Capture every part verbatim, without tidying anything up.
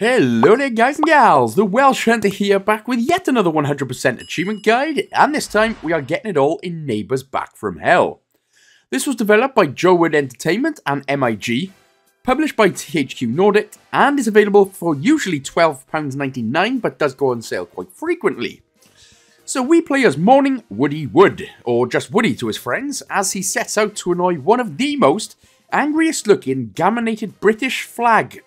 Hello there guys and gals, the Welsh Hunter here, back with yet another one hundred percent achievement guide, and this time we are getting it all in Neighbours Back From Hell. This was developed by Jowood Entertainment and M I G, published by T H Q Nordic, and is available for usually twelve pounds ninety-nine, but does go on sale quite frequently. So we play as Morning Woody Wood, or just Woody to his friends, as he sets out to annoy one of the most angriest looking gammonated British flag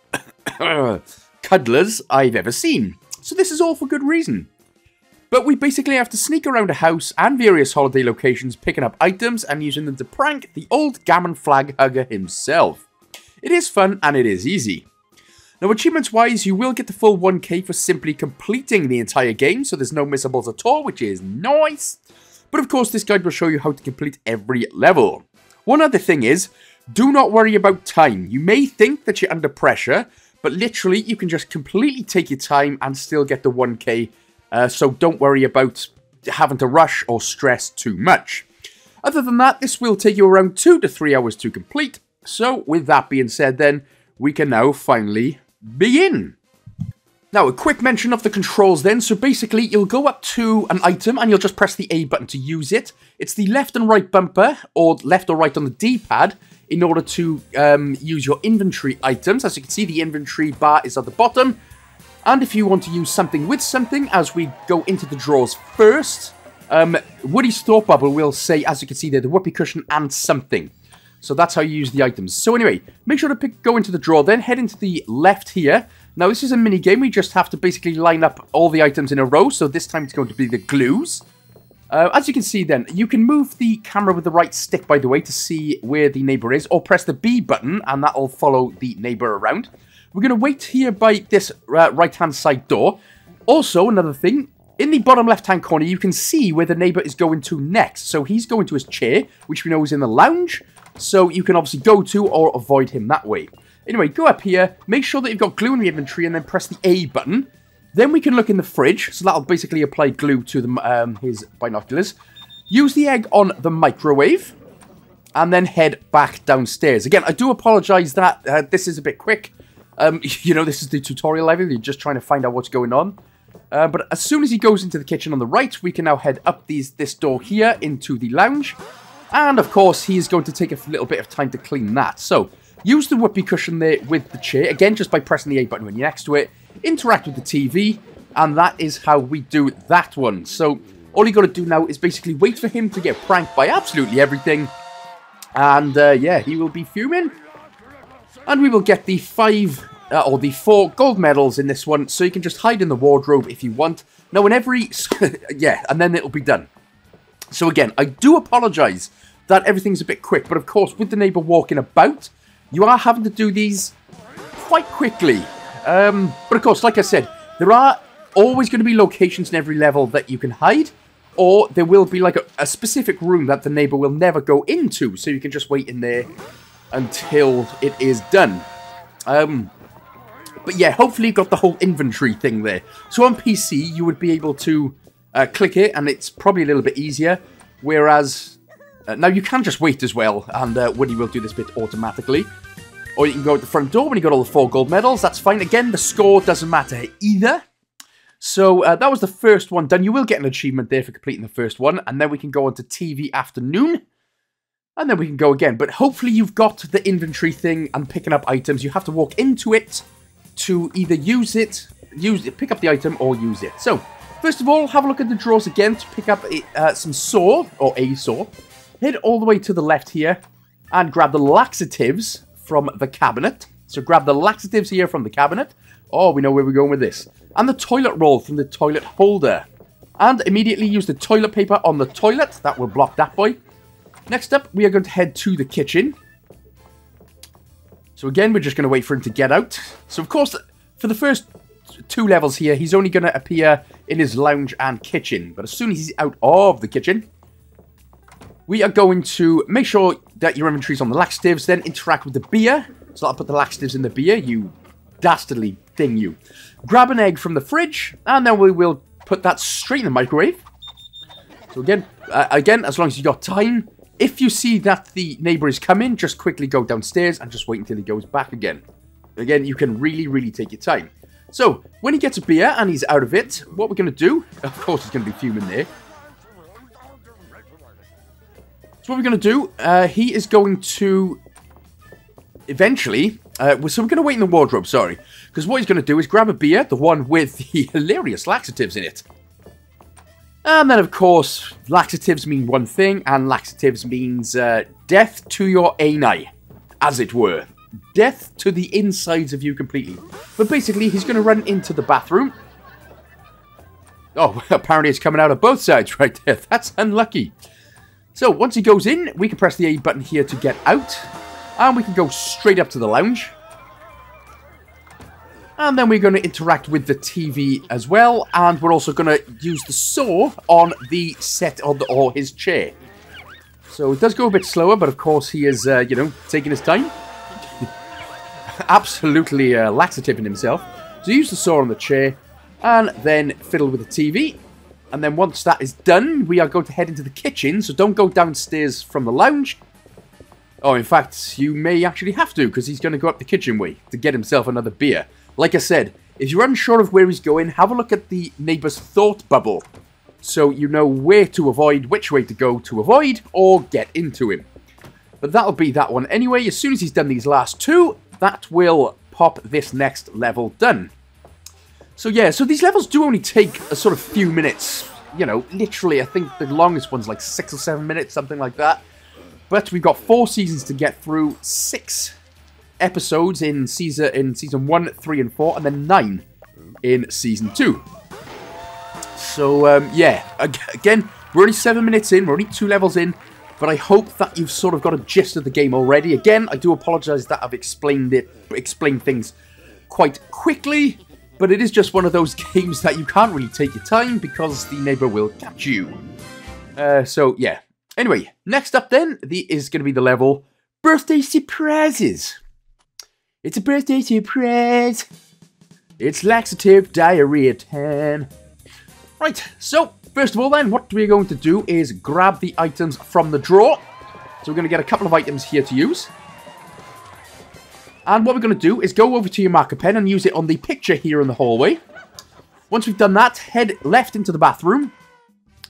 cuddlers I've ever seen, so this is all for good reason. But we basically have to sneak around a house and various holiday locations picking up items and using them to prank the old Gammon flag hugger himself. It is fun and it is easy. Now achievements wise, you will get the full one K for simply completing the entire game, so there's no missables at all, which is nice. But of course this guide will show you how to complete every level. One other thing is, do not worry about time. You may think that you're under pressure, but literally, you can just completely take your time and still get the one K, uh, so don't worry about having to rush or stress too much. Other than that, this will take you around two to three hours to complete, so with that being said then, we can now finally begin. Now, a quick mention of the controls then. So basically, you'll go up to an item and you'll just press the A button to use it. It's the left and right bumper, or left or right on the D-pad, in order to um, use your inventory items. As you can see, the inventory bar is at the bottom. And if you want to use something with something, as we go into the drawers first, um, Woody's thought bubble will say, as you can see there, the whoopee cushion and something. So that's how you use the items. So anyway, make sure to pick, go into the drawer, then head into the left here. Now this is a mini game. We just have to basically line up all the items in a row. So this time it's going to be the glues. Uh, as you can see then, you can move the camera with the right stick, by the way, to see where the neighbour is, or press the B button, and that'll follow the neighbour around. We're going to wait here by this uh, right-hand side door. Also, another thing, in the bottom left-hand corner, you can see where the neighbour is going to next. So he's going to his chair, which we know is in the lounge, so you can obviously go to or avoid him that way. Anyway, go up here, make sure that you've got glue in the inventory, and then press the A button. Then we can look in the fridge, so that'll basically apply glue to the, um, his binoculars. Use the egg on the microwave, and then head back downstairs. Again, I do apologise that uh, this is a bit quick. Um, you know, this is the tutorial level, you're just trying to find out what's going on. Uh, but as soon as he goes into the kitchen on the right, we can now head up these this door here into the lounge. And, of course, he's going to take a little bit of time to clean that. So, use the whoopee cushion there with the chair, again, just by pressing the A button when you're next to it. Interact with the T V, and that is how we do that one. So all you got to do now is basically wait for him to get pranked by absolutely everything, and uh, yeah, he will be fuming, and we will get the five uh, or the four gold medals in this one, so you can just hide in the wardrobe if you want. Now in every yeah, and then it'll be done. So again, I do apologize that everything's a bit quick, but of course with the neighbor walking about, you are having to do these quite quickly. Um, but of course, like I said, there are always going to be locations in every level that you can hide, or there will be like a, a specific room that the neighbour will never go into, so you can just wait in there until it is done. Um, but yeah, hopefully you've got the whole inventory thing there. So on P C, you would be able to uh, click it, and it's probably a little bit easier, whereas... Uh, now you can just wait as well, and uh, Woody will do this bit automatically. Or you can go at the front door when you got all the four gold medals. That's fine. Again, the score doesn't matter either. So uh, that was the first one done. You will get an achievement there for completing the first one. And then we can go on to T V afternoon. And then we can go again. But hopefully you've got the inventory thing and picking up items. You have to walk into it to either use it, use it, pick up the item, or use it. So, first of all, have a look at the drawers again to pick up uh, some saw, or a saw. Head all the way to the left here and grab the laxatives from the cabinet. So grab the laxatives here from the cabinet. Oh, we know where we're going with this. And the toilet roll from the toilet holder. And immediately use the toilet paper on the toilet. That will block that boy. Next up, we are going to head to the kitchen. So again, we're just going to wait for him to get out. So of course, for the first two levels here, he's only going to appear in his lounge and kitchen. But as soon as he's out of the kitchen, we are going to make sure that your inventory is on the laxatives, then interact with the beer. So I'll put the laxatives in the beer, you dastardly thing, you. Grab an egg from the fridge, and then we will put that straight in the microwave. So again, uh, again, as long as you've got time, if you see that the neighbour is coming, just quickly go downstairs and just wait until he goes back again. Again, you can really, really take your time. So, when he gets a beer and he's out of it, what we're going to do... Of course he's going to be fuming there. So what we're going to do, uh, he is going to... Eventually... Uh, so we're going to wait in the wardrobe, sorry. Because what he's going to do is grab a beer, the one with the hilarious laxatives in it. And then, of course, laxatives mean one thing, and laxatives means uh, death to your ani, as it were. Death to the insides of you completely. But basically, he's going to run into the bathroom. Oh, apparently it's coming out of both sides right there. That's unlucky. So, once he goes in, we can press the A button here to get out. And we can go straight up to the lounge. And then we're going to interact with the T V as well. And we're also going to use the saw on the set on the, or his chair. So it does go a bit slower, but of course he is, uh, you know, taking his time. Absolutely uh, laxative in himself. So use the saw on the chair and then fiddle with the T V. And then once that is done, we are going to head into the kitchen. So don't go downstairs from the lounge. Oh, in fact, you may actually have to, because he's going to go up the kitchen way to get himself another beer. Like I said, if you're unsure of where he's going, have a look at the neighbour's thought bubble, so you know where to avoid, which way to go to avoid, or get into him. But that'll be that one anyway. As soon as he's done these last two, that will pop this next level done. So yeah, so these levels do only take a sort of few minutes. You know, literally, I think the longest one's like six or seven minutes, something like that. But we've got four seasons to get through, six episodes in season in season one, three, and four, and then nine in season two. So um, yeah, again, we're only seven minutes in, we're only two levels in, but I hope that you've sort of got a gist of the game already. Again, I do apologise that I've explained it, explained things quite quickly, but it is just one of those games that you can't really take your time because the neighbour will catch you. Uh, so yeah. Anyway, next up then the, is going to be the level Birthday Surprises. It's a birthday surprise. It's laxative diarrhea time. Right, so first of all then, what we're going to do is grab the items from the drawer. So we're going to get a couple of items here to use. And what we're going to do is go over to your marker pen and use it on the picture here in the hallway. Once we've done that, head left into the bathroom.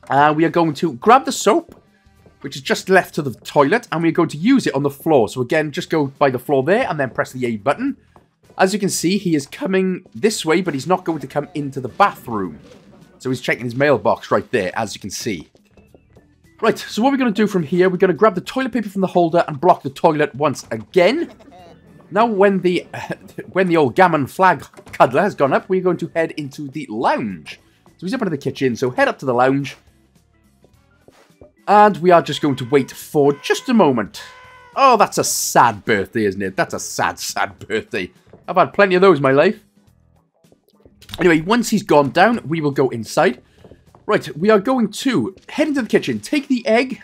And we are going to grab the soap, which is just left to the toilet, and we're going to use it on the floor. So again, just go by the floor there, and then press the A button. As you can see, he is coming this way, but he's not going to come into the bathroom. So he's checking his mailbox right there, as you can see. Right, so what we're going to do from here, we're going to grab the toilet paper from the holder and block the toilet once again. Now, when the, when the old gammon flag cuddler has gone up, we're going to head into the lounge. So he's up into the kitchen, so head up to the lounge. And we are just going to wait for just a moment. Oh, that's a sad birthday, isn't it? That's a sad, sad birthday. I've had plenty of those in my life. Anyway, once he's gone down, we will go inside. Right, we are going to head into the kitchen, take the egg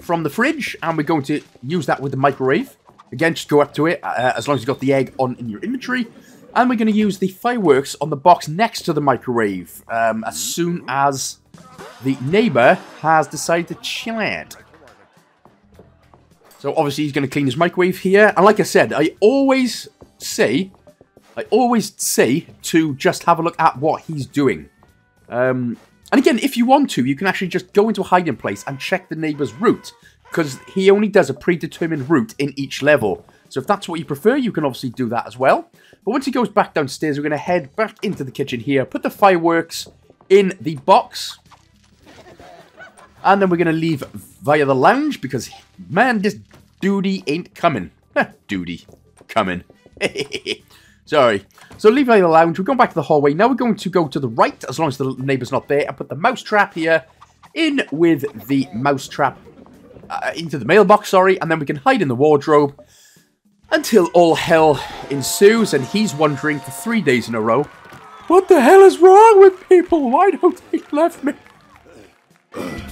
from the fridge, and we're going to use that with the microwave. Again, just go up to it, uh, as long as you've got the egg on in your inventory. And we're going to use the fireworks on the box next to the microwave um, as soon as... the neighbour has decided to chill out. So obviously he's going to clean his microwave here. And like I said, I always say, I always say to just have a look at what he's doing. Um, and again, if you want to, you can actually just go into a hiding place and check the neighbour's route, because he only does a predetermined route in each level. So if that's what you prefer, you can obviously do that as well. But once he goes back downstairs, we're going to head back into the kitchen here, put the fireworks in the box. And then we're going to leave via the lounge because, man, this duty ain't coming. Duty. Coming. Sorry. So leave via the lounge. We're going back to the hallway. Now we're going to go to the right, as long as the neighbour's not there, and put the mouse trap here in with the mouse trap uh, into the mailbox, sorry. And then we can hide in the wardrobe until all hell ensues. And he's wondering for three days in a row, what the hell is wrong with people? Why don't they love me? Hmm?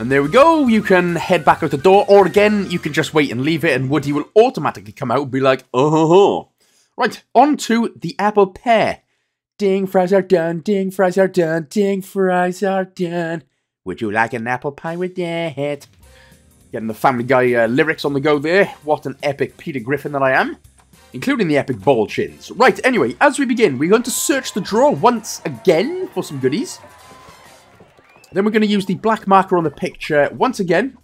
And there we go, you can head back out the door, or again, you can just wait and leave it, and Woody will automatically come out and be like, oh. Right, on to the apple pear. Ding, fries are done, ding, fries are done, ding, fries are done. Would you like an apple pie with that? Getting the Family Guy uh, lyrics on the go there. What an epic Peter Griffin that I am. Including the epic ball chins. Right, anyway, as we begin, we're going to search the drawer once again for some goodies. Then we're going to use the black marker on the picture once again.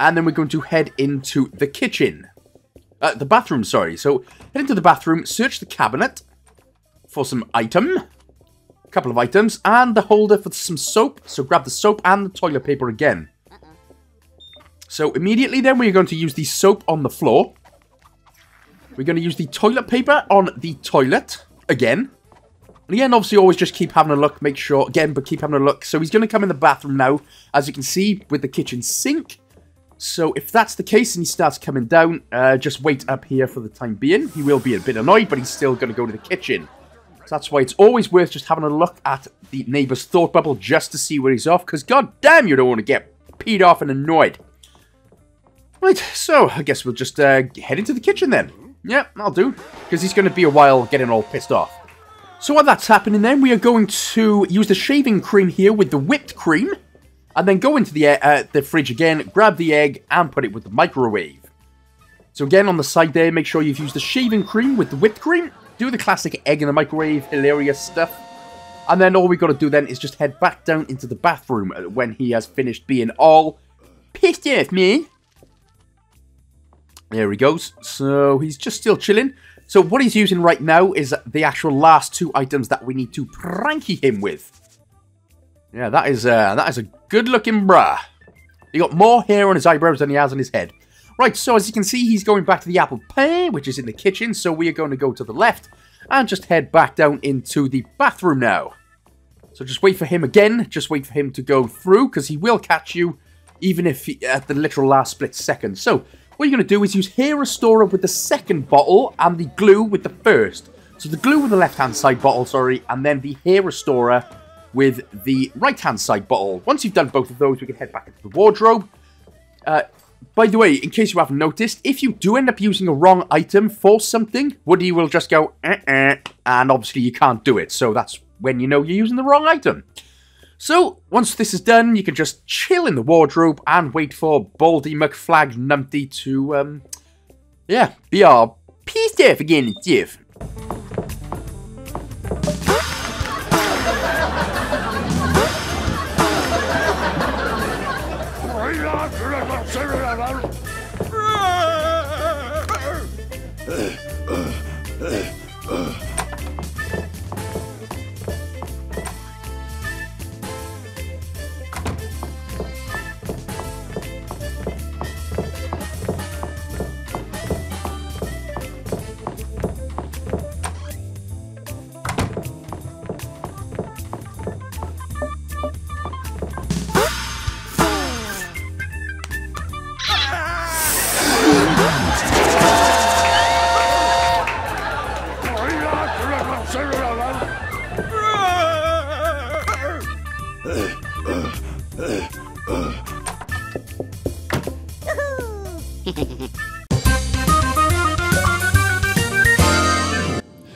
And then we're going to head into the kitchen. Uh, the bathroom, sorry. So, head into the bathroom, search the cabinet for some item. A couple of items. And the holder for some soap. So, grab the soap and the toilet paper again. So, immediately then, we're going to use the soap on the floor. We're going to use the toilet paper on the toilet again. And again, obviously, always just keep having a look, make sure, again, but keep having a look. So he's going to come in the bathroom now, as you can see, with the kitchen sink. So if that's the case and he starts coming down, uh, just wait up here for the time being. He will be a bit annoyed, but he's still going to go to the kitchen. So that's why it's always worth just having a look at the neighbour's thought bubble just to see where he's off, because god damn, you don't want to get peed off and annoyed. Right, so I guess we'll just uh, head into the kitchen then. Yeah, I'll do, because he's going to be a while getting all pissed off. So while that's happening then, we are going to use the shaving cream here with the whipped cream. And then go into the, uh, the fridge again, grab the egg, and put it with the microwave. So again, on the side there, make sure you've used the shaving cream with the whipped cream. Do the classic egg in the microwave, hilarious stuff. And then all we've got to do then is just head back down into the bathroom when he has finished being all pissed off, man. There he goes. So he's just still chilling. So what he's using right now is the actual last two items that we need to pranky him with. Yeah, that is uh, that is a good-looking brah. He got more hair on his eyebrows than he has on his head. Right, so as you can see, he's going back to the apple pie, which is in the kitchen. So we are going to go to the left and just head back down into the bathroom now. So just wait for him again. Just wait for him to go through, because he will catch you, even if he, at the literal last split second. So what you're going to do is use hair restorer with the second bottle and the glue with the first. So the glue with the left-hand side bottle, sorry, and then the hair restorer with the right-hand side bottle. Once you've done both of those, we can head back into the wardrobe. Uh, by the way, in case you haven't noticed, if you do end up using a wrong item for something, Woody will just go, uh-uh, and obviously you can't do it. So that's when you know you're using the wrong item. So, once this is done, you can just chill in the wardrobe and wait for Baldy McFlag Numpty to, um, yeah, be our peace death again and stuff.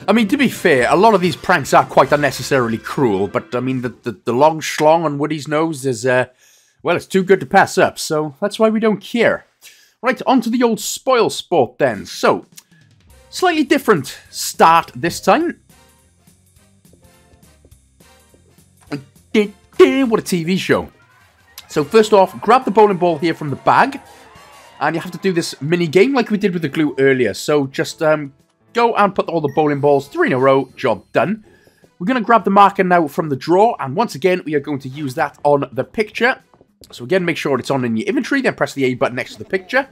I mean, to be fair, a lot of these pranks are quite unnecessarily cruel, but I mean, the, the, the long schlong on Woody's nose is, uh, well, it's too good to pass up, so that's why we don't care. Right, on to the old spoil sport then. So, slightly different start this time. What a T V show. So, first off, grab the bowling ball here from the bag. and you have to do this mini game like we did with the glue earlier. So just um, go and put all the bowling balls three in a row. Job done. We're going to grab the marker now from the drawer, and once again, we are going to use that on the picture. So again, make sure it's on in your inventory, then press the A button next to the picture.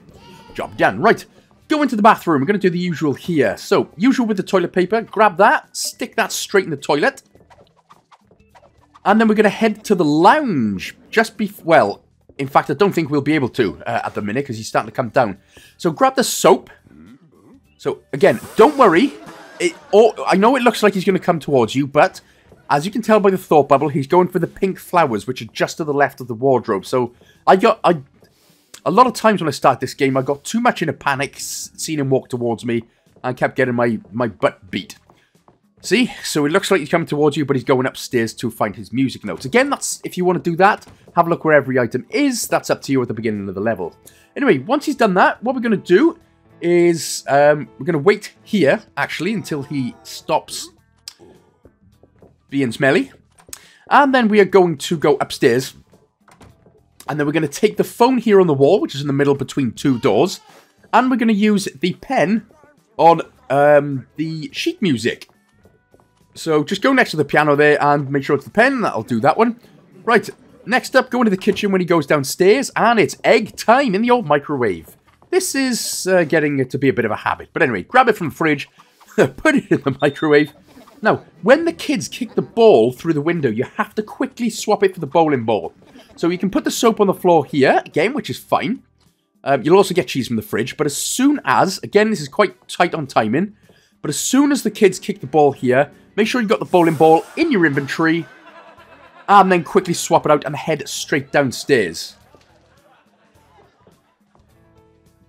Job done. Right, go into the bathroom. We're going to do the usual here. So, usual with the toilet paper. Grab that, stick that straight in the toilet. And then we're going to head to the lounge. Just be... well, in fact, I don't think we'll be able to uh, at the minute, because he's starting to come down. So, grab the soap. So, again, don't worry. It, oh, I know it looks like he's going to come towards you, but as you can tell by the thought bubble, he's going for the pink flowers, which are just to the left of the wardrobe. So I got I a lot of times when I start this game, I got too much in a panic, seen him walk towards me, and kept getting my my butt beat. See, so it looks like he's coming towards you, but he's going upstairs to find his music notes. Again, that's if you want to do that, have a look where every item is. That's up to you at the beginning of the level. Anyway, once he's done that, what we're going to do is um, we're going to wait here, actually, until he stops being smelly. And then we are going to go upstairs. And then we're going to take the phone here on the wall, which is in the middle between two doors. And we're going to use the pen on um, the sheet music. So just go next to the piano there and make sure it's the pen. That'll do that one. Right, next up, go into the kitchen when he goes downstairs. And it's egg time in the old microwave. This is uh, getting to be a bit of a habit. But anyway, grab it from the fridge, put it in the microwave. Now, when the kids kick the ball through the window, you have to quickly swap it for the bowling ball. So you can put the soap on the floor here, again, which is fine. Um, you'll also get cheese from the fridge. But as soon as, again, this is quite tight on timing, but as soon as the kids kick the ball here, make sure you've got the bowling ball in your inventory, and then quickly swap it out and head straight downstairs.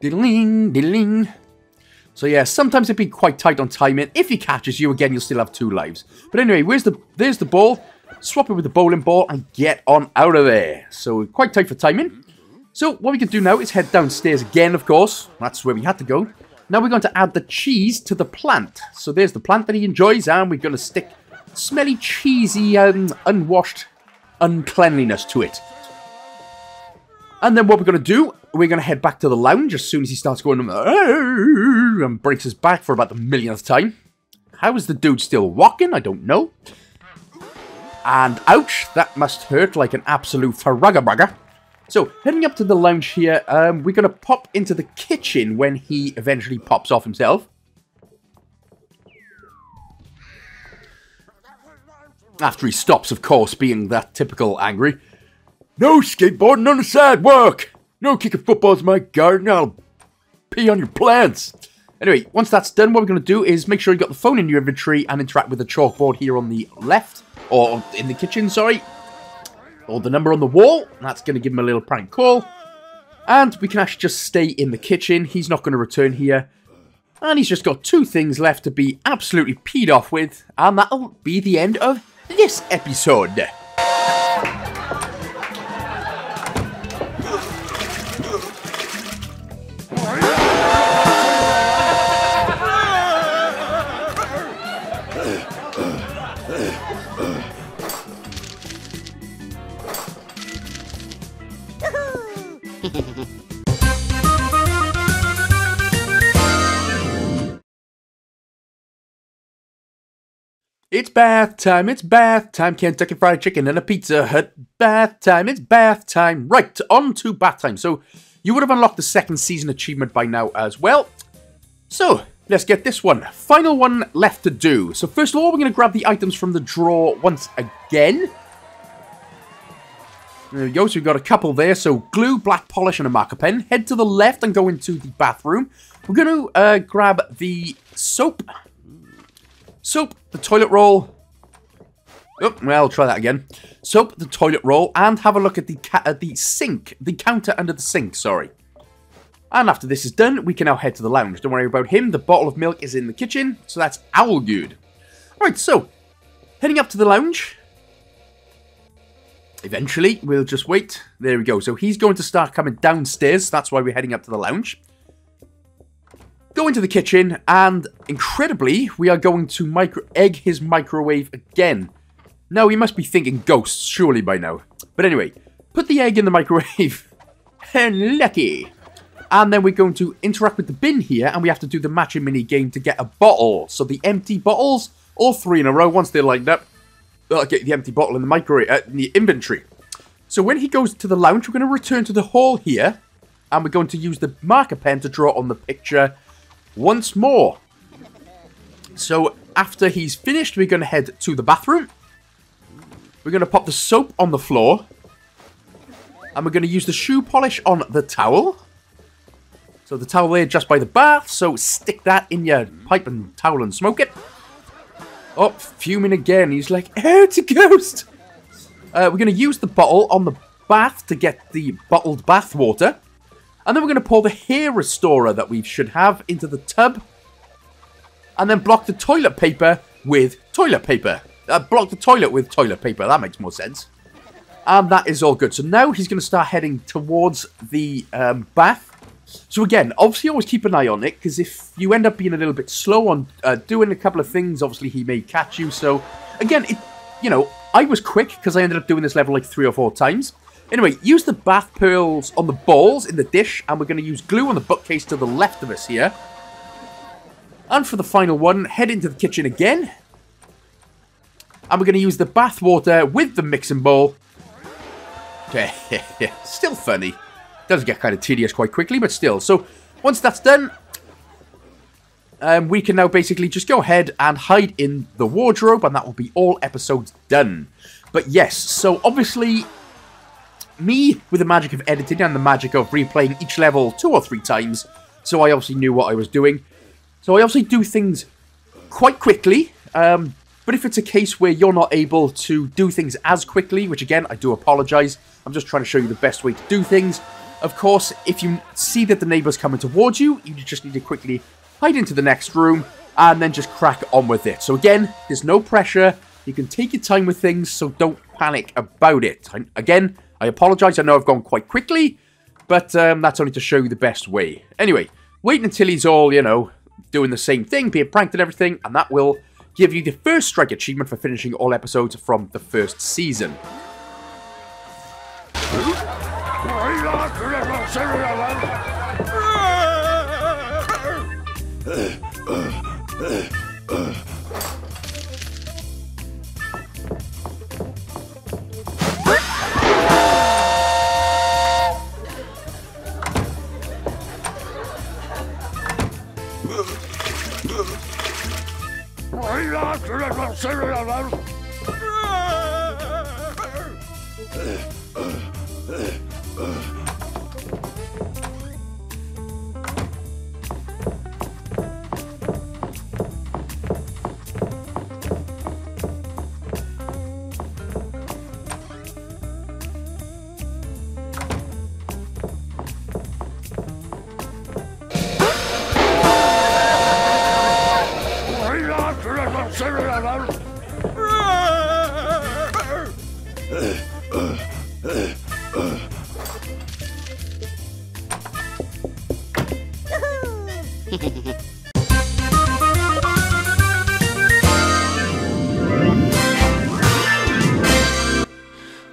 Diddling, diddling. So yeah, sometimes it'd be quite tight on timing. If he catches you again, you'll still have two lives. But anyway, where's the there's the ball. Swap it with the bowling ball and get on out of there. So quite tight for timing. So what we can do now is head downstairs again, of course. That's where we had to go. Now we're going to add the cheese to the plant. So there's the plant that he enjoys, and we're going to stick smelly, cheesy, um, unwashed uncleanliness to it. And then what we're going to do, we're going to head back to the lounge as soon as he starts going and breaks his back for about the millionth time. How is the dude still walking? I don't know. And ouch, that must hurt like an absolute farragabagger. So, heading up to the lounge here, um, we're going to pop into the kitchen when he eventually pops off himself. After he stops, of course, being that typical angry. No skateboarding on the sidewalk! No kicking footballs in my garden, I'll pee on your plants! Anyway, once that's done, what we're going to do is make sure you've got the phone in your inventory and interact with the chalkboard here on the left, or in the kitchen, sorry, or the number on the wall. That's going to give him a little prank call. And we can actually just stay in the kitchen. He's not going to return here. And he's just got two things left to be absolutely peed off with, and that'll be the end of this episode. It's bath time, it's bath time, Kentucky Fried Chicken and a Pizza Hut. Bath time, it's bath time. Right, on to bath time. So, you would have unlocked the second season achievement by now as well. So, let's get this one. Final one left to do. So, first of all, we're going to grab the items from the drawer once again. There we go, so we've got a couple there. So, glue, black polish, and a marker pen. Head to the left and go into the bathroom. We're going to uh, grab the soap. Soap, the toilet roll. Oh, well, try that again. Soap, the toilet roll, and have a look at the ca at the sink, the counter under the sink. Sorry. And after this is done, we can now head to the lounge. Don't worry about him. The bottle of milk is in the kitchen, so that's all good. All right, so heading up to the lounge. Eventually, we'll just wait. There we go. So he's going to start coming downstairs. That's why we're heading up to the lounge. Go into the kitchen, and incredibly, we are going to micro egg his microwave again. Now, he must be thinking ghosts, surely, by now. But anyway, put the egg in the microwave, and lucky. And then we're going to interact with the bin here, and we have to do the matching mini game to get a bottle. So the empty bottles, all three in a row, once they're lined up, I'll get the empty bottle in the microwave, uh, in the inventory. So when he goes to the lounge, we're going to return to the hall here, and we're going to use the marker pen to draw on the picture once more. So after he's finished, we're going to head to the bathroom. We're going to pop the soap on the floor, and we're going to use the shoe polish on the towel. So the towel there just by the bath, so stick that in your pipe and towel and smoke it. Oh, fuming again. He's like, oh, it's a ghost. Uh, we're going to use the bottle on the bath to get the bottled bath water. And then we're going to pour the hair restorer that we should have into the tub. And then block the toilet paper with toilet paper. Uh, block the toilet with toilet paper. That makes more sense. And that is all good. So now he's going to start heading towards the um, bath. So again, obviously always keep an eye on it, because if you end up being a little bit slow on uh, doing a couple of things, obviously he may catch you. So again, it, you know, I was quick because I ended up doing this level like three or four times. Anyway, use the bath pearls on the balls in the dish, and we're going to use glue on the bookcase to the left of us here. And for the final one, head into the kitchen again. And we're going to use the bath water with the mixing bowl. Still funny. Does get kind of tedious quite quickly, but still. So once that's done, um, we can now basically just go ahead and hide in the wardrobe, and that will be all episodes done. But yes, so obviously, me, with the magic of editing and the magic of replaying each level two or three times, so I obviously knew what I was doing. So I obviously do things quite quickly, um, but if it's a case where you're not able to do things as quickly, which again, I do apologise, I'm just trying to show you the best way to do things. Of course, if you see that the neighbour's coming towards you, you just need to quickly hide into the next room and then just crack on with it. So again, there's no pressure. You can take your time with things, so don't panic about it. I, again, I apologise. I know I've gone quite quickly, but um, that's only to show you the best way. Anyway, wait until he's all, you know, doing the same thing, being pranked and everything, and that will give you the first strike achievement for finishing all episodes from the first season.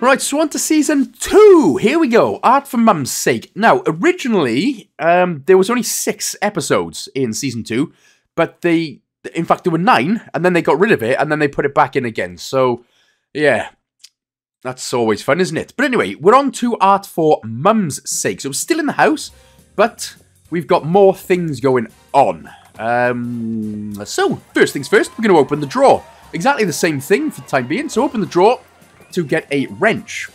Right, so on to season two. Here we go. Art for Mum's Sake. Now, originally, um, there was only six episodes in season two, but they, in fact, there were nine, and then they got rid of it, and then they put it back in again. So, yeah, that's always fun, isn't it? But anyway, we're on to Art for Mum's Sake. So we're still in the house, but we've got more things going on. Um, so, first things first, we're going to open the drawer. Exactly the same thing for the time being. So open the drawer to get a wrench.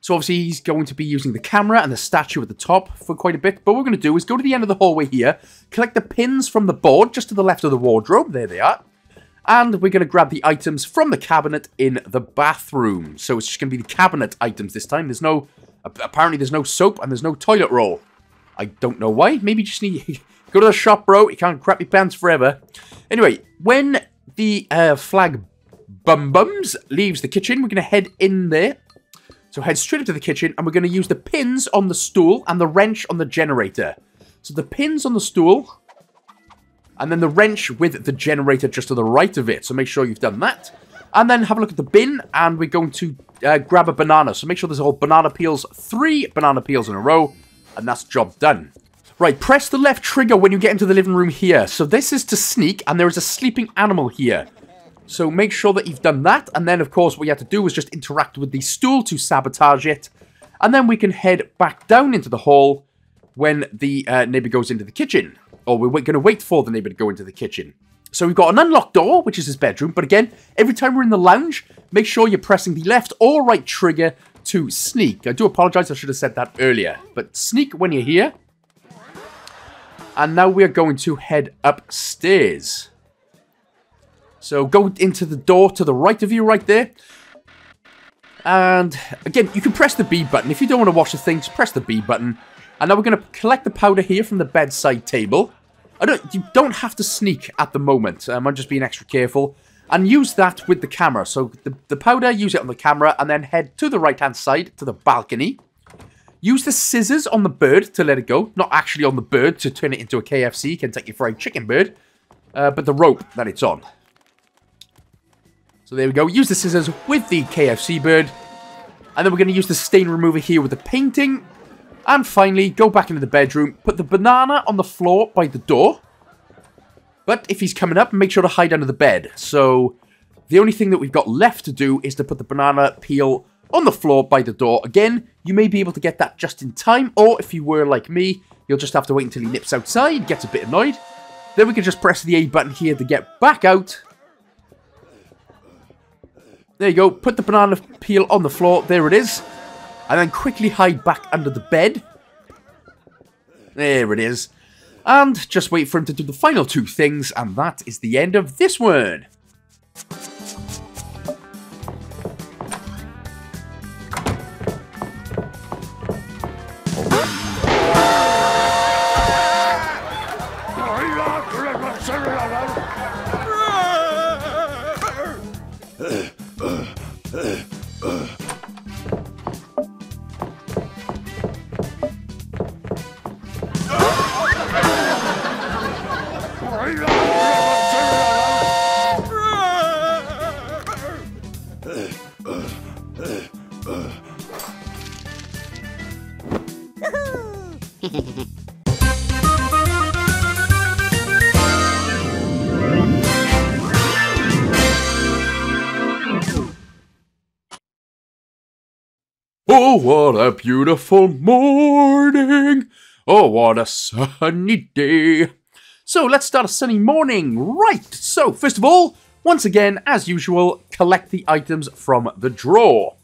So obviously he's going to be using the camera and the statue at the top for quite a bit, but what we're going to do is go to the end of the hallway here, collect the pins from the board just to the left of the wardrobe, there they are, and we're going to grab the items from the cabinet in the bathroom. So it's just going to be the cabinet items this time. There's no, apparently there's no soap and there's no toilet roll. I don't know why. Maybe you just need go to the shop, bro. You can't crap your pants forever. Anyway, when the uh, flag Bum Bums leaves the kitchen, we're going to head in there. So head straight up to the kitchen, and we're going to use the pins on the stool and the wrench on the generator. So the pins on the stool, and then the wrench with the generator just to the right of it. So make sure you've done that. And then have a look at the bin, and we're going to uh, grab a banana. So make sure there's all banana peels, three banana peels in a row. and that's job done. Right, press the left trigger when you get into the living room here. So this is to sneak, and there is a sleeping animal here. So make sure that you've done that, and then of course what you have to do is just interact with the stool to sabotage it. And then we can head back down into the hall when the uh, neighbour goes into the kitchen. Or we're going to wait for the neighbour to go into the kitchen. So we've got an unlocked door, which is his bedroom. But again, every time we're in the lounge, make sure you're pressing the left or right trigger to sneak. I do apologise, I should have said that earlier. But sneak when you're here. And now we are going to head upstairs. So go into the door to the right of you right there. And again, you can press the B button. If you don't want to watch the thing, just press the B button. And now we're going to collect the powder here from the bedside table. I don't, you don't have to sneak at the moment. Um, I'm just being extra careful. And use that with the camera. So the, the powder, use it on the camera. And then head to the right-hand side, to the balcony. Use the scissors on the bird to let it go. Not actually on the bird to turn it into a K F C, Kentucky Fried Chicken bird. Uh, but the rope that it's on. So there we go. Use the scissors with the K F C bird. And then we're going to use the stain remover here with the painting. And finally, go back into the bedroom, put the banana on the floor by the door. But if he's coming up, make sure to hide under the bed. So the only thing that we've got left to do is to put the banana peel on the floor by the door. Again, you may be able to get that just in time, or if you were like me, you'll just have to wait until he nips outside, gets a bit annoyed. Then we can just press the A button here to get back out. There you go, put the banana peel on the floor, there it is. And then quickly hide back under the bed. There it is. And just wait for him to do the final two things, and that is the end of this one. Oh, what a beautiful morning. Oh, what a sunny day. So let's start a sunny morning. Right, so first of all, once again, as usual, collect the items from the drawer.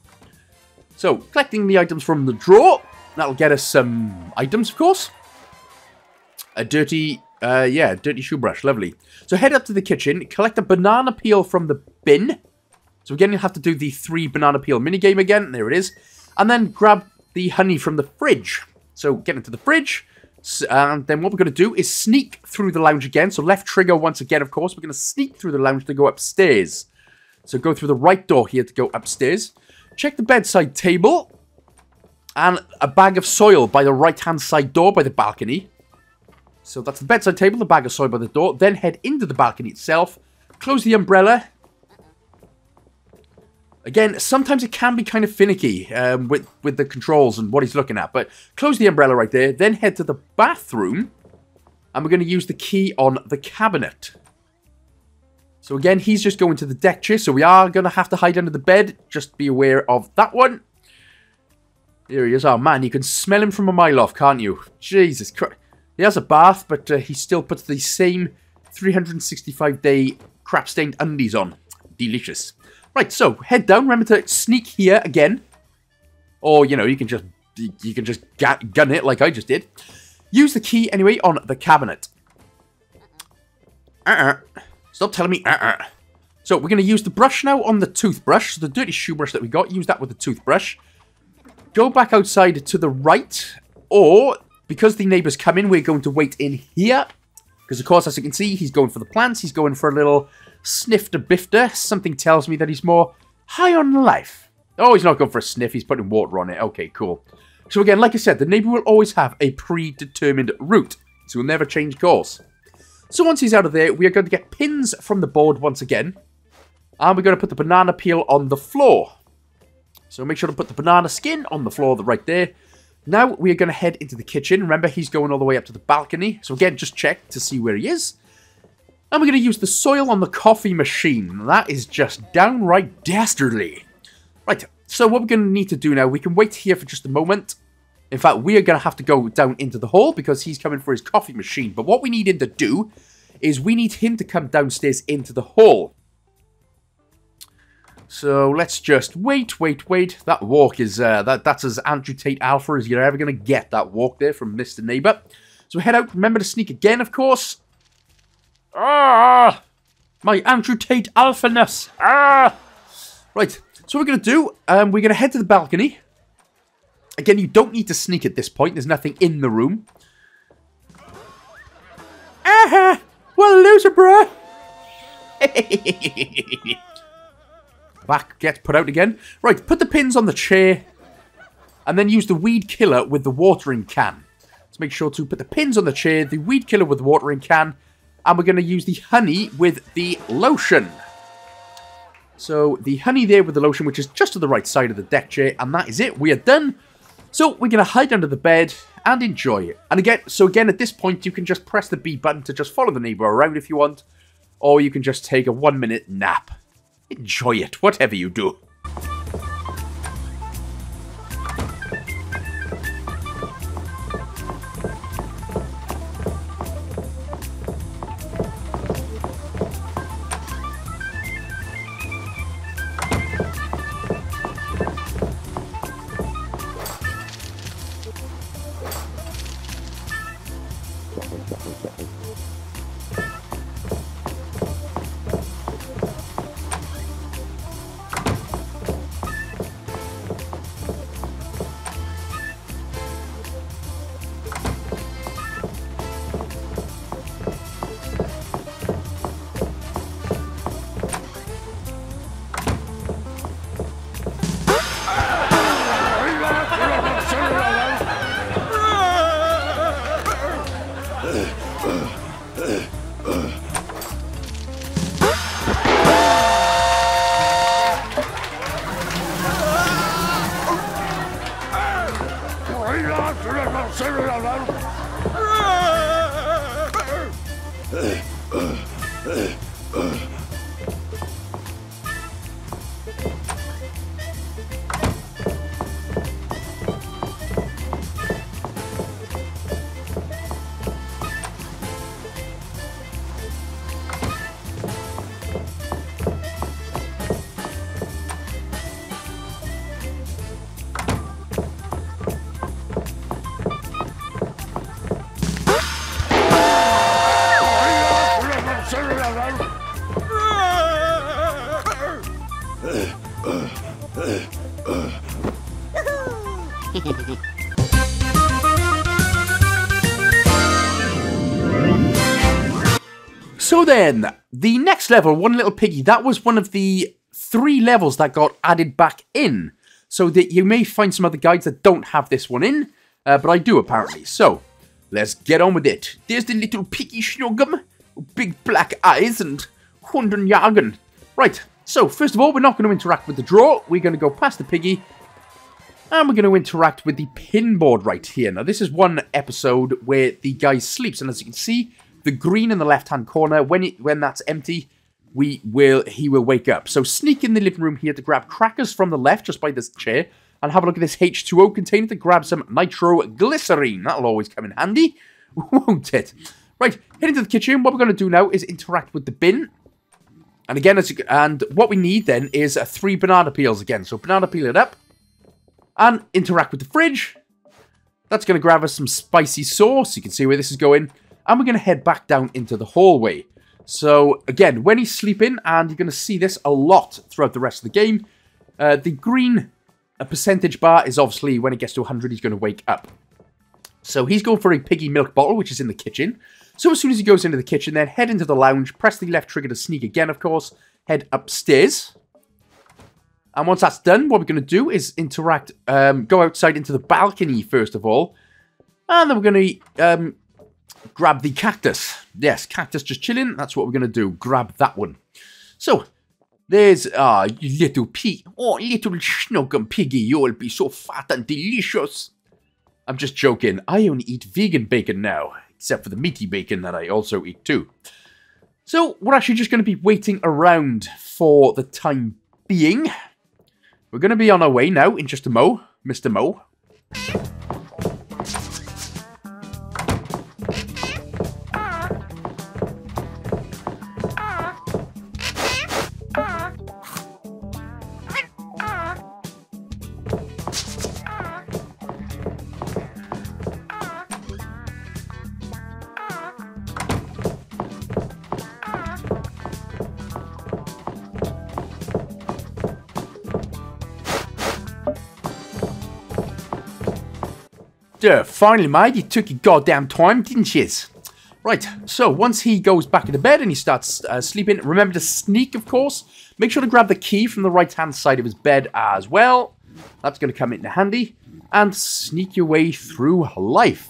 So collecting the items from the drawer, that'll get us some items, of course. A dirty, uh, yeah, dirty shoe brush, lovely. So head up to the kitchen, collect a banana peel from the bin. So again, you'll have to do the three banana peel minigame again, there it is. And then grab the honey from the fridge. So get into the fridge. And then what we're going to do is sneak through the lounge again. So left trigger once again, of course. We're going to sneak through the lounge to go upstairs. So go through the right door here to go upstairs. Check the bedside table. And a bag of soil by the right-hand side door by the balcony. So that's the bedside table, the bag of soil by the door. Then head into the balcony itself. Close the umbrella. Again, sometimes it can be kind of finicky um, with, with the controls and what he's looking at. But close the umbrella right there. Then head to the bathroom. And we're going to use the key on the cabinet. So again, he's just going to the deck chair. So we are going to have to hide under the bed. Just be aware of that one. Here he is. Oh, man, you can smell him from a mile off, can't you? Jesus Christ. He has a bath, but uh, he still puts the same three hundred sixty-five day crap-stained undies on. Delicious. Right, so head down. Remember to sneak here again, or you know you can just you can just gun it like I just did. Use the key anyway on the cabinet. Uh-uh. Stop telling me uh-uh. So we're gonna use the brush now on the toothbrush, so the dirty shoe brush that we got. Use that with the toothbrush. Go back outside to the right, or because the neighbours come in, we're going to wait in here. Because of course, as you can see, he's going for the plants. He's going for a little. Snifter bifter. Something tells me that he's more high on life. Oh, he's not going for a sniff. He's putting water on it. Okay, cool. So again, like I said, the neighbour will always have a predetermined route. So he'll never change course. So once he's out of there, we are going to get pins from the board once again. And we're going to put the banana peel on the floor. So make sure to put the banana skin on the floor right there. Now we are going to head into the kitchen. Remember, he's going all the way up to the balcony. So again, just check to see where he is. And we're going to use the soil on the coffee machine. That is just downright dastardly. Right, so what we're going to need to do now, we can wait here for just a moment. In fact, we are going to have to go down into the hall because he's coming for his coffee machine. But what we need him to do is we need him to come downstairs into the hall. So let's just wait, wait, wait. That walk is, uh, that, that's as Andrew Tate Alpha as you're ever going to get, that walk there from Mister Neighbour. So head out. Remember to sneak again, of course. Ah! My Andrew Tate Alphaness. Ah! Right. So what we're going to do, um, we're going to head to the balcony. Again, you don't need to sneak at this point. There's nothing in the room. Ah! What a loser, bruh! Hehehehe. Back gets put out again. Right, put the pins on the chair. And then use the weed killer with the watering can. Let's make sure to put the pins on the chair, the weed killer with the watering can. And we're going to use the honey with the lotion. So the honey there with the lotion, which is just to the right side of the deck chair. And that is it. We are done. So we're going to hide under the bed and enjoy it. And again, so again, at this point, you can just press the B button to just follow the neighbour around if you want. Or you can just take a one minute nap. Enjoy it, whatever you do. So then, the next level, One Little Piggy, that was one of the three levels that got added back in. So that you may find some other guides that don't have this one in, uh, but I do apparently. So, let's get on with it. There's the little piggy Snuggum, big black eyes and Hundenjagen. Right, so first of all, we're not going to interact with the drawer. We're going to go past the piggy. And we're going to interact with the pinboard right here. Now, this is one episode where the guy sleeps. And as you can see, the green in the left-hand corner, when it, when that's empty, we will he will wake up. So sneak in the living room here to grab crackers from the left, just by this chair. And have a look at this H two O container to grab some nitroglycerine. That'll always come in handy, won't it? Right, head into the kitchen. What we're going to do now is interact with the bin. And again, as you, and what we need then is uh, three banana peels again. So banana peel it up. And interact with the fridge. That's going to grab us some spicy sauce. You can see where this is going. And we're going to head back down into the hallway. So, again, when he's sleeping, and you're going to see this a lot throughout the rest of the game, uh, the green uh, percentage bar is obviously when it gets to one hundred, he's going to wake up. So he's going for a piggy milk bottle, which is in the kitchen. So as soon as he goes into the kitchen, then head into the lounge, press the left trigger to sneak again, of course, head upstairs. And once that's done, what we're going to do is interact, um, go outside into the balcony, first of all. And then we're going to um, grab the cactus. Yes, cactus just chilling. That's what we're going to do. Grab that one. So, there's uh, little pig. Oh, little Snuggum Piggy, you'll be so fat and delicious. I'm just joking. I only eat vegan bacon now, except for the meaty bacon that I also eat too. So we're actually just going to be waiting around for the time being. We're going to be on our way now in just a mo, Mister Mo. Yeah, finally, mate, you took your goddamn time, didn't you? Right, so once he goes back into bed and he starts uh, sleeping, remember to sneak, of course. Make sure to grab the key from the right-hand side of his bed as well. That's going to come in handy. And sneak your way through life.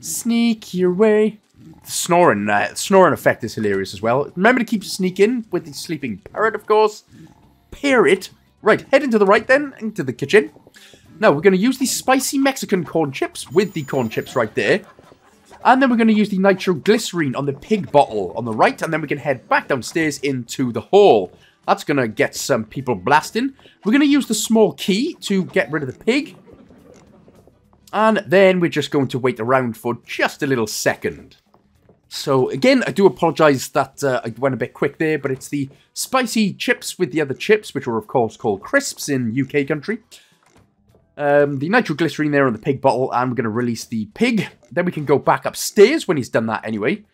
Sneak your way. The snoring, uh, the snoring effect is hilarious as well. Remember to keep sneaking with the sleeping parrot, of course. Parrot. Right, head into the right then, into the kitchen. Now, we're going to use the spicy Mexican corn chips with the corn chips right there. And then we're going to use the nitroglycerine on the pig bottle on the right. And then we can head back downstairs into the hall. That's going to get some people blasting. We're going to use the small key to get rid of the pig. And then we're just going to wait around for just a little second. So, again, I do apologise that uh, I went a bit quick there. But it's the spicy chips with the other chips, which are, of course, called crisps in U K country. Um, the nitroglycerine there on the pig bottle, and we're going to release the pig. Then we can go back upstairs when he's done that anyway.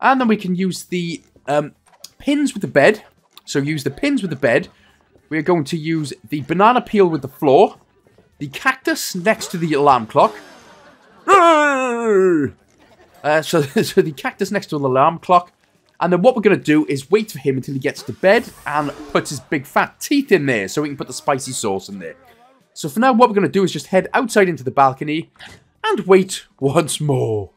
And then we can use the um, pins with the bed. So use the pins with the bed. We're going to use the banana peel with the floor. The cactus next to the alarm clock. Uh, so, so the cactus next to the alarm clock. And then what we're going to do is wait for him until he gets to bed and puts his big fat teeth in there so we can put the spicy sauce in there. So for now, what we're going to do is just head outside into the balcony and wait once more.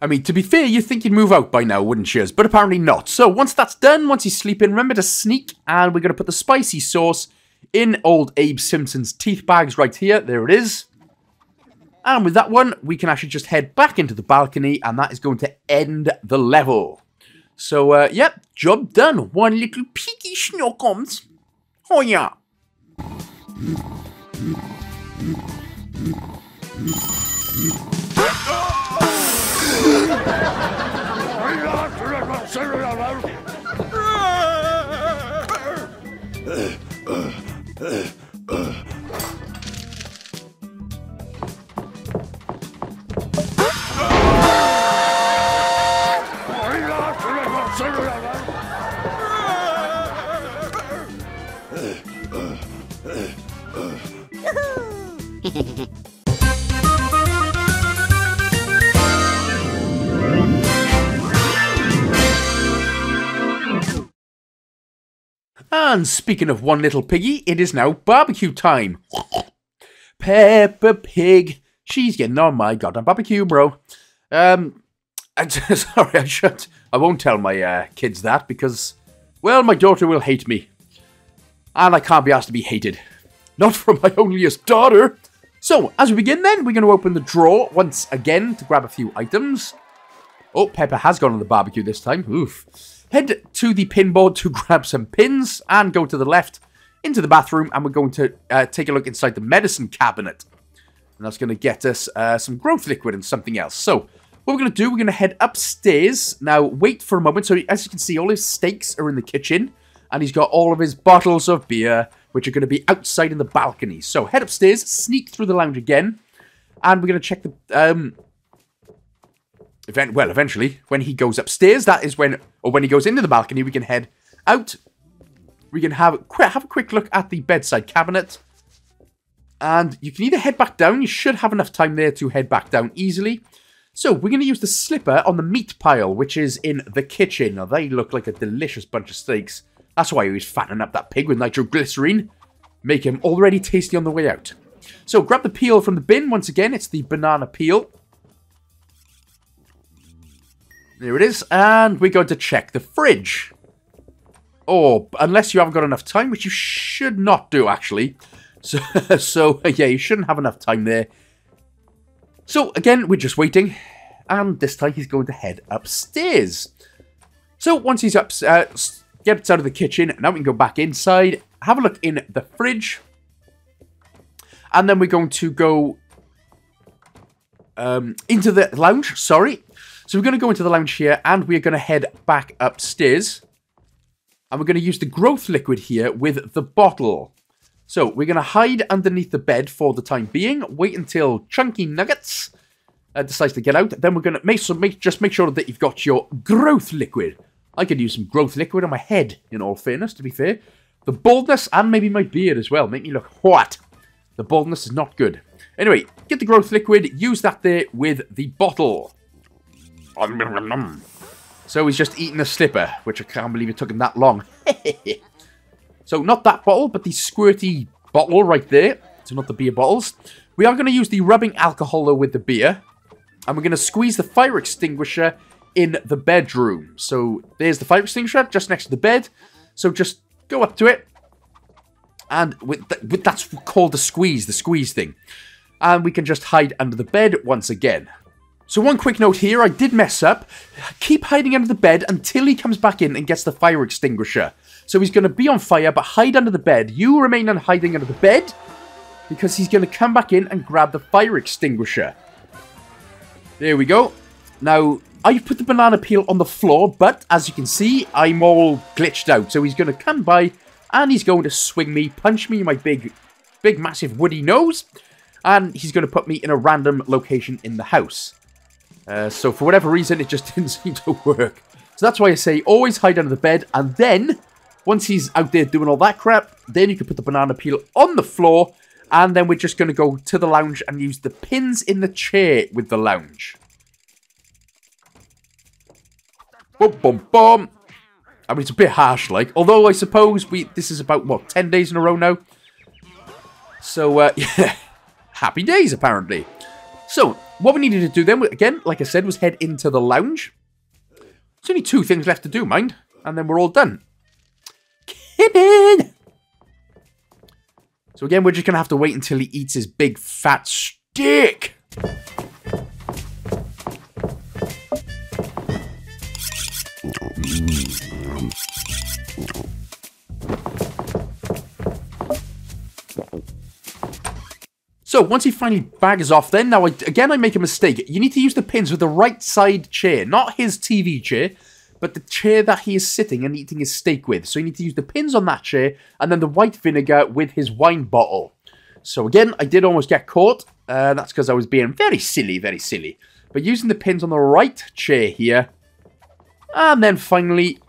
I mean, to be fair, you'd think he'd move out by now, wouldn't you? But apparently not. So once that's done, once he's sleeping, remember to sneak. And we're going to put the spicy sauce in old Abe Simpson's teeth bags right here. There it is. And with that one, we can actually just head back into the balcony. And that is going to end the level. So, uh, yep, job done. One little piggy schnook comes. Oh, yeah. And speaking of one little piggy, it is now barbecue time. Peppa Pig, she's getting on my goddamn barbecue, bro. Um, I, sorry, I should, I won't tell my uh, kids that because, well, my daughter will hate me. And I can't be asked to be hated. Not from my onlyest daughter. So, as we begin then, we're going to open the drawer once again to grab a few items. Oh, Pepper has gone on the barbecue this time. Oof. Head to the pin board to grab some pins and go to the left into the bathroom. And we're going to uh, take a look inside the medicine cabinet. And that's going to get us uh, some growth liquid and something else. So, what we're going to do, we're going to head upstairs. Now, wait for a moment. So, as you can see, all his steaks are in the kitchen. And he's got all of his bottles of beer, which are going to be outside in the balcony. So, head upstairs, sneak through the lounge again. And we're going to check the... Um, event. Well, eventually, when he goes upstairs, that is when... Or when he goes into the balcony, we can head out. We can have, have a quick look at the bedside cabinet. And you can either head back down. You should have enough time there to head back down easily. So, we're going to use the slipper on the meat pile, which is in the kitchen. Now, they look like a delicious bunch of steaks. That's why he was fattening up that pig with nitroglycerine. Make him already tasty on the way out. So, grab the peel from the bin. Once again, it's the banana peel. There it is. And we're going to check the fridge. Oh, unless you haven't got enough time, which you should not do, actually. So, so, yeah, you shouldn't have enough time there. So, again, we're just waiting. And this time he's going to head upstairs. So, once he's up, uh, gets out of the kitchen, now we can go back inside. Have a look in the fridge. And then we're going to go um, into the lounge. Sorry. So, we're going to go into the lounge here. And we're going to head back upstairs. And we're going to use the growth liquid here with the bottle. So, we're going to hide underneath the bed for the time being. Wait until Chunky Nuggets uh, decides to get out. Then we're going to make, so make just make sure that you've got your growth liquid. I could use some growth liquid on my head, in all fairness, to be fair. The baldness and maybe my beard as well. Make me look hot. The baldness is not good. Anyway, get the growth liquid. Use that there with the bottle. So, he's just eating a slipper, which I can't believe it took him that long. So, not that bottle, but the squirty bottle right there. So, not the beer bottles. We are going to use the rubbing alcohol, though, with the beer. And we're going to squeeze the fire extinguisher in the bedroom. So, there's the fire extinguisher just next to the bed. So, just go up to it. And with th with that's called the squeeze, the squeeze thing. And we can just hide under the bed once again. So, one quick note here. I did mess up. Keep hiding under the bed until he comes back in and gets the fire extinguisher. So, he's going to be on fire, but hide under the bed. You remain on hiding under the bed, because he's going to come back in and grab the fire extinguisher. There we go. Now, I've put the banana peel on the floor, but as you can see, I'm all glitched out. So, he's going to come by, and he's going to swing me, punch me in my big, big, massive woody nose. And he's going to put me in a random location in the house. Uh, so, for whatever reason, it just didn't seem to work. So, that's why I say always hide under the bed, and then... Once he's out there doing all that crap, then you can put the banana peel on the floor. And then we're just going to go to the lounge and use the pins in the chair with the lounge. Boom, boom, boom. I mean, it's a bit harsh, like. Although, I suppose we this is about, what, ten days in a row now? So, uh, yeah. Happy days, apparently. So, what we needed to do then, again, like I said, was head into the lounge. There's only two things left to do, mind. And then we're all done. Kidding. So again, we're just going to have to wait until he eats his big fat stick. So once he finally bags off then, now I, again I make a mistake. You need to use the pins with the right side chair, not his T V chair. But the chair that he is sitting and eating his steak with. So, you need to use the pins on that chair and then the white vinegar with his wine bottle. So, again, I did almost get caught. Uh, that's because I was being very silly, very silly. But using the pins on the right chair here. And then, finally,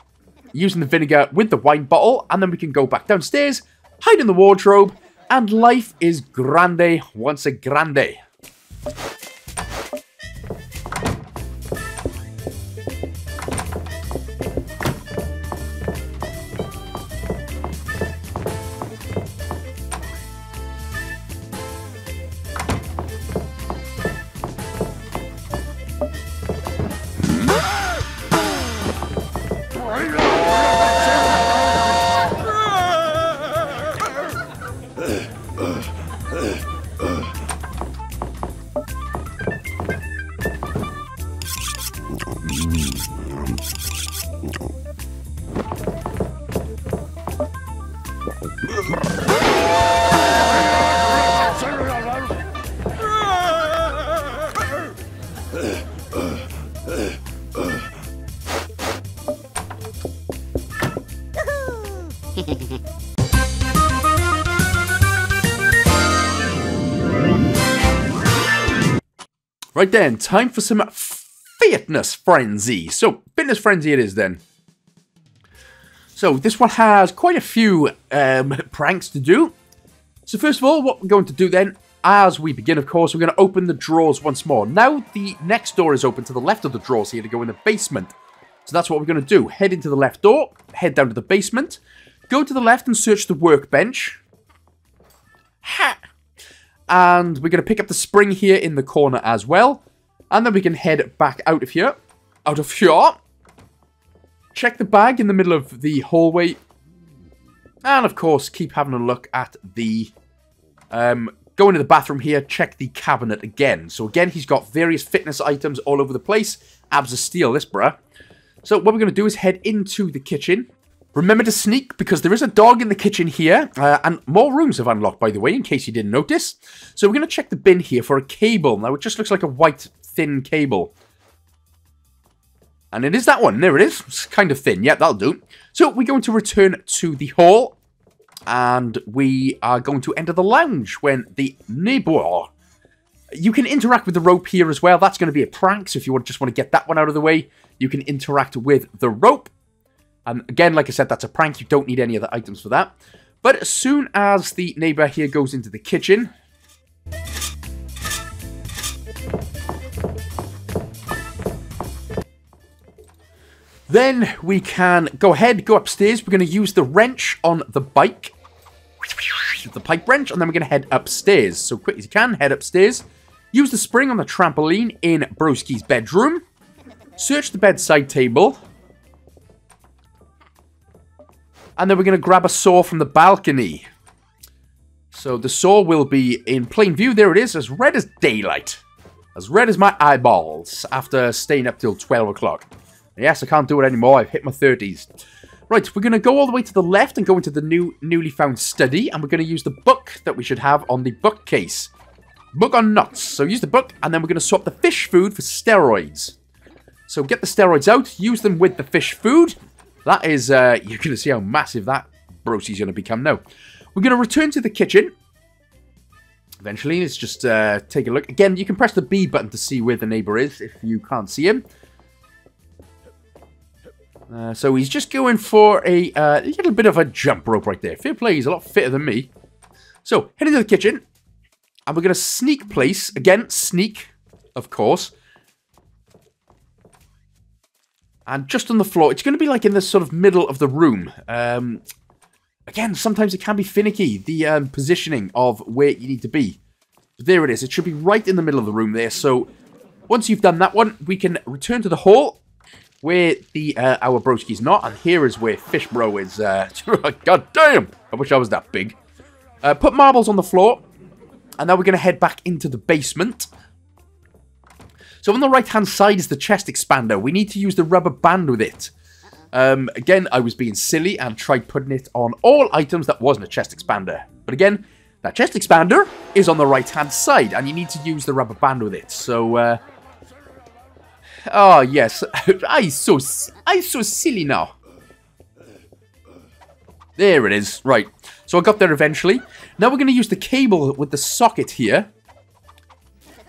using the vinegar with the wine bottle. And then we can go back downstairs, hide in the wardrobe. And life is grande once a grande. Right then, time for some fitness frenzy. So, fitness frenzy it is then. So, this one has quite a few um, pranks to do. So, first of all, what we're going to do then, as we begin, of course, we're going to open the drawers once more. Now, the next door is open to the left of the drawers here to go in the basement. So, that's what we're going to do. Head into the left door, head down to the basement, go to the left and search the workbench. Ha! And we're going to pick up the spring here in the corner as well. And then we can head back out of here. Out of here. Check the bag in the middle of the hallway. And, of course, keep having a look at the... Um, go into the bathroom here. Check the cabinet again. So, again, he's got various fitness items all over the place. Abs of steel, this bruh. So, what we're going to do is head into the kitchen. Remember to sneak, because there is a dog in the kitchen here. Uh, and more rooms have unlocked, by the way, in case you didn't notice. So, we're going to check the bin here for a cable. Now, it just looks like a white, thin cable. And it is that one. There it is. It's kind of thin. Yeah, that'll do. So, we're going to return to the hall. And we are going to enter the lounge when the neighbour... You can interact with the rope here as well. That's going to be a prank. So, if you just want to get that one out of the way, you can interact with the rope. And again, like I said, that's a prank. You don't need any other items for that. But as soon as the neighbour here goes into the kitchen... Then we can go ahead, go upstairs. We're going to use the wrench on the bike. The pipe wrench. And then we're going to head upstairs. So quick as you can, head upstairs. Use the spring on the trampoline in Broski's bedroom. Search the bedside table. And then we're going to grab a saw from the balcony. So the saw will be in plain view. There it is, as red as daylight. As red as my eyeballs after staying up till twelve o'clock. Yes, I can't do it anymore. I've hit my thirties. Right, we're going to go all the way to the left and go into the new, newly found study. And we're going to use the book that we should have on the bookcase. Book on nuts. So use the book, and then we're going to swap the fish food for steroids. So get the steroids out. Use them with the fish food. That is, uh, you're going to see how massive that brosie's going to become now. We're going to return to the kitchen. Eventually, let's just uh, take a look. Again, you can press the B button to see where the neighbour is if you can't see him. Uh, so he's just going for a uh, little bit of a jump rope right there. Fair play, he's a lot fitter than me. So, head into the kitchen. And we're going to sneak place. Again, sneak, of course. And just on the floor. It's going to be like in the sort of middle of the room. Um, again, sometimes it can be finicky. The um, positioning of where you need to be. But there it is. It should be right in the middle of the room there. So, once you've done that one, we can return to the hall. Where the, uh, our broski's not, and here is where Fish Bro is, uh, god damn, I wish I was that big. Uh, put marbles on the floor, and now we're going to head back into the basement. So on the right-hand side is the chest expander. We need to use the rubber band with it. Um, again, I was being silly and tried putting it on all items that wasn't a chest expander. But again, that chest expander is on the right-hand side, and you need to use the rubber band with it, so, uh... Oh, yes. I'm so, I'm so silly now. There it is. Right. So I got there eventually. Now we're going to use the cable with the socket here.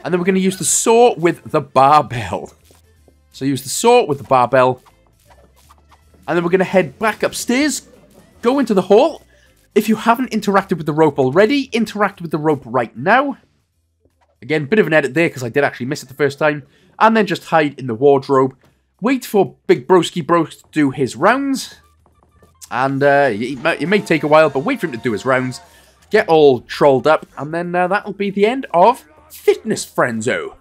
And then we're going to use the saw with the barbell. So use the saw with the barbell. And then we're going to head back upstairs. Go into the hall. If you haven't interacted with the rope already, interact with the rope right now. Again, bit of an edit there because I did actually miss it the first time. And then just hide in the wardrobe. Wait for Big Broski Bro to do his rounds. And uh, it, may, it may take a while, but wait for him to do his rounds. Get all trolled up. And then uh, that'll be the end of Fitness Frenzo.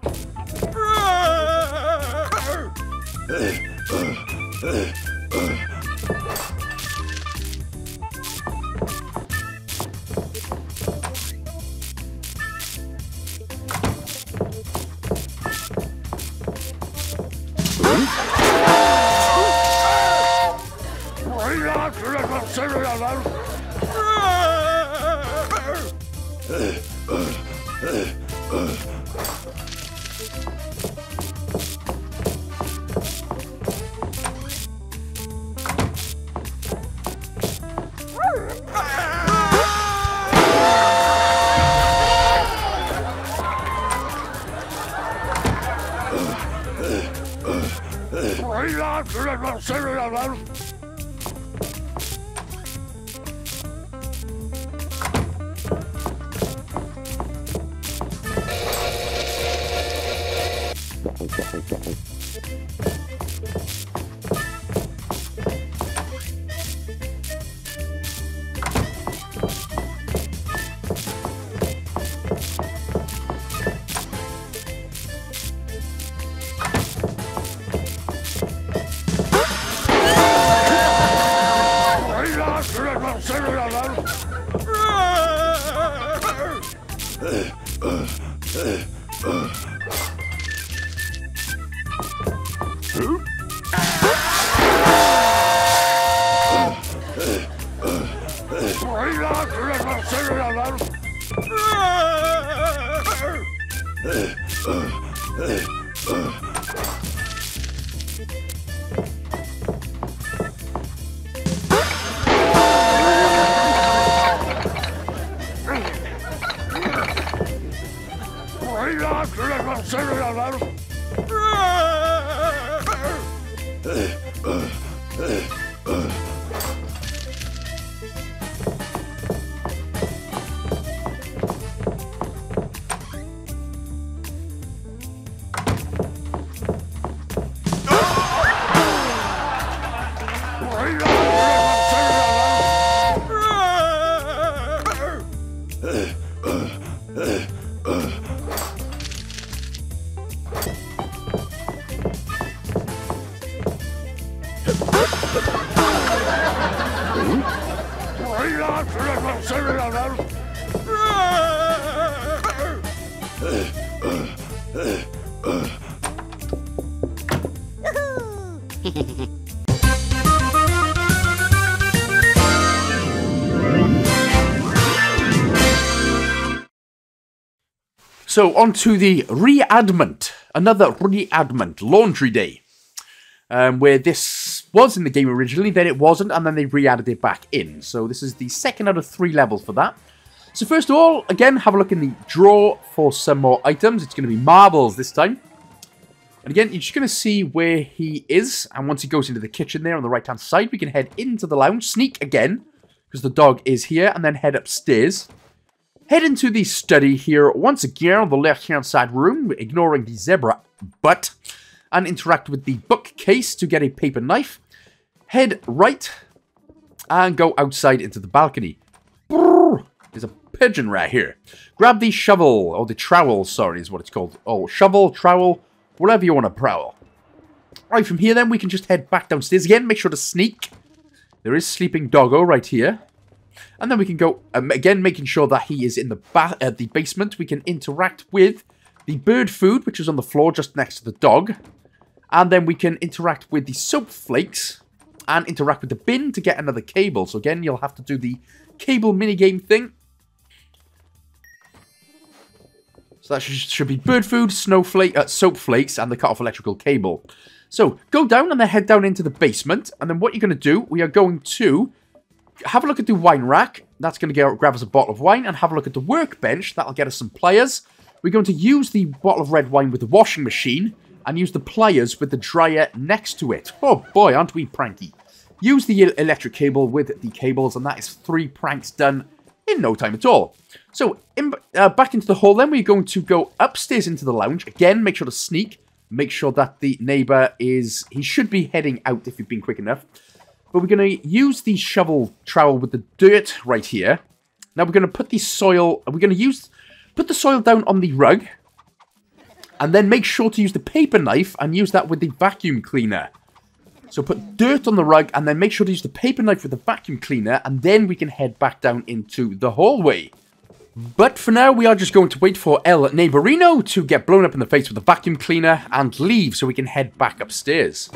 So on to the readment, another readment, Laundry Day, um, where this was in the game originally, then it wasn't, and then they re-added it back in. So this is the second out of three levels for that. So first of all, again, have a look in the drawer for some more items. It's going to be marbles this time. And again, you're just going to see where he is, and once he goes into the kitchen there on the right-hand side, we can head into the lounge, sneak again, because the dog is here, and then head upstairs. Head into the study here, once again, on the left-hand side room, ignoring the zebra butt, and interact with the bookcase to get a paper knife. Head right, and go outside into the balcony. Brrr, there's a pigeon right here. Grab the shovel, or the trowel, sorry, is what it's called. Oh, shovel, trowel, whatever you want to prowl. Right, from here then, we can just head back downstairs again, make sure to sneak. There is sleeping doggo right here. And then we can go, um, again, making sure that he is in the ba uh, the basement. We can interact with the bird food, which is on the floor just next to the dog. And then we can interact with the soap flakes and interact with the bin to get another cable. So again, you'll have to do the cable minigame thing. So that sh should be bird food, snowflake, uh, soap flakes, and the cut-off electrical cable. So go down and then head down into the basement. And then what you're going to do, we are going to... have a look at the wine rack. That's going to get, grab us a bottle of wine. And have a look at the workbench. That'll get us some pliers. We're going to use the bottle of red wine with the washing machine. And use the pliers with the dryer next to it. Oh boy, aren't we pranky. Use the electric cable with the cables. And that is three pranks done in no time at all. So, in, uh, back into the hall then. We're going to go upstairs into the lounge. Again, make sure to sneak. Make sure that the neighbour is... he should be heading out if you've been quick enough. But we're going to use the shovel trowel with the dirt right here. Now we're going to put the soil... we're going to use put the soil down on the rug. And then make sure to use the paper knife and use that with the vacuum cleaner. So put dirt on the rug and then make sure to use the paper knife with the vacuum cleaner. And then we can head back down into the hallway. But for now, we are just going to wait for El Neighborino to get blown up in the face with the vacuum cleaner and leave so we can head back upstairs.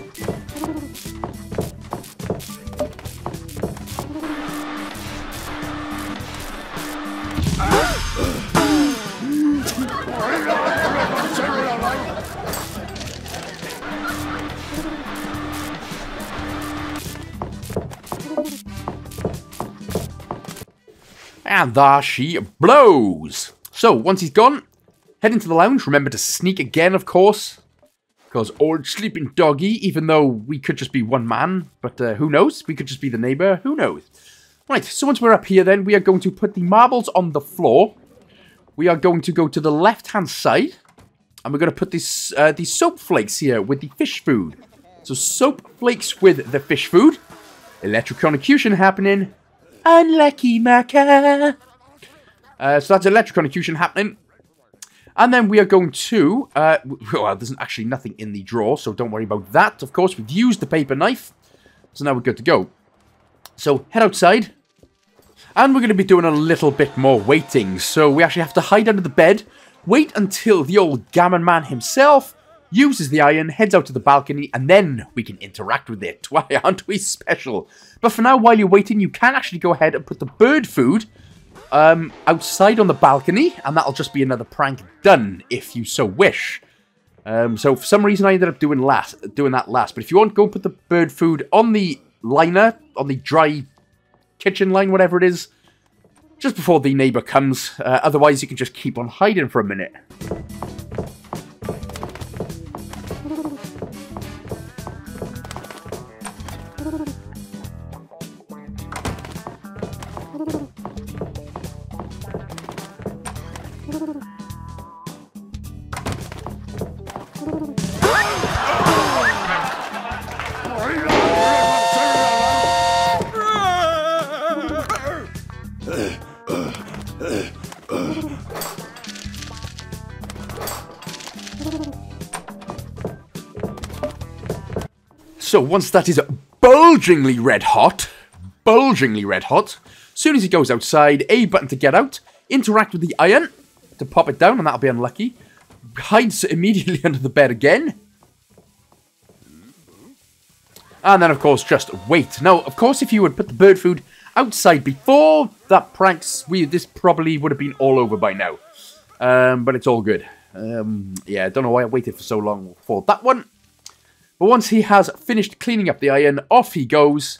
And there she blows. So, once he's gone, head into the lounge. Remember to sneak again, of course. Goes old sleeping doggy, even though we could just be one man. But uh, who knows? We could just be the neighbour. Who knows? Right, so once we're up here then, we are going to put the marbles on the floor. We are going to go to the left-hand side. And we're going to put this, uh, these soap flakes here with the fish food. So soap flakes with the fish food. Electrocution happening. Unlucky Maka. Uh, so that's electrocution happening. And then we are going to... Uh, well, there's actually nothing in the drawer, so don't worry about that. Of course, we've used the paper knife. So now we're good to go. So head outside. And we're going to be doing a little bit more waiting. So we actually have to hide under the bed. Wait until the old Gammon man himself uses the iron, heads out to the balcony, and then we can interact with it. Why, aren't we special? But for now, while you're waiting, you can actually go ahead and put the bird food um, outside on the balcony, and that'll just be another prank done, if you so wish. Um, so for some reason, I ended up doing last, doing that last. But if you want, go and put the bird food on the liner, on the dry kitchen line, whatever it is, just before the neighbour comes. Uh, otherwise, you can just keep on hiding for a minute. So once that is bulgingly red hot, bulgingly red hot, as soon as he goes outside, A button to get out, interact with the iron to pop it down, and that'll be unlucky. Hides immediately under the bed again. And then, of course, just wait. Now, of course, if you would put the bird food outside before that pranks, we, this probably would have been all over by now. Um, but it's all good. Um, yeah, I don't know why I waited for so long for that one. But once he has finished cleaning up the iron, off he goes.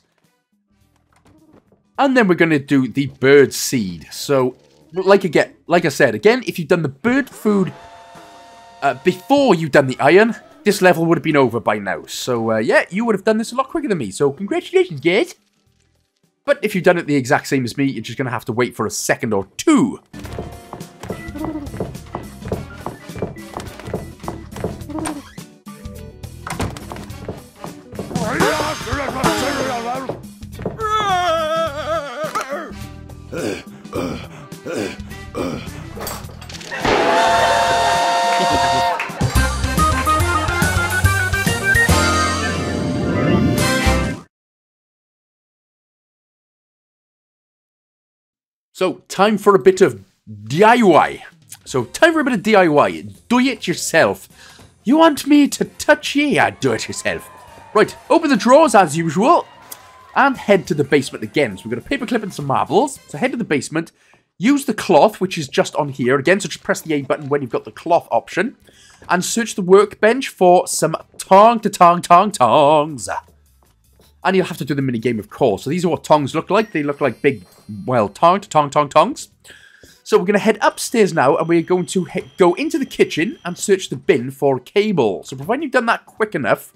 And then we're going to do the bird seed. So, like, again, like I said, again, if you've done the bird food uh, before you've done the iron, this level would have been over by now. So, uh, yeah, you would have done this a lot quicker than me. So, congratulations, guys. But if you've done it the exact same as me, you're just going to have to wait for a second or two. So, time for a bit of D I Y. So, time for a bit of D I Y. Do it yourself. You want me to touch you? Yeah, do it yourself. Right, open the drawers as usual. And head to the basement again. So, we've got a paperclip and some marbles. So, head to the basement. Use the cloth, which is just on here. Again, so just press the A button when you've got the cloth option. And search the workbench for some tong to tong tong tongs. And you'll have to do the minigame, of course. So these are what tongs look like. They look like big, well, tong to tong tong tongs. So we're going to head upstairs now, and we're going to go into the kitchen and search the bin for a cable. So provided you've done that quick enough,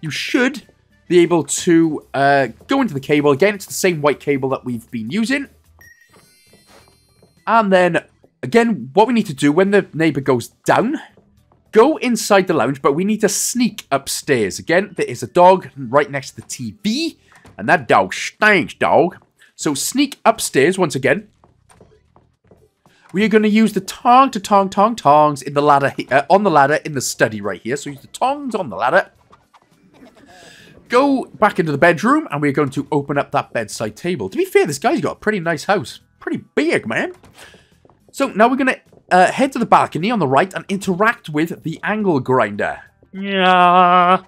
you should be able to uh, go into the cable. Again, it's the same white cable that we've been using. And then, again, what we need to do when the neighbour goes down... Go inside the lounge, but we need to sneak upstairs. Again, there is a dog right next to the T V, and that dog stinks, dog. So sneak upstairs once again. We are going to use the tong to tong tong tongs in the ladder uh, on the ladder in the study right here. So use the tongs on the ladder. Go back into the bedroom, and we're going to open up that bedside table. To be fair, this guy's got a pretty nice house, pretty big, man. So now we're going to uh, head to the balcony on the right and interact with the angle grinder. Yeah.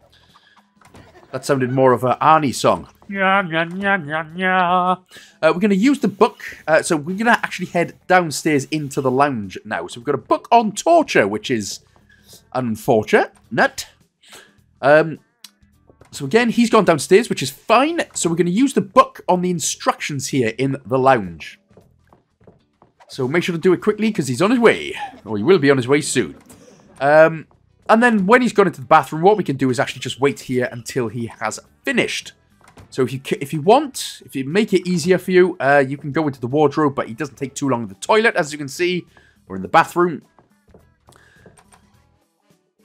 That sounded more of an Arnie song. Yeah, yeah, yeah, yeah, yeah. Uh, we're going to use the book. Uh, so we're going to actually head downstairs into the lounge now. So we've got a book on torture, which is unfortunate. Nut. Um, so again, he's gone downstairs, which is fine. So we're going to use the book on the instructions here in the lounge. So make sure to do it quickly, because he's on his way. Or he will be on his way soon. Um, And then when he's gone into the bathroom, what we can do is actually just wait here until he has finished. So if you if you want, if you make it easier for you, uh, you can go into the wardrobe, but it doesn't take too long in the toilet, as you can see, or in the bathroom.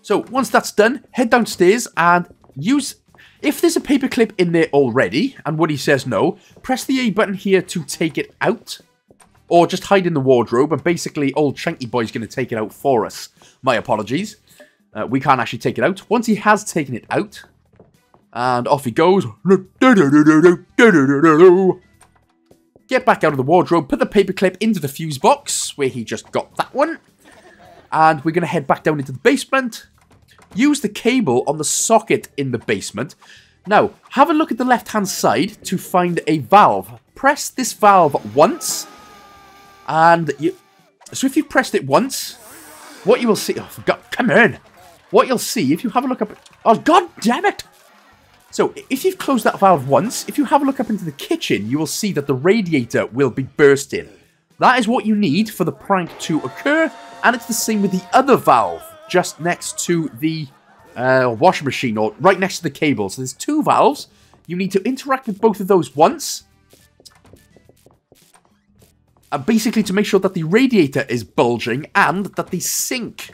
So once that's done, head downstairs and use... If there's a paperclip in there already, and Woody says no, press the A button here to take it out. Or just hide in the wardrobe, and basically old Chunky Boy's going to take it out for us. My apologies. Uh, we can't actually take it out. Once he has taken it out, and off he goes. Get back out of the wardrobe, put the paperclip into the fuse box, where he just got that one. And we're going to head back down into the basement. Use the cable on the socket in the basement. Now, have a look at the left-hand side to find a valve. Press this valve once. And you... So if you pressed it once, what you will see... Oh, for God, come in. What you'll see, if you have a look up... Oh, God damn it. So, if you've closed that valve once, if you have a look up into the kitchen, you will see that the radiator will be bursting. That is what you need for the prank to occur. And it's the same with the other valve. Just next to the uh, washing machine, or right next to the cable. So there's two valves. You need to interact with both of those once. And basically to make sure that the radiator is bulging and that the sink,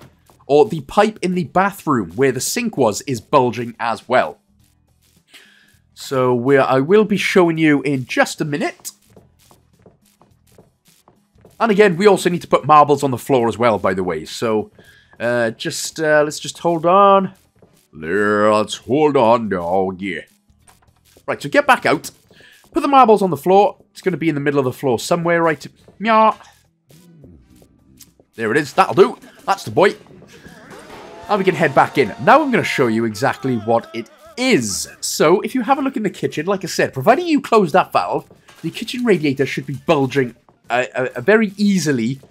or the pipe in the bathroom where the sink was, is bulging as well. So where I will be showing you in just a minute. And again, we also need to put marbles on the floor as well, by the way. So... Uh, just, uh, let's just hold on. Let's hold on now, yeah. Right, so get back out. Put the marbles on the floor. It's going to be in the middle of the floor somewhere, right? Meow. There it is. That'll do. That's the boy. And we can head back in. Now I'm going to show you exactly what it is. So, if you have a look in the kitchen, like I said, providing you close that valve, the kitchen radiator should be bulging a, a, a very easily,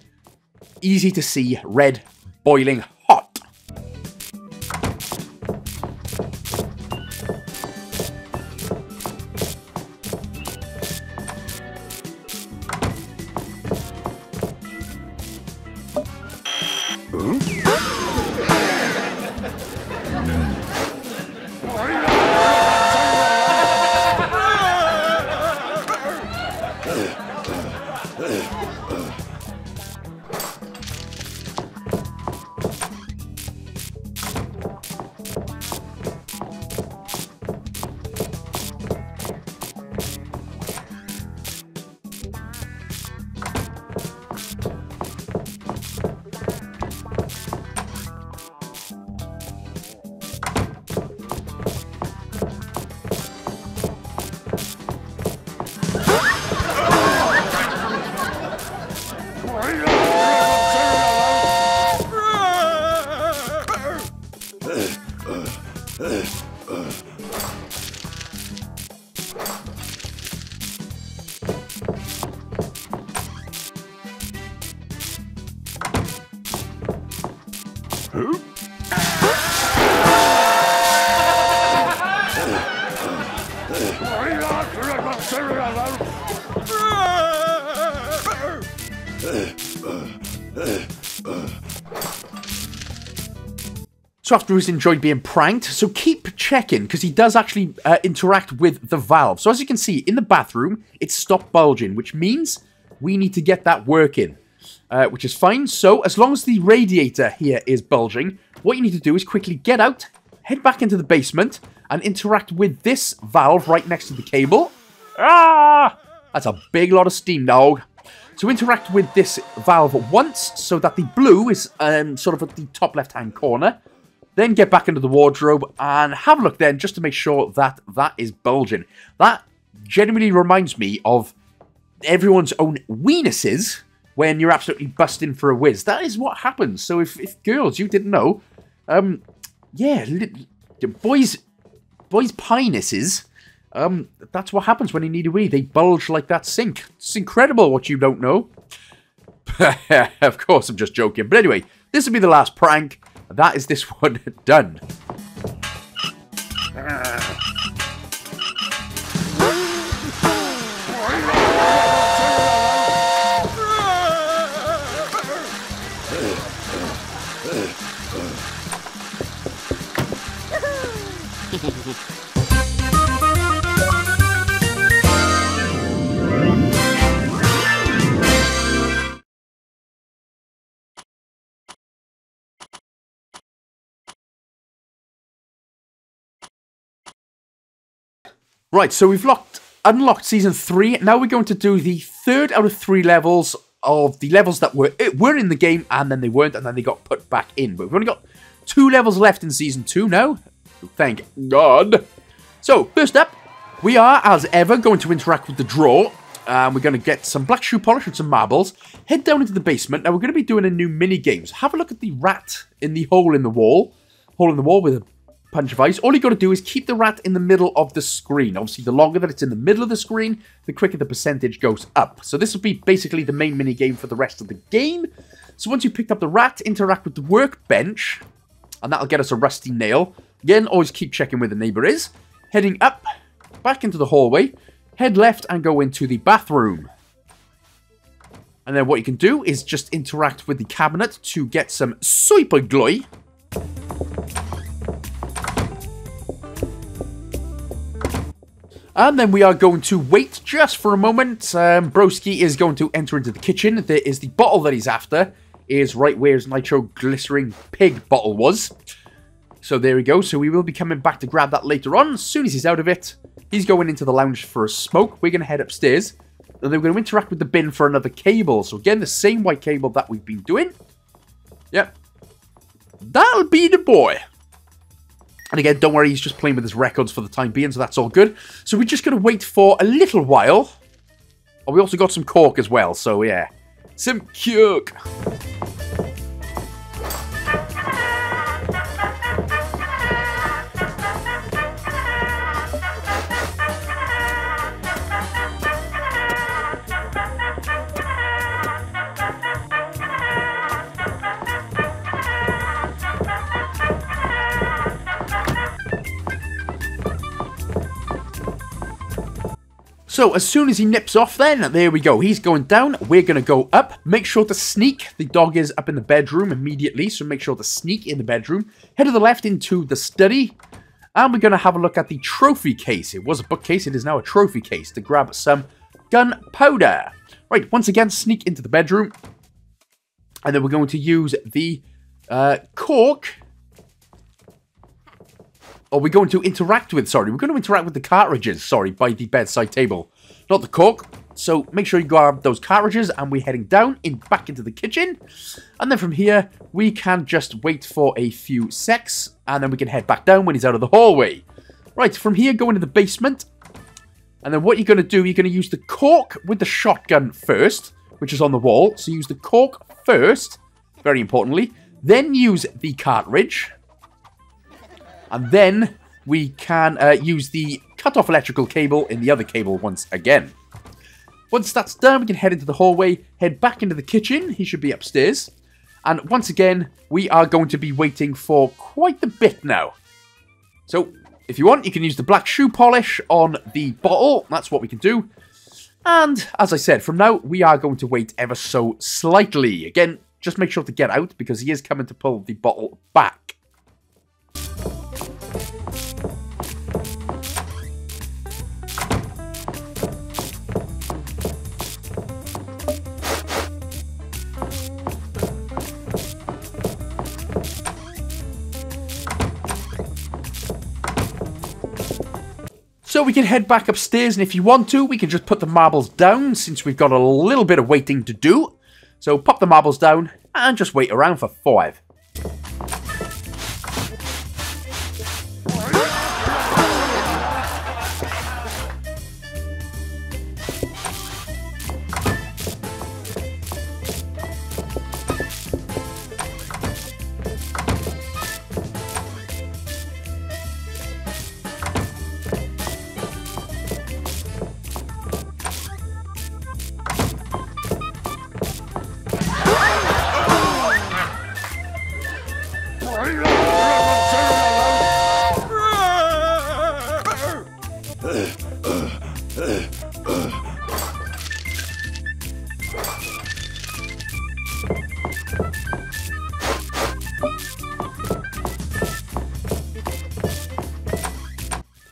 easy to see red boiling hot. So after he's enjoyed being pranked, so keep checking, because he does actually uh, interact with the valve. So as you can see, in the bathroom, it's stopped bulging, which means we need to get that working, uh, which is fine. So as long as the radiator here is bulging, what you need to do is quickly get out, head back into the basement, and interact with this valve right next to the cable. Ah! That's a big lot of steam, dog. So interact with this valve once, so that the blue is um, sort of at the top left-hand corner. Then get back into the wardrobe and have a look then just to make sure that that is bulging. That genuinely reminds me of everyone's own weenuses when you're absolutely busting for a whiz. That is what happens. So if, if girls, you didn't know, um, yeah, boys, boys' penises, um, that's what happens when you need a wee. They bulge like that sink. It's incredible what you don't know. Of course, I'm just joking. But anyway, this will be the last prank. That is this one done. Right, so we've locked, unlocked Season three. Now we're going to do the third out of three levels of the levels that were were in the game, and then they weren't, and then they got put back in. But we've only got two levels left in Season two now. Thank God. So, first up, we are, as ever, going to interact with the drawer. Um, we're going to get some black shoe polish and some marbles. Head down into the basement. Now, we're going to be doing a new mini-game. So have a look at the rat in the hole in the wall. Hole in the wall with a punch of ice. All you got to do is keep the rat in the middle of the screen. Obviously, the longer that it's in the middle of the screen, the quicker the percentage goes up. So this will be basically the main mini-game for the rest of the game. So once you've picked up the rat, interact with the workbench, and that'll get us a rusty nail. Again, always keep checking where the neighbour is. Heading up, back into the hallway, head left and go into the bathroom. And then what you can do is just interact with the cabinet to get some super glue. And then we are going to wait just for a moment. Um, Broski is going to enter into the kitchen. There is the bottle that he's after. It is right where his nitroglycerin pig bottle was. So there we go. So we will be coming back to grab that later on. As soon as he's out of it, he's going into the lounge for a smoke. We're going to head upstairs. And then we're going to interact with the bin for another cable. So again, the same white cable that we've been doing. Yep. That'll be the boy. And again, don't worry, he's just playing with his records for the time being, so that's all good. So we're just going to wait for a little while. Oh, we also got some cork as well, so yeah. Some cork. So, as soon as he nips off then, there we go. He's going down. We're going to go up. Make sure to sneak. The dog is up in the bedroom immediately, so make sure to sneak in the bedroom. Head to the left into the study. And we're going to have a look at the trophy case. It was a bookcase. It is now a trophy case to grab some gunpowder. Right, once again, sneak into the bedroom. And then we're going to use the uh, cork. Or we're going to interact with, sorry, we're going to interact with the cartridges, sorry, by the bedside table. Not the cork. So make sure you grab those cartridges, and we're heading down in back into the kitchen. And then from here, we can just wait for a few secs, and then we can head back down when he's out of the hallway. Right, from here, go into the basement. And then what you're going to do, you're going to use the cork with the shotgun first, which is on the wall. So use the cork first, very importantly. Then use the cartridge. And then we can uh, use the cut-off electrical cable in the other cable once again. Once that's done, we can head into the hallway, head back into the kitchen. He should be upstairs. And once again, we are going to be waiting for quite a bit now. So, if you want, you can use the black shoe polish on the bottle. That's what we can do. And, as I said, from now, we are going to wait ever so slightly. Again, just make sure to get out, because he is coming to pull the bottle back. So we can head back upstairs, and if you want to, we can just put the marbles down, since we've got a little bit of waiting to do. So pop the marbles down, and just wait around for five.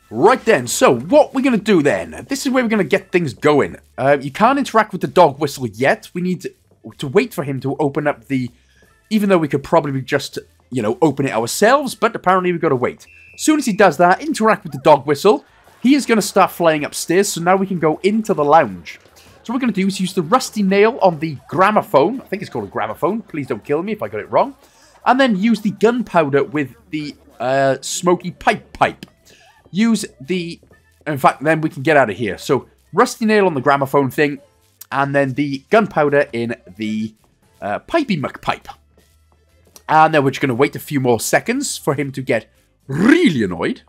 Right then, so what we're going to do then, this is where we're going to get things going. Uh, you can't interact with the dog whistle yet. We need to, to wait for him to open up the... Even though we could probably just, you know, open it ourselves, but apparently we've got to wait. As soon as he does that, interact with the dog whistle. He is going to start flying upstairs, so now we can go into the lounge. So what we're going to do is use the rusty nail on the gramophone. I think it's called a gramophone. Please don't kill me if I got it wrong. And then use the gunpowder with the uh, smoky pipe pipe. Use the... In fact, then we can get out of here. So, rusty nail on the gramophone thing. And then the gunpowder in the uh, pipey muck pipe. And then we're just going to wait a few more seconds for him to get really annoyed.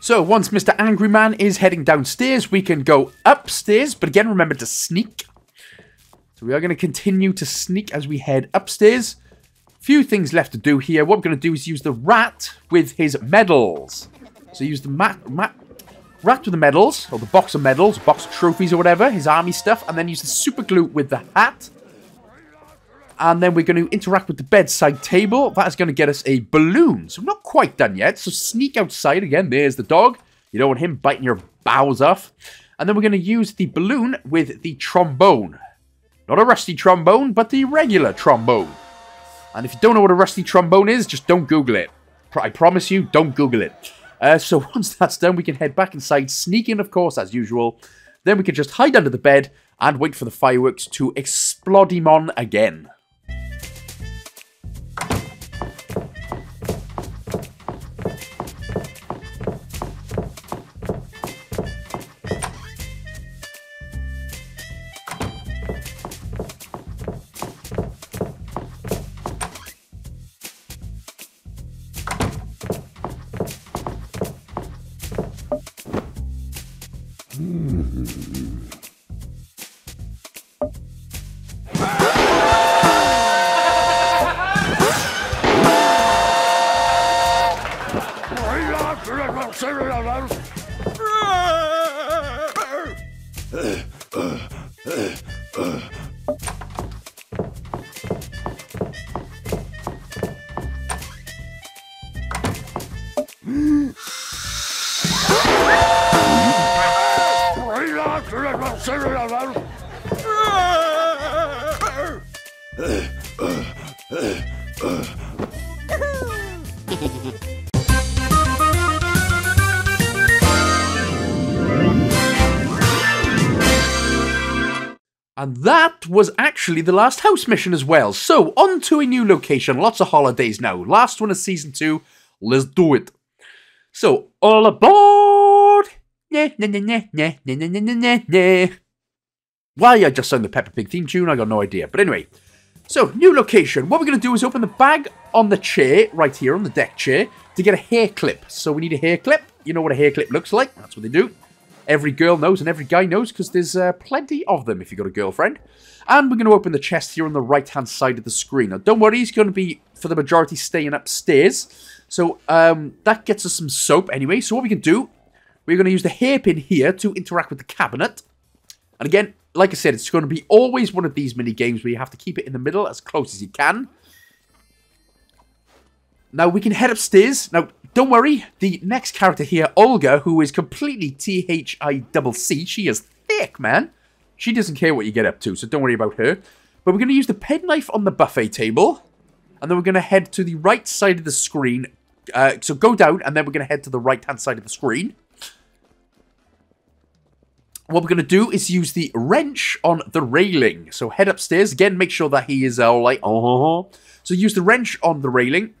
So, once Mister Angry Man is heading downstairs, we can go upstairs. But again, remember to sneak. So, we are going to continue to sneak as we head upstairs. Few things left to do here. What we're going to do is use the rat with his medals. So, use the mat, mat, rat with the medals, or the box of medals, box of trophies or whatever, his army stuff. And then use the super glue with the hat. And then we're going to interact with the bedside table. That is going to get us a balloon. So we're not quite done yet. So sneak outside again. There's the dog. You don't want him biting your bowels off. And then we're going to use the balloon with the trombone. Not a rusty trombone, but the regular trombone. And if you don't know what a rusty trombone is, just don't Google it. I promise you, don't Google it. Uh, so once that's done, we can head back inside. Sneak in, of course, as usual. Then we can just hide under the bed and wait for the fireworks to explodimon again. And that was actually the last house mission as well. So, on to a new location. Lots of holidays now. Last one of season two. Let's do it. So, all aboard! Nah, nah, nah, nah, nah, nah, nah, nah, nah, nah. Why I just sang the Peppa Pig theme tune, I got no idea. But anyway. So, new location. What we're going to do is open the bag on the chair, right here on the deck chair, to get a hair clip. So, we need a hair clip. You know what a hair clip looks like. That's what they do. Every girl knows and every guy knows because there's uh, plenty of them if you've got a girlfriend. And we're going to open the chest here on the right-hand side of the screen. Now, don't worry, he's going to be, for the majority, staying upstairs. So, um, that gets us some soap anyway. So, what we can do, we're going to use the hairpin here to interact with the cabinet. And again, like I said, it's going to be always one of these mini-games where you have to keep it in the middle as close as you can. Now, we can head upstairs. Now... Don't worry, the next character here, Olga, who is completely T H I C C, she is thick, man. She doesn't care what you get up to, so don't worry about her. But we're going to use the penknife on the buffet table, and then we're going to head to the right side of the screen. Uh, so go down, and then we're going to head to the right-hand side of the screen. What we're going to do is use the wrench on the railing. So head upstairs. Again, make sure that he is all like, oh. So use the wrench on the railing.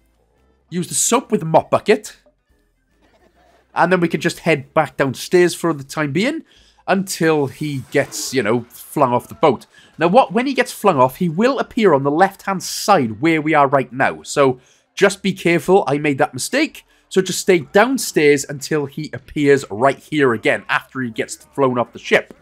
Use the soap with the mop bucket. And then we can just head back downstairs for the time being. until he gets, you know, flung off the boat. Now, what when he gets flung off, he will appear on the left-hand side where we are right now. So just be careful. I made that mistake. So just stay downstairs until he appears right here again after he gets flown off the ship.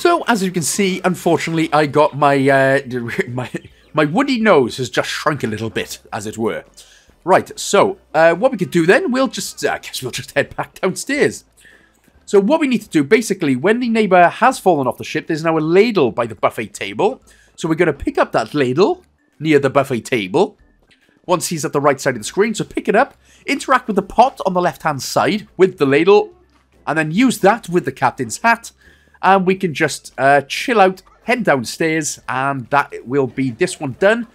So, as you can see, unfortunately, I got my, uh, my, my woody nose has just shrunk a little bit, as it were. Right, so, uh, what we could do then, we'll just, uh, I guess we'll just head back downstairs. So what we need to do, basically, when the neighbour has fallen off the ship, there's now a ladle by the buffet table. So we're going to pick up that ladle near the buffet table, once he's at the right side of the screen. So pick it up, interact with the pot on the left-hand side with the ladle, and then use that with the captain's hat. And we can just uh, chill out, head downstairs, and that will be this one done.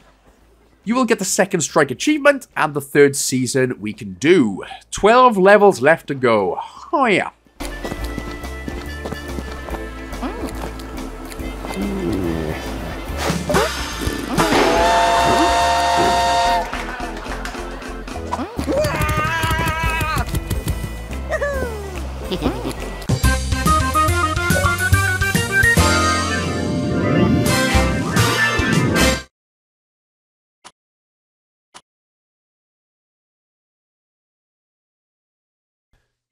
You will get the second strike achievement, and the third season we can do. twelve levels left to go. Oh, yeah.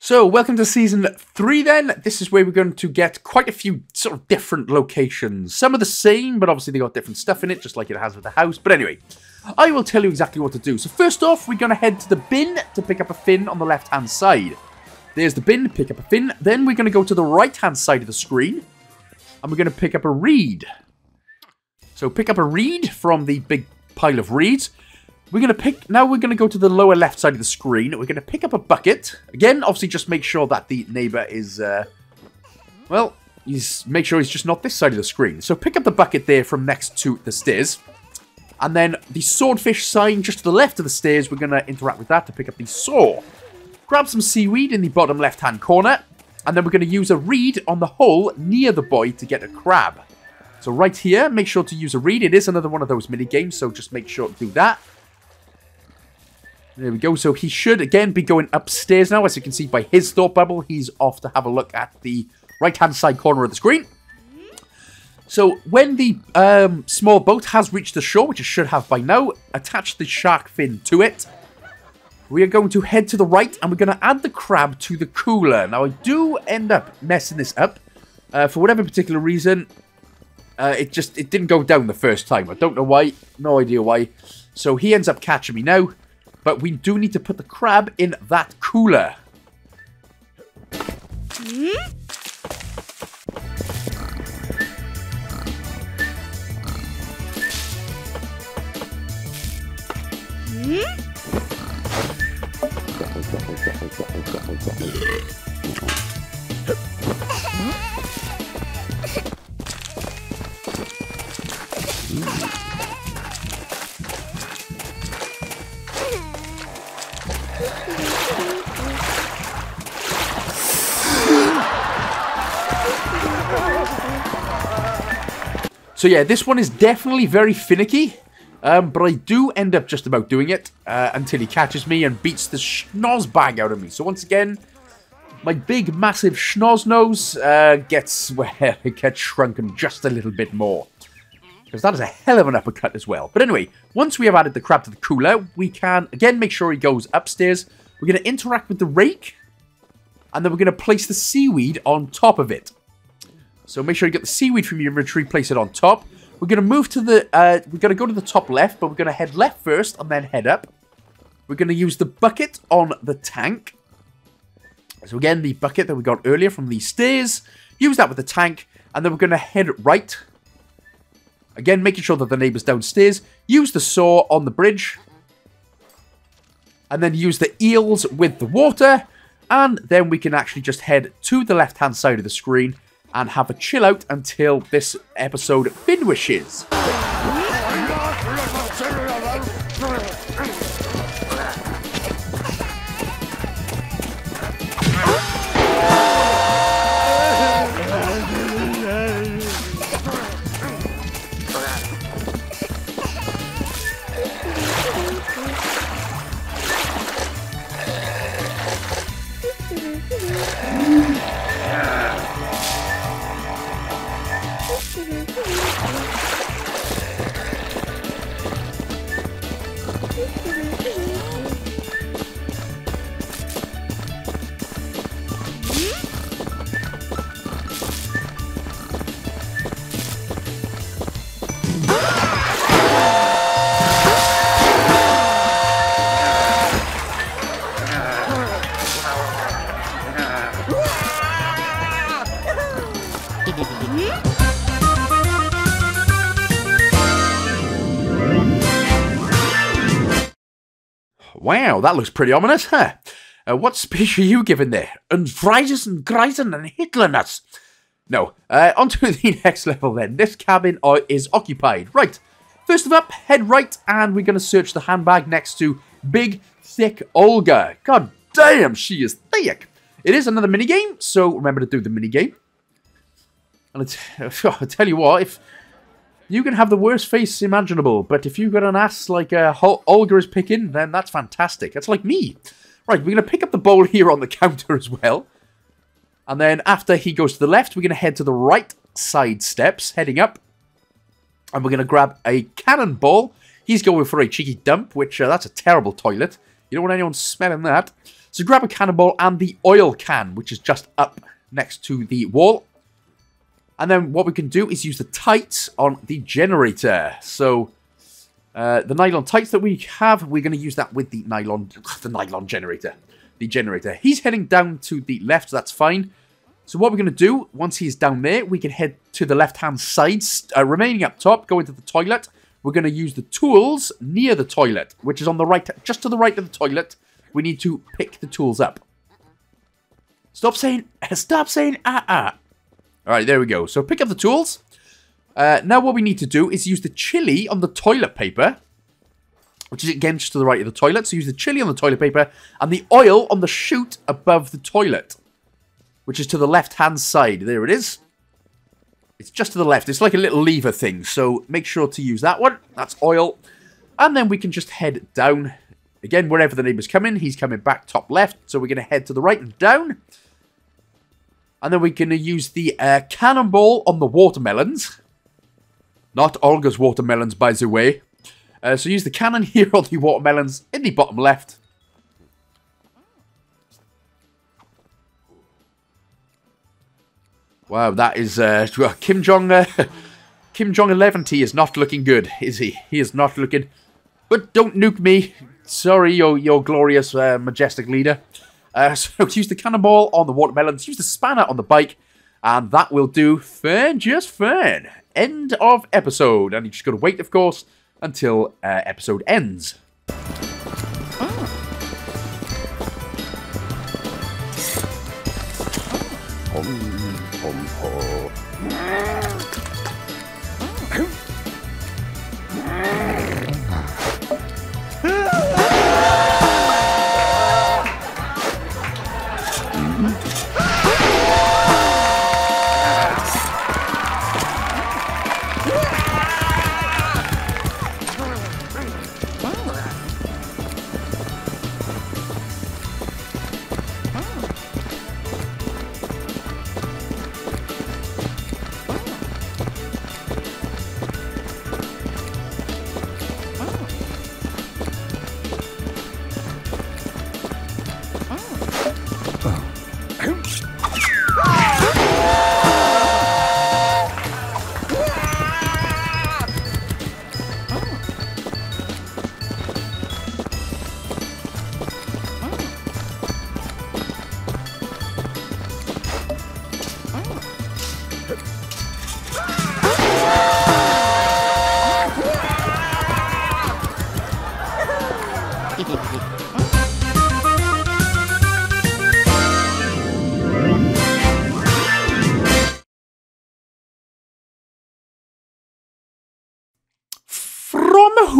So, welcome to Season three then. This is where we're going to get quite a few sort of different locations. Some are the same, but obviously they got different stuff in it, just like it has with the house. But anyway, I will tell you exactly what to do. So first off, we're going to head to the bin to pick up a fin on the left-hand side. There's the bin, pick up a fin. Then we're going to go to the right-hand side of the screen, and we're going to pick up a reed. So pick up a reed from the big pile of reeds. We're going to pick, now we're going to go to the lower left side of the screen. We're going to pick up a bucket. Again, obviously just make sure that the neighbour is, uh, well, he's make sure he's just not this side of the screen. So pick up the bucket there from next to the stairs. And then the swordfish sign just to the left of the stairs, we're going to interact with that to pick up the saw. Grab some seaweed in the bottom left-hand corner. And then we're going to use a reed on the hole near the boy to get a crab. So right here, make sure to use a reed. It is another one of those mini-games, so just make sure to do that. There we go. So he should, again, be going upstairs now. As you can see by his thought bubble, he's off to have a look at the right-hand side corner of the screen. So when the um, small boat has reached the shore, which it should have by now, attach the shark fin to it. We are going to head to the right, and we're going to add the crab to the cooler. Now, I do end up messing this up. Uh, for whatever particular reason, uh, it just it didn't go down the first time. I don't know why. No idea why. So he ends up catching me now. But we do need to put the crab in that cooler. Mm-hmm. Mm-hmm. So yeah, this one is definitely very finicky, um, but I do end up just about doing it uh, until he catches me and beats the schnoz bag out of me. So once again, my big, massive schnoz nose uh, gets, well, it gets shrunken just a little bit more. Because that is a hell of an uppercut as well. But anyway, once we have added the crab to the cooler, we can, again, make sure he goes upstairs. We're going to interact with the rake, and then we're going to place the seaweed on top of it. So make sure you get the seaweed from your inventory, place it on top. We're going to move to the, uh, we're going to go to the top left, but we're going to head left first and then head up. We're going to use the bucket on the tank. So again, the bucket that we got earlier from the stairs, use that with the tank, and then we're going to head right. Again, making sure that the neighbour's downstairs. Use the saw on the bridge. And then use the eels with the water. And then we can actually just head to the left-hand side of the screen. and have a chill out until this episode finishes. Wow, that looks pretty ominous, huh? Uh, what speech are you giving there? And Freisen and Greisen and Hitler nuts. No, uh, on to the next level then. This cabin uh, is occupied. Right, first of up, head right, and we're going to search the handbag next to Big Thick Olga. God damn, she is thick. It is another minigame, so remember to do the minigame. And I'll tell you what, if... you can have the worst face imaginable, but if you've got an ass like uh, Olga is picking, then that's fantastic. That's like me. Right, we're going to pick up the bowl here on the counter as well. And then after he goes to the left, we're going to head to the right side steps, heading up. And we're going to grab a cannonball. He's going for a cheeky dump, which uh, that's a terrible toilet. You don't want anyone smelling that. So grab a cannonball and the oil can, which is just up next to the wall. And then what we can do is use the tights on the generator. So uh, the nylon tights that we have, we're going to use that with the nylon, the nylon generator, the generator. He's heading down to the left. So that's fine. So what we're going to do once he's down there, we can head to the left-hand side, uh, remaining up top, go into the toilet. We're going to use the tools near the toilet, which is on the right, just to the right of the toilet. We need to pick the tools up. Stop saying, stop saying, ah, ah. Alright, there we go. So pick up the tools. Uh, now what we need to do is use the chili on the toilet paper, which is again just to the right of the toilet. So use the chili on the toilet paper and the oil on the chute above the toilet, which is to the left-hand side. There it is. It's just to the left. It's like a little lever thing. So make sure to use that one. That's oil. And then we can just head down. Again, wherever the neighbour's coming, he's coming back top left. So we're going to head to the right and down. And then we're going to use the uh, cannonball on the watermelons. Not Olga's watermelons, by the way. Uh, so use the cannon here on the watermelons in the bottom left. Wow, that is... Uh, Kim Jong... Uh, Kim Jong eleven T is not looking good, is he? He is not looking... But don't nuke me. Sorry, your, your glorious, uh, majestic leader. Uh, so use the cannonball on the watermelons, use the spanner on the bike, and that will do fun, just fun. End of episode, and you just got to wait, of course, until uh, episode ends.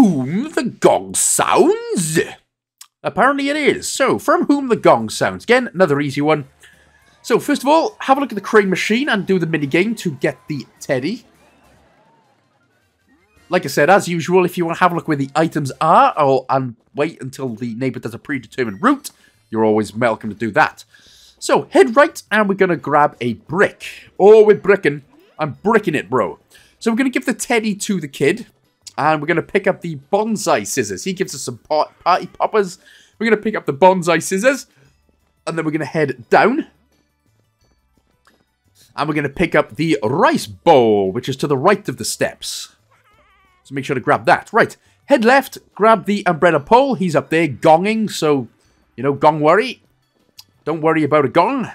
whom the gong sounds. Apparently it is. So, from whom the gong sounds. Again, another easy one. So, first of all, have a look at the crane machine and do the minigame to get the teddy. Like I said, as usual, if you want to have a look where the items are or and wait until the neighbour does a predetermined route, you're always welcome to do that. So, head right, and we're going to grab a brick. Oh, we're bricking. I'm bricking it, bro. So, we're going to give the teddy to the kid, and we're going to pick up the bonsai scissors. He gives us some party poppers. We're going to pick up the bonsai scissors, and then we're going to head down. And we're going to pick up the rice bowl, which is to the right of the steps. So, make sure to grab that. Right, head left, grab the umbrella pole. He's up there gonging, so, you know, gong worry. Don't worry about a gong.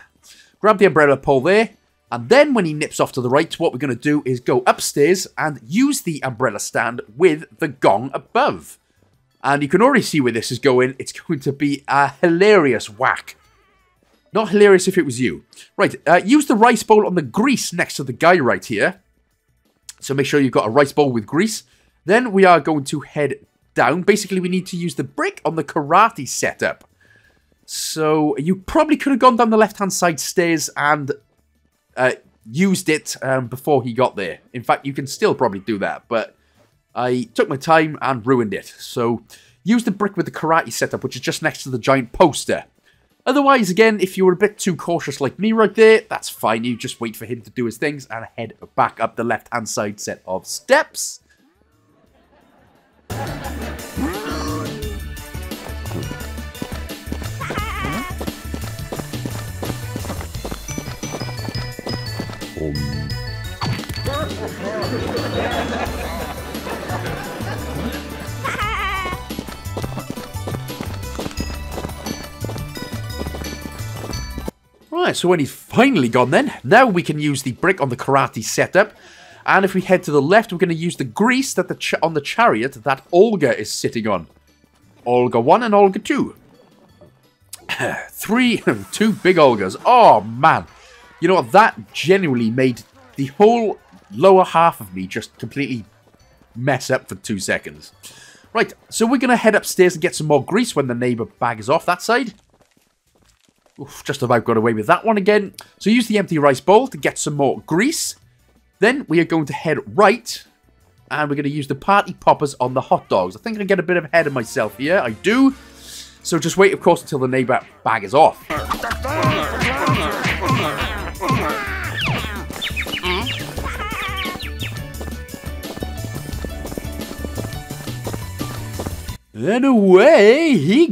Grab the umbrella pole there. And then when he nips off to the right, what we're going to do is go upstairs and use the umbrella stand with the gong above. And you can already see where this is going. It's going to be a hilarious whack. Not hilarious if it was you. Right, uh, use the rice bowl on the grease next to the guy right here. So make sure you've got a rice bowl with grease. Then we are going to head down. Basically, we need to use the brick on the karate setup. So, you probably could have gone down the left-hand side stairs and uh, used it um, before he got there. In fact, you can still probably do that, but I took my time and ruined it. So, use the brick with the karate setup, which is just next to the giant poster. Otherwise, again, if you were a bit too cautious like me right there, that's fine. You just wait for him to do his things and head back up the left-hand side set of steps. Right, so when he's finally gone then, now we can use the brick on the karate setup. And if we head to the left, we're going to use the grease that the ch on the chariot that Olga is sitting on. Olga one and Olga two. Three, two big Olgas. Oh, man. You know what, that genuinely made the whole lower half of me just completely mess up for two seconds. Right, so we're going to head upstairs and get some more grease when the neighbour bag is off that side. Oof, just about got away with that one again. So use the empty rice bowl to get some more grease. Then we are going to head right, and we're going to use the party poppers on the hot dogs. I think I get a bit ahead of myself here, I do. So just wait, of course, until the neighbour bag is off. Then away he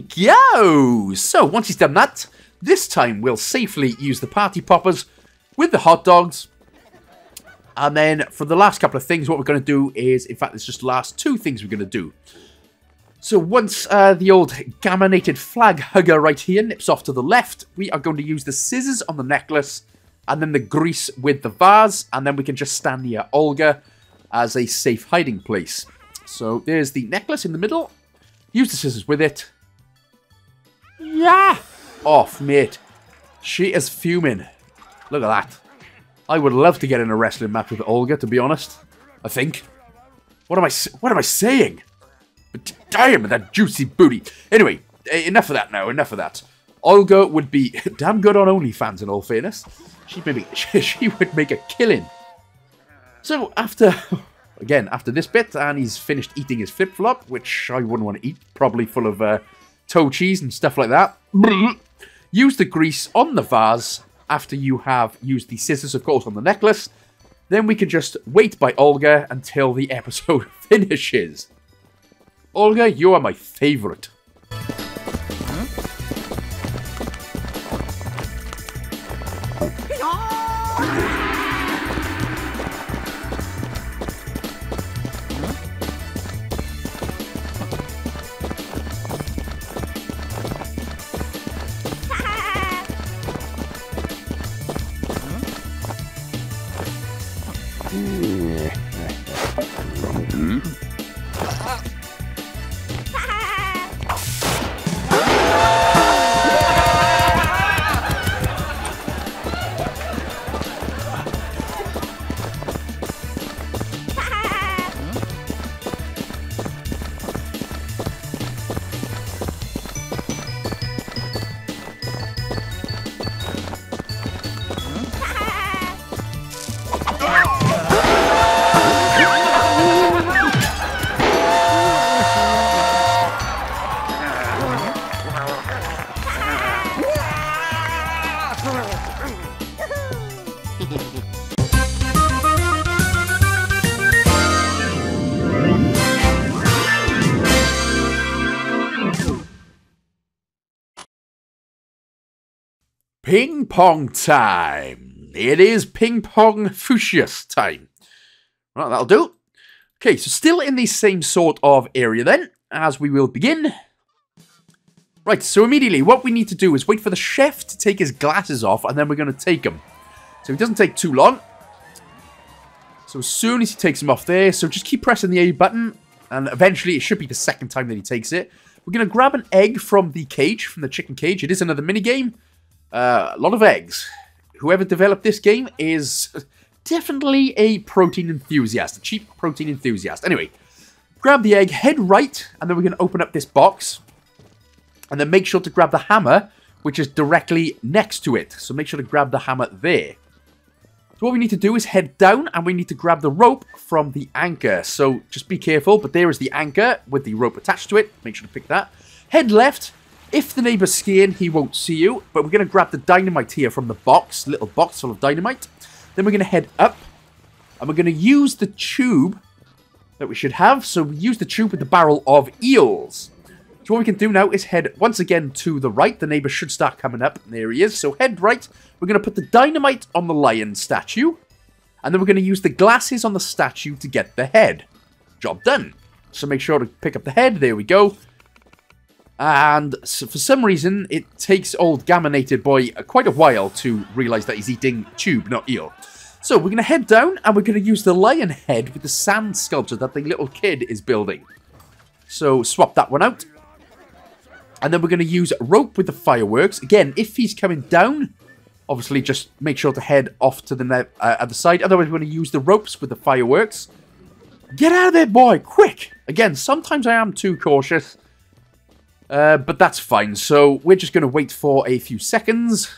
goes! So, once he's done that, this time we'll safely use the party poppers with the hot dogs. And then, for the last couple of things, what we're going to do is... In fact, it's just the last two things we're going to do. So, once uh, the old gammonated flag hugger right here nips off to the left, we are going to use the scissors on the necklace, and then the grease with the vase, and then we can just stand near Olga as a safe hiding place. So, there's the necklace in the middle. Use the scissors with it. Yeah! Off, mate. She is fuming. Look at that. I would love to get in a wrestling match with Olga, to be honest. I think. What am I, what am I saying? But damn, that juicy booty. Anyway, enough of that now. Enough of that. Olga would be damn good on OnlyFans, in all fairness. She'd maybe, she would make a killing. So, after... Again, after this bit, and he's finished eating his flip-flop, which I wouldn't want to eat, probably full of uh, toe cheese and stuff like that. Use the grease on the vase after you have used the scissors, of course, on the necklace. Then we can just wait by Olga until the episode finishes. Olga, you are my favourite. Ping pong time. It is ping pong fuchsias time. Right, that'll do. Okay, so still in the same sort of area then, as we will begin. Right, so immediately what we need to do is wait for the chef to take his glasses off, and then we're going to take them. So it doesn't take too long. So as soon as he takes them off there, so just keep pressing the A button, and eventually it should be the second time that he takes it. We're going to grab an egg from the cage, from the chicken cage. It is another minigame. Uh, a lot of eggs. Whoever developed this game is definitely a protein enthusiast, a cheap protein enthusiast. Anyway, grab the egg, head right, and then we're going to open up this box. And then make sure to grab the hammer, which is directly next to it. So make sure to grab the hammer there. So what we need to do is head down, and we need to grab the rope from the anchor. So just be careful, but there is the anchor with the rope attached to it. Make sure to pick that. Head left. If the neighbor's skiing, he won't see you. But we're going to grab the dynamite here from the box. Little box full of dynamite. Then we're going to head up. And we're going to use the tube that we should have. So we use the tube with the barrel of eels. So what we can do now is head once again to the right. The neighbor should start coming up. There he is. So head right. We're going to put the dynamite on the lion statue. And then we're going to use the glasses on the statue to get the head. Job done. So make sure to pick up the head. There we go. And so for some reason, it takes old Gammonated Boy quite a while to realise that he's eating tube, not eel. So we're going to head down, and we're going to use the lion head with the sand sculpture that the little kid is building. So swap that one out. And then we're going to use rope with the fireworks. Again, if he's coming down, obviously just make sure to head off to the uh, other side. Otherwise, we're going to use the ropes with the fireworks. Get out of there, boy, quick! Again, sometimes I am too cautious. Uh, but that's fine, so we're just going to wait for a few seconds.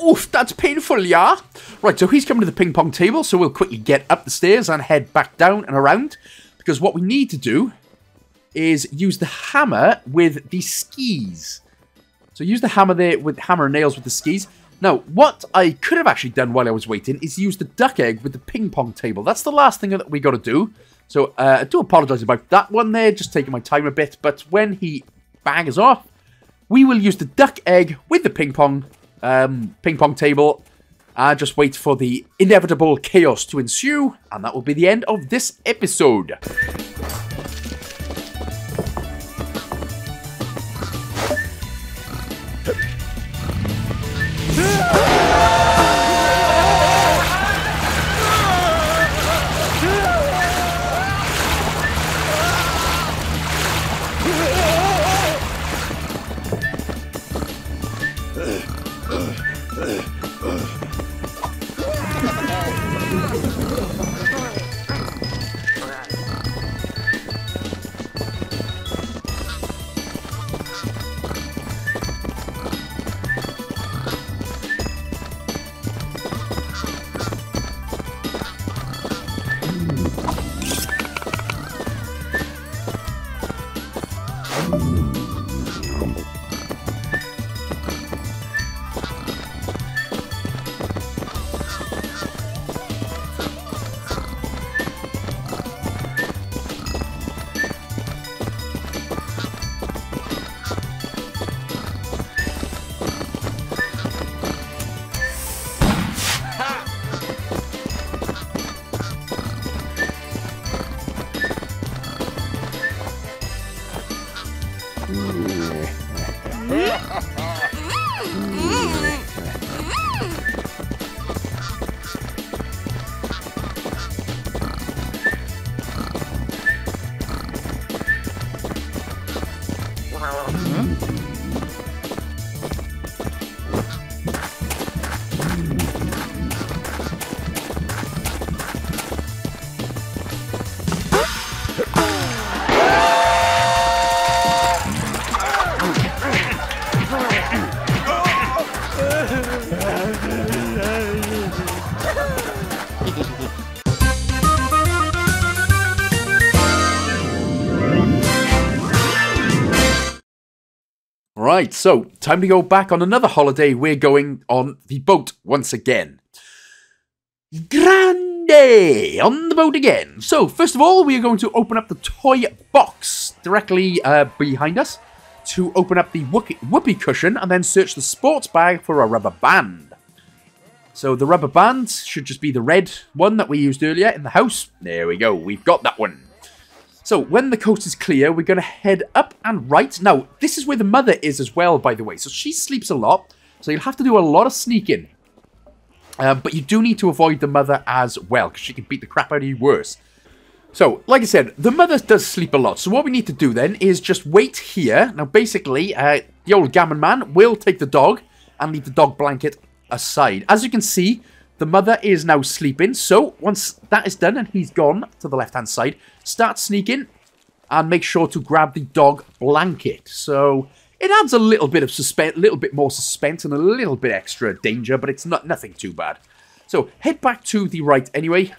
Oof, that's painful, yeah? Right, so he's coming to the ping pong table, so we'll quickly get up the stairs and head back down and around. Because what we need to do is use the hammer with the skis. So use the hammer there with hammer and nails with the skis. Now, what I could have actually done while I was waiting is use the duck egg with the ping pong table. That's the last thing that we got to do. So uh, I do apologise about that one there, just taking my time a bit. But when he bangs off, we will use the duck egg with the ping pong table. Um, ping pong table. Uh, just wait for the inevitable chaos to ensue, and that will be the end of this episode. All right. Alright, so time to go back on another holiday. We're going on the boat once again. Grande! On the boat again. So, first of all, we are going to open up the toy box directly uh, behind us to open up the whoopee cushion and then search the sports bag for a rubber band. So the rubber band should just be the red one that we used earlier in the house. There we go. We've got that one. So, when the coast is clear, we're going to head up and right. Now, this is where the mother is as well, by the way. So, she sleeps a lot. So, you'll have to do a lot of sneaking. Um, but you do need to avoid the mother as well, because she can beat the crap out of you worse. So, like I said, the mother does sleep a lot. So, what we need to do then is just wait here. Now, basically, uh, the old gammon man will take the dog and leave the dog blanket aside. As you can see, the mother is now sleeping, so once that is done and he's gone to the left-hand side, start sneaking and make sure to grab the dog blanket. So it adds a little bit of suspense, a little bit more suspense and a little bit extra danger, but it's not nothing too bad. So head back to the right anyway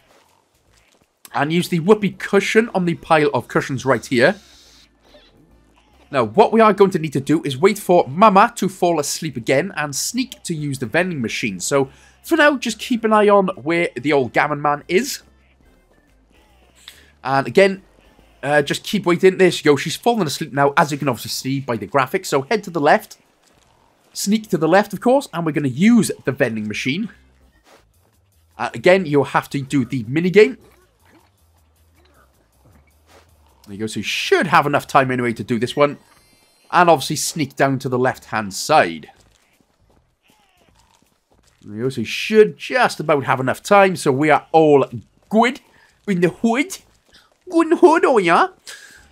and use the whoopee cushion on the pile of cushions right here. Now, what we are going to need to do is wait for Mama to fall asleep again and sneak to use the vending machine. So, for now, just keep an eye on where the old gammon man is. And again, uh, just keep waiting. There she goes. She's fallen asleep now, as you can obviously see by the graphics. So, head to the left. Sneak to the left, of course. And we're going to use the vending machine. Uh, again, you'll have to do the minigame. There you go, so you should have enough time anyway to do this one. And obviously sneak down to the left-hand side. There you go, so you should just about have enough time. So we are all good in the hood. Good in the hood, oh yeah.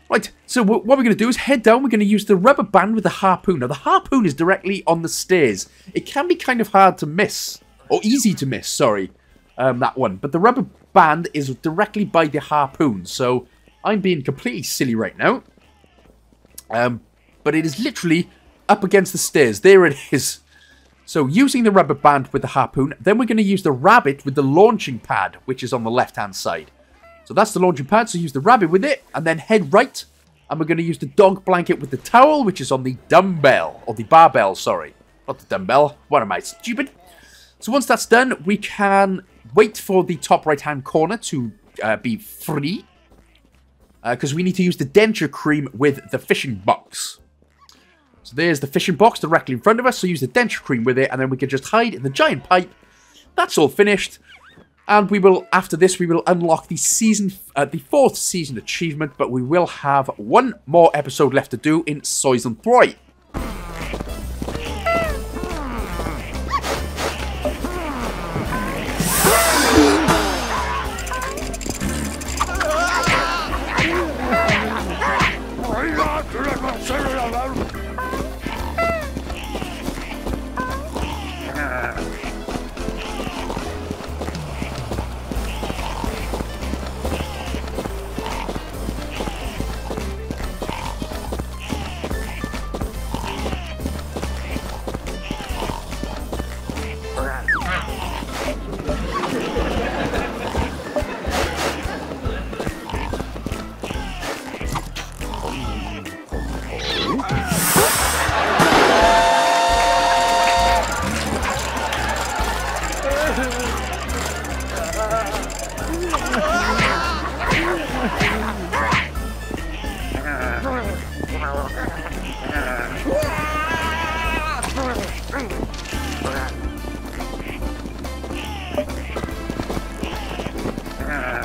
Right, so what we're going to do is head down. We're going to use the rubber band with the harpoon. Now, the harpoon is directly on the stairs. It can be kind of hard to miss. Or easy to miss, sorry. Um, that one. But the rubber band is directly by the harpoon, so I'm being completely silly right now. Um, but it is literally up against the stairs. There it is. So using the rubber band with the harpoon. Then we're going to use the rabbit with the launching pad, which is on the left-hand side. So that's the launching pad. So use the rabbit with it. And then head right. And we're going to use the dog blanket with the towel, which is on the dumbbell. Or the barbell, sorry. Not the dumbbell. What am I, stupid? So once that's done, we can wait for the top right-hand corner to uh, be free. Because uh, we need to use the denture cream with the fishing box. So there's the fishing box directly in front of us. So use the denture cream with it. And then we can just hide in the giant pipe. That's all finished. And we will, after this, we will unlock the season, uh, the fourth season achievement. But we will have one more episode left to do in Season three. Ah!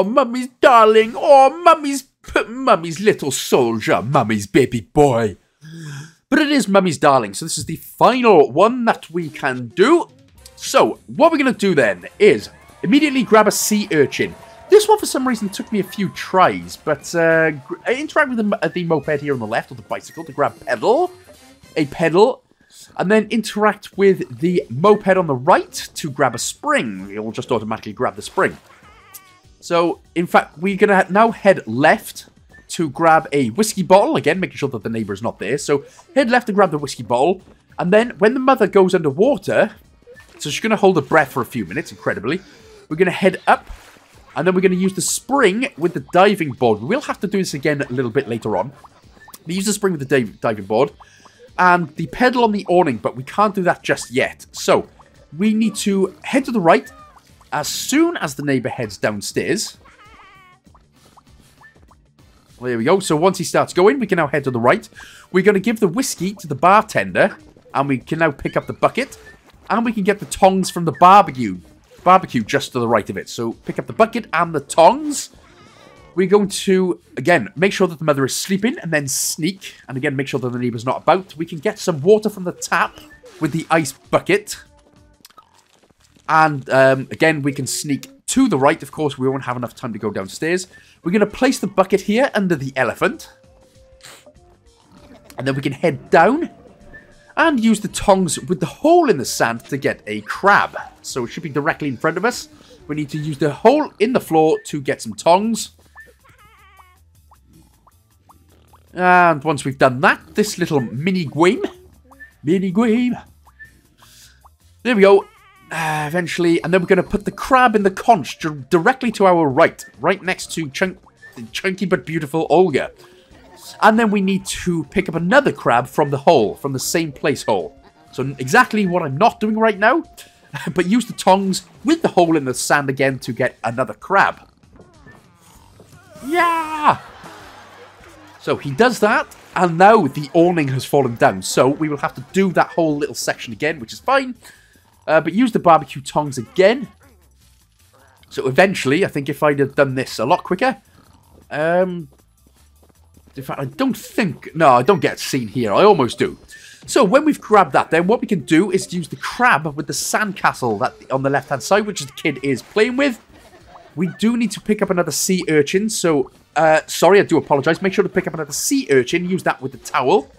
Oh, mummy's darling. Oh, mummy's, mummy's little soldier. Mummy's baby boy. But it is mummy's darling. So this is the final one that we can do. So what we're going to do then is immediately grab a sea urchin. This one, for some reason, took me a few tries, but uh, I interact with the, the moped here on the left, or the bicycle, to grab pedal, a pedal, and then interact with the moped on the right to grab a spring. It will just automatically grab the spring. So, in fact, we're going to now head left to grab a whiskey bottle, again, making sure that the neighbour is not there. So, head left to grab the whiskey bottle, and then when the mother goes underwater, so she's going to hold her breath for a few minutes, incredibly, we're going to head up. And then we're going to use the spring with the diving board. We'll have to do this again a little bit later on. We use the spring with the diving board. And the pedal on the awning, but we can't do that just yet. So, we need to head to the right as soon as the neighbour heads downstairs. Well, there we go. So, once he starts going, we can now head to the right. We're going to give the whiskey to the bartender. And we can now pick up the bucket. And we can get the tongs from the barbecue. Barbecue just to the right of it. So pick up the bucket and the tongs. We're going to, again, make sure that the mother is sleeping and then sneak. And again, make sure that the neighbour's not about. We can get some water from the tap with the ice bucket. And um, again, we can sneak to the right. Of course, we won't have enough time to go downstairs. We're going to place the bucket here under the elephant. And then we can head down. And use the tongs with the hole in the sand to get a crab. So it should be directly in front of us. We need to use the hole in the floor to get some tongs. And once we've done that, this little mini game. Mini game. There we go. Uh, eventually. And then we're going to put the crab in the conch directly to our right. Right next to chunk chunky but beautiful Olga. And then we need to pick up another crab from the hole, from the same place hole. So exactly what I'm not doing right now, but use the tongs with the hole in the sand again to get another crab. Yeah! So he does that, and now the awning has fallen down. So we will have to do that whole little section again, which is fine. Uh, but use the barbecue tongs again. So eventually, I think if I'd have done this a lot quicker... Um... In fact, I don't think... No, I don't get seen here. I almost do. So when we've grabbed that, then what we can do is use the crab with the sandcastle that on the left-hand side, which the kid is playing with. We do need to pick up another sea urchin. So, uh, sorry, I do apologize. Make sure to pick up another sea urchin. Use that with the towel.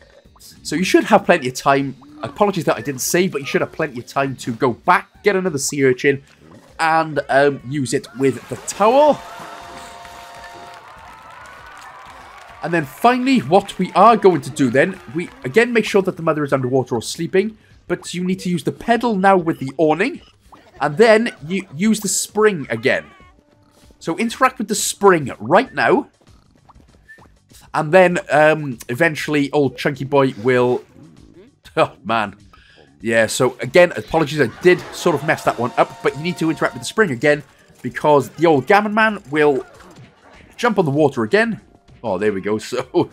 So you should have plenty of time. Apologies that I didn't save, but you should have plenty of time to go back, get another sea urchin, and um, use it with the towel. And then finally, what we are going to do then, we again make sure that the mother is underwater or sleeping, but you need to use the pedal now with the awning, and then you use the spring again. So interact with the spring right now, and then um, eventually old Chunky Boy will... Oh, man. Yeah, so again, apologies, I did sort of mess that one up, but you need to interact with the spring again, because the old Gammon Man will jump on the water again. Oh, there we go. So,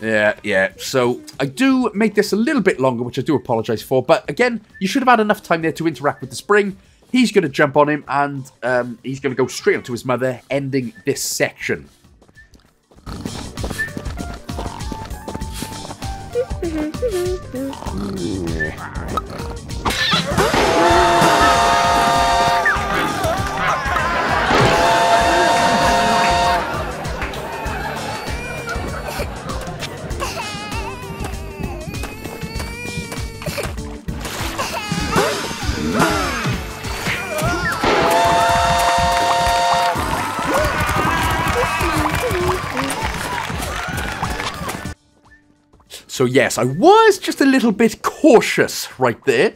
yeah, yeah. So, I do make this a little bit longer, which I do apologise for. But, again, you should have had enough time there to interact with the spring. He's going to jump on him, and um, he's going to go straight up to his mother, ending this section. So yes, I was just a little bit cautious right there.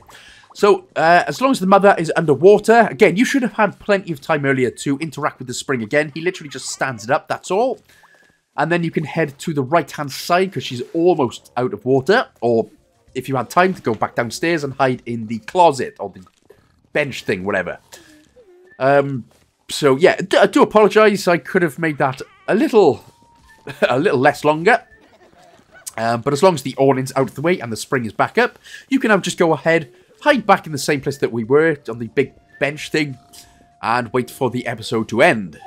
So uh, as long as the mother is underwater, again, you should have had plenty of time earlier to interact with the spring again. He literally just stands it up, that's all. And then you can head to the right-hand side because she's almost out of water. Or if you had time to go back downstairs and hide in the closet or the bench thing, whatever. Um, so yeah, I do apologise. I could have made that a little, a little less longer. Um, but as long as the awning's out of the way and the spring is back up, you can now just go ahead, hide back in the same place that we were on the big bench thing, and wait for the episode to end.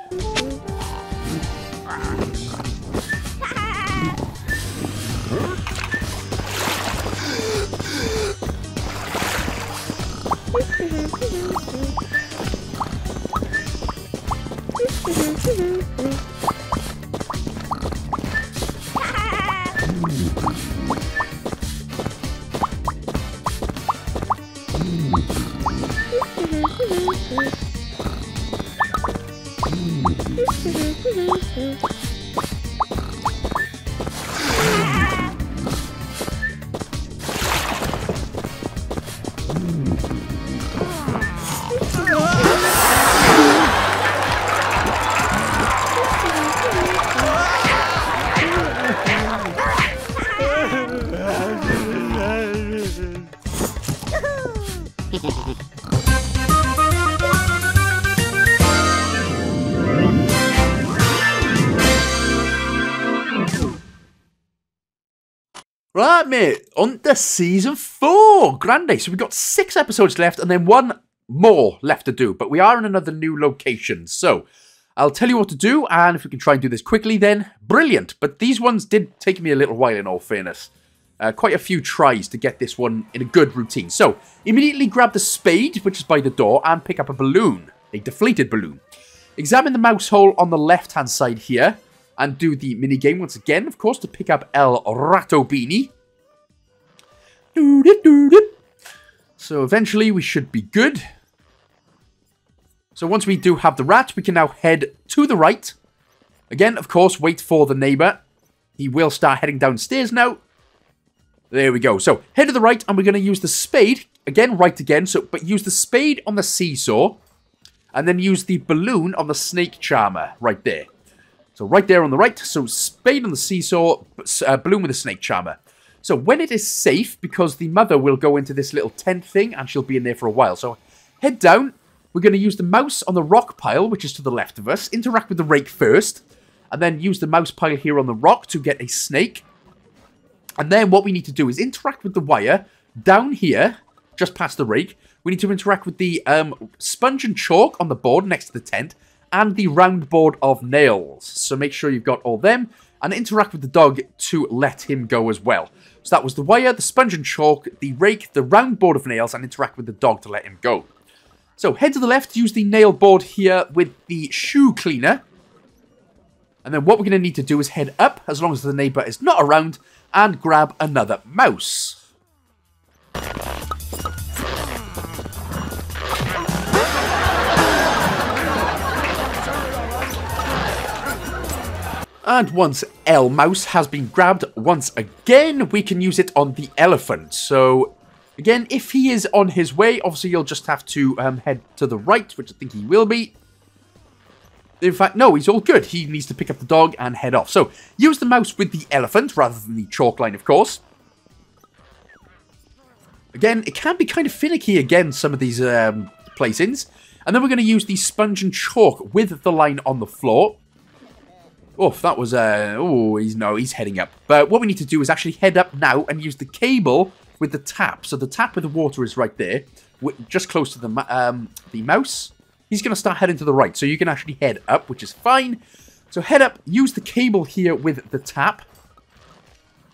Right, mate, on to season four, grande. So we've got six episodes left and then one more left to do, but we are in another new location. So I'll tell you what to do, and if we can try and do this quickly, then brilliant. But these ones did take me a little while, in all fairness. Uh, quite a few tries to get this one in a good routine. So immediately grab the spade, which is by the door, and pick up a balloon, a deflated balloon. Examine the mouse hole on the left-hand side here, and do the minigame once again, of course, to pick up El Rato Beanie. So eventually we should be good. So once we do have the rat, we can now head to the right. Again, of course, wait for the neighbour. He will start heading downstairs now. There we go. So head to the right, and we're going to use the spade. Again, right again. So, but use the spade on the seesaw, and then use the balloon on the snake charmer right there. So right there on the right, so spade on the seesaw, uh, balloon with a snake charmer. So when it is safe, because the mother will go into this little tent thing, and she'll be in there for a while. So head down. We're going to use the mouse on the rock pile, which is to the left of us. Interact with the rake first, and then use the mouse pile here on the rock to get a snake. And then what we need to do is interact with the wire down here, just past the rake. We need to interact with the um, sponge and chalk on the board next to the tent, and the round board of nails. So make sure you've got all them, and interact with the dog to let him go as well. So that was the wire, the sponge and chalk, the rake, the round board of nails, and interact with the dog to let him go. So head to the left, use the nail board here with the shoe cleaner. And then what we're going to need to do is head up, as long as the neighbour is not around, and grab another mouse. And once El Mouse has been grabbed once again, we can use it on the elephant. So, again, if he is on his way, obviously you'll just have to um, head to the right, which I think he will be. In fact, no, he's all good. He needs to pick up the dog and head off. So, use the mouse with the elephant, rather than the chalk line, of course. Again, it can be kind of finicky, again, some of these um, placings. And then we're going to use the sponge and chalk with the line on the floor. Oof, that was a... Uh, oh, he's no, he's heading up. But what we need to do is actually head up now and use the cable with the tap. So the tap with the water is right there, just close to the, um, the mouse. He's going to start heading to the right, so you can actually head up, which is fine. So head up, use the cable here with the tap.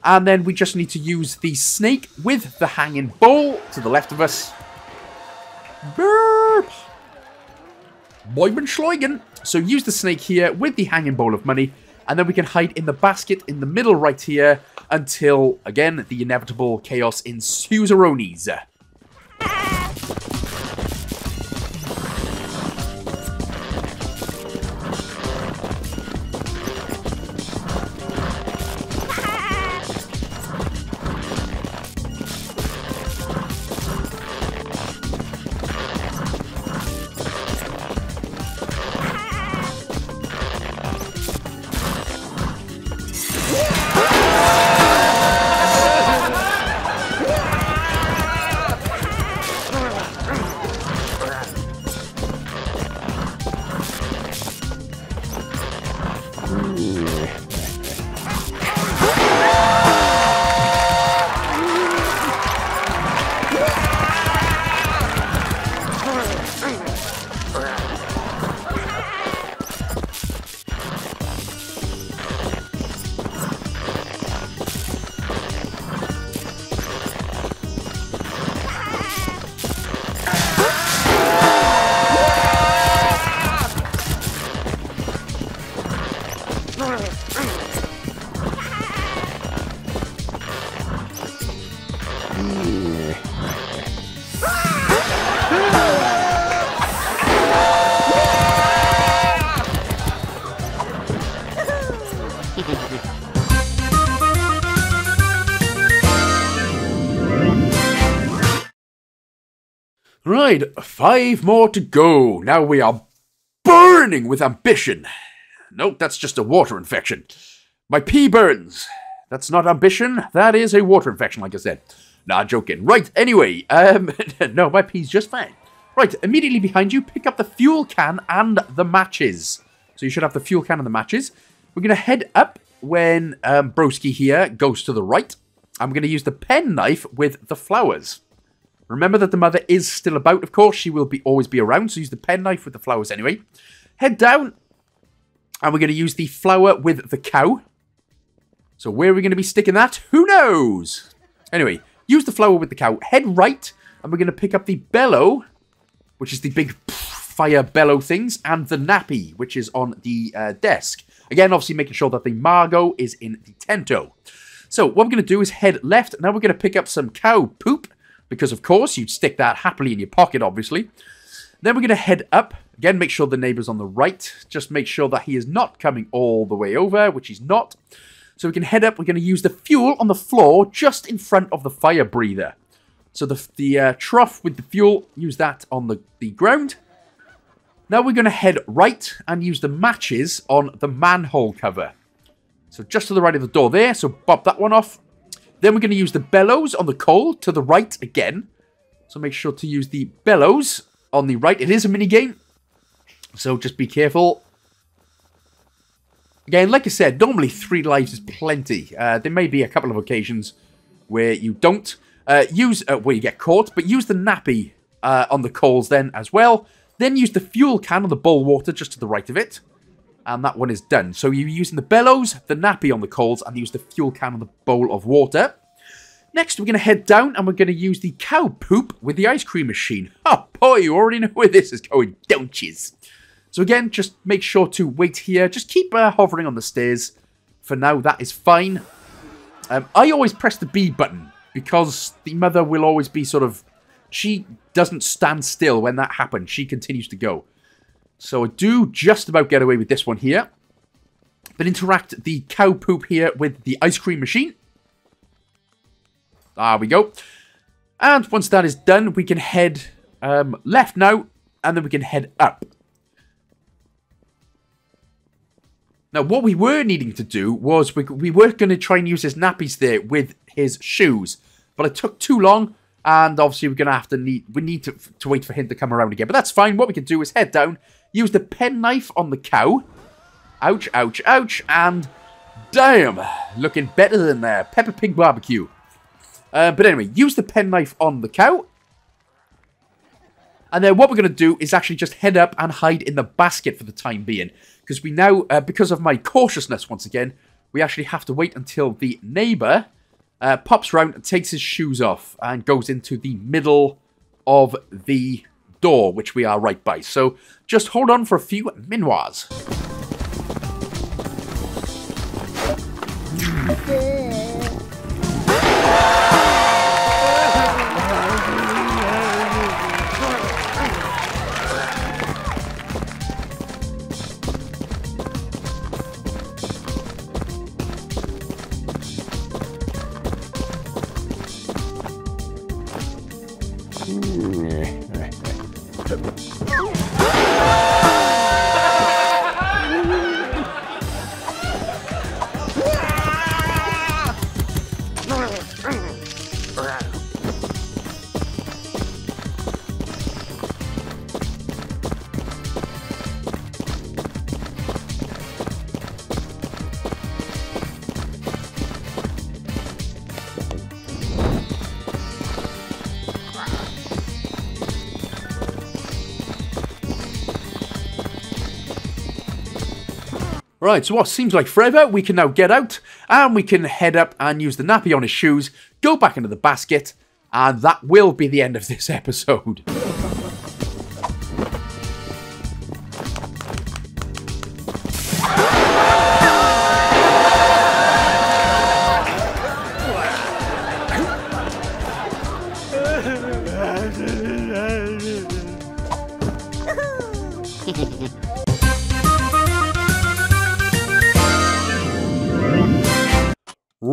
And then we just need to use the snake with the hanging bowl to the left of us. Burp! Boybenschleugen. So use the snake here with the hanging bowl of money, and then we can hide in the basket in the middle right here until, again, the inevitable chaos ensues aronis. Right, five more to go. Now we are burning with ambition. Nope, that's just a water infection. My pee burns. That's not ambition. That is a water infection, like I said. Nah, joking. Right, anyway. Um, no, my pee's just fine. Right, immediately behind you, pick up the fuel can and the matches. So you should have the fuel can and the matches. We're going to head up when um, Broski here goes to the right. I'm going to use the pen knife with the flowers. Remember that the mother is still about, of course. She will be always be around, so use the pen knife with the flowers anyway. Head down. And we're going to use the flower with the cow. So where are we going to be sticking that? Who knows? Anyway, use the flower with the cow. Head right. And we're going to pick up the bellow, which is the big fire bellow things. And the nappy, which is on the uh, desk. Again, obviously making sure that the Margot is in the tento. So what we're going to do is head left. Now we're going to pick up some cow poop. Because, of course, you'd stick that happily in your pocket, obviously. Then we're going to head up. Again, make sure the neighbour's on the right. Just make sure that he is not coming all the way over, which he's not. So we can head up. We're going to use the fuel on the floor just in front of the fire breather. So the, the uh, trough with the fuel, use that on the, the ground. Now we're going to head right and use the matches on the manhole cover. So just to the right of the door there. So bob that one off. Then we're going to use the bellows on the coal to the right again. So make sure to use the bellows on the right. It is a minigame. So just be careful. Again, like I said, normally three lives is plenty. Uh, there may be a couple of occasions where you don't uh, use uh, where you get caught, but use the nappy uh, on the coals then as well. Then use the fuel can on the bowl water just to the right of it, and that one is done. So you're using the bellows, the nappy on the coals, and use the fuel can on the bowl of water. Next, we're going to head down, and we're going to use the cow poop with the ice cream machine. Oh boy, you already know where this is going, don't you? So again, just make sure to wait here. Just keep uh, hovering on the stairs. For now, that is fine. Um, I always press the B button because the mother will always be sort of... She doesn't stand still when that happens. She continues to go. So I do just about get away with this one here. Then interact the cow poop here with the ice cream machine. There we go. And once that is done, we can head um, left now. And then we can head up. Now, what we were needing to do was we, we were going to try and use his nappies there with his shoes. But it took too long. And obviously, we're going to have to need... We need to, to wait for him to come around again. But that's fine. What we can do is head down. Use the penknife on the cow. Ouch, ouch, ouch. And damn. Looking better than uh, Peppa Pig Barbecue. Uh, but anyway, use the penknife on the cow. And then what we're going to do is actually just head up and hide in the basket for the time being. Because we now... Uh, because of my cautiousness once again, we actually have to wait until the neighbour... Uh, pops round and takes his shoes off and goes into the middle of the door, which we are right by. So just hold on for a few minutes. Right, so what seems like forever, we can now get out, and we can head up and use the nappy on his shoes, go back into the basket, and that will be the end of this episode.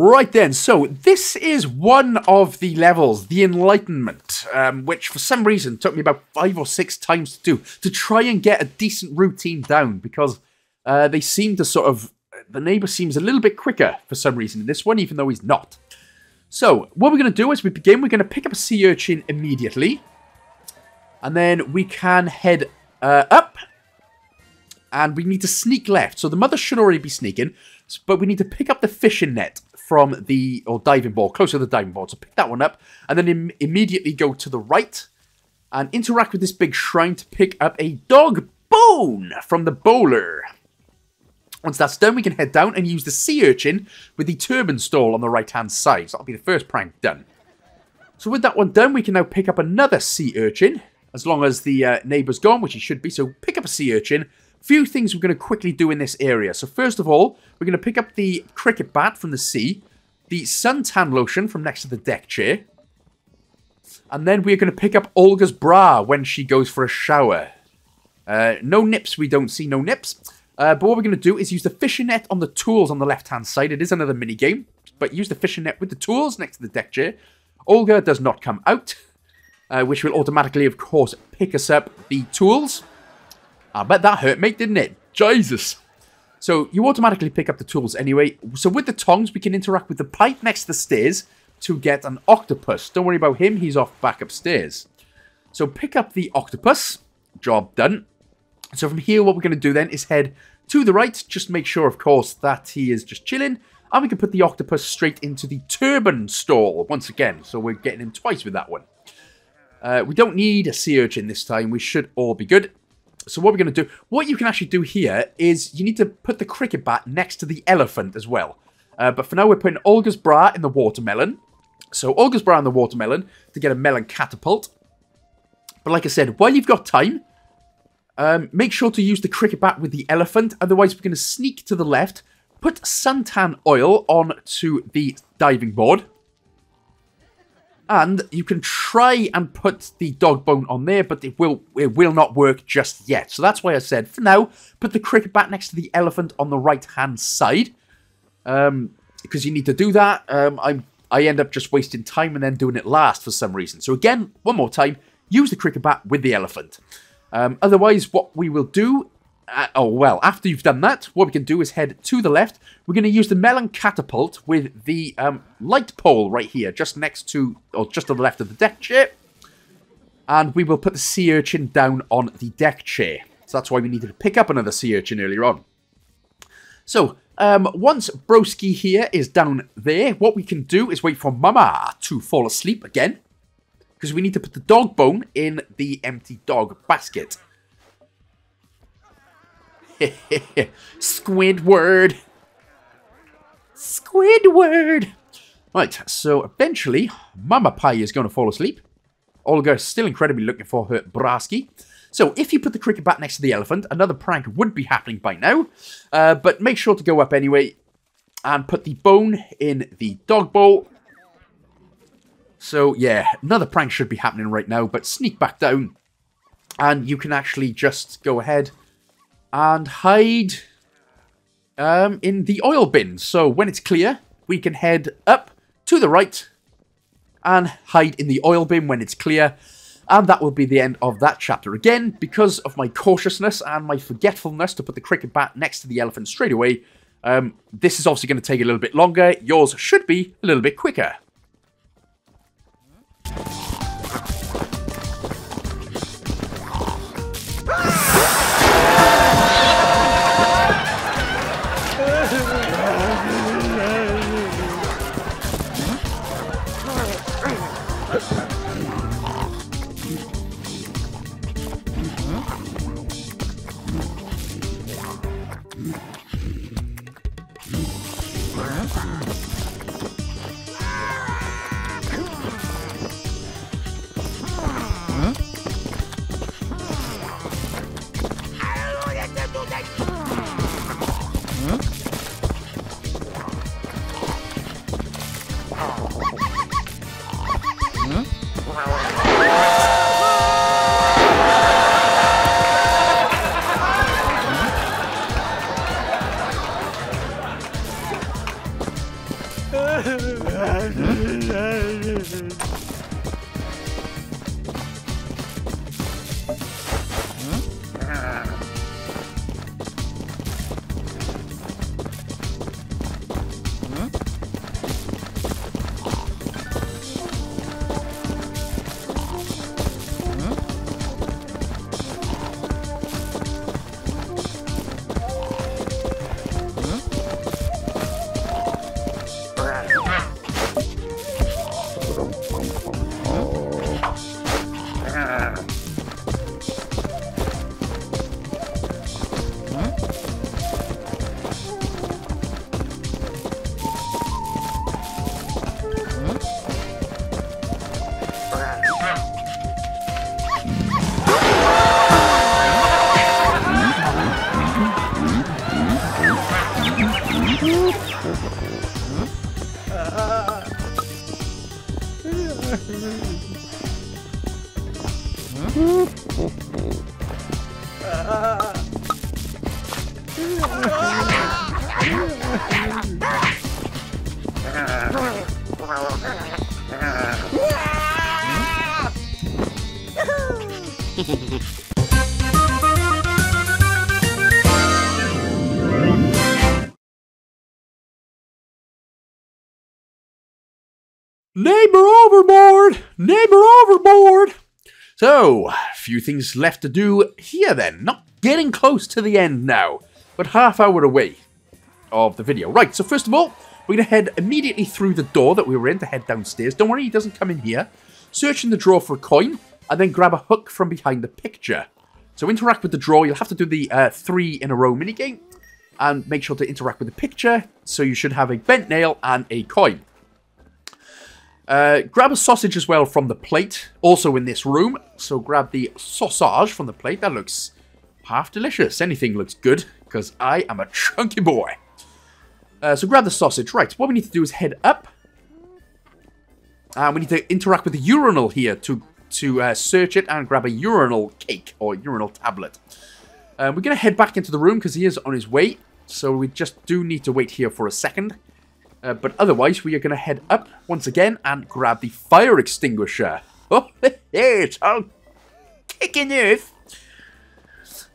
Right then, so this is one of the levels, the Enlightenment, um, which for some reason took me about five or six times to do, to try and get a decent routine down, because uh, they seem to sort of, the neighbour seems a little bit quicker for some reason in this one, even though he's not. So, what we're going to do is we begin, we're going to pick up a sea urchin immediately, and then we can head uh, up, and we need to sneak left. So the mother should already be sneaking, but we need to pick up the fishing net from the, or diving board, closer to the diving board. So pick that one up, and then im- immediately go to the right, and interact with this big shrine to pick up a dog bone from the bowler. Once that's done, we can head down and use the sea urchin with the turban stall on the right-hand side. So that'll be the first prank done. So with that one done, we can now pick up another sea urchin, as long as the uh, neighbour's gone, which he should be. So pick up a sea urchin. Few things we're going to quickly do in this area. So first of all, we're going to pick up the cricket bat from the sea, the suntan lotion from next to the deck chair, and then we're going to pick up Olga's bra when she goes for a shower. Uh, no nips, we don't see no nips. Uh, but what we're going to do is use the fishing net on the tools on the left-hand side. It is another mini-game, but use the fishing net with the tools next to the deck chair. Olga does not come out, uh, which will automatically, of course, pick us up the tools. I bet that hurt, mate, didn't it? Jesus. So you automatically pick up the tools anyway. So with the tongs, we can interact with the pipe next to the stairs to get an octopus. Don't worry about him. He's off back upstairs. So pick up the octopus. Job done. So from here, what we're going to do then is head to the right. Just make sure, of course, that he is just chilling. And we can put the octopus straight into the turban stall once again. So we're getting him twice with that one. Uh, we don't need a sea urchin this time. We should all be good. So what we're going to do, what you can actually do here is you need to put the cricket bat next to the elephant as well. Uh, but for now, we're putting Olga's bra in the watermelon. So Olga's bra in the watermelon to get a melon catapult. But like I said, while you've got time, um, make sure to use the cricket bat with the elephant. Otherwise, we're going to sneak to the left, put suntan oil onto the diving board. And you can try and put the dog bone on there, but it will it will not work just yet. So that's why I said, for now, put the cricket bat next to the elephant on the right-hand side. Um, because you need to do that. Um, I I end up just wasting time and then doing it last for some reason. So again, one more time, use the cricket bat with the elephant. Um, otherwise, what we will do... Uh, oh, well, after you've done that, what we can do is head to the left. We're going to use the melon catapult with the um, light pole right here, just next to, or just to the left of the deck chair. And we will put the sea urchin down on the deck chair. So that's why we needed to pick up another sea urchin earlier on. So, um, once Broski here is down there, what we can do is wait for Mama to fall asleep again. Because we need to put the dog bone in the empty dog basket. Squidward. Squidward. Right, so eventually, Mama Pie is going to fall asleep. Olga is still incredibly looking for her Braski. So if you put the cricket bat next to the elephant, another prank would be happening by now. Uh, but make sure to go up anyway and put the bone in the dog bowl. So yeah, another prank should be happening right now, but sneak back down. And you can actually just go ahead and hide um, in the oil bin. So when it's clear, we can head up to the right and hide in the oil bin when it's clear. And that will be the end of that chapter. Again, because of my cautiousness and my forgetfulness to put the cricket bat next to the elephant straight away, um, this is obviously going to take a little bit longer. Yours should be a little bit quicker. Huh? Neighbor overboard! Neighbor overboard! So, a few things left to do here then. Not getting close to the end now, but half hour away of the video. Right, so first of all, we're going to head immediately through the door that we were in to head downstairs. Don't worry, he doesn't come in here. Search in the drawer for a coin, and then grab a hook from behind the picture. So interact with the drawer. You'll have to do the uh, three in a row minigame, and make sure to interact with the picture. So you should have a bent nail and a coin. Uh, grab a sausage as well from the plate, also in this room. So grab the sausage from the plate. That looks half delicious. Anything looks good, because I am a chunky boy. Uh, so grab the sausage. Right, what we need to do is head up. And uh, we need to interact with the urinal here to, to uh, search it and grab a urinal cake or urinal tablet. Uh, we're going to head back into the room because he is on his way. So we just do need to wait here for a second. Uh, but otherwise, we are going to head up once again and grab the fire extinguisher. Oh, it's all kicking off.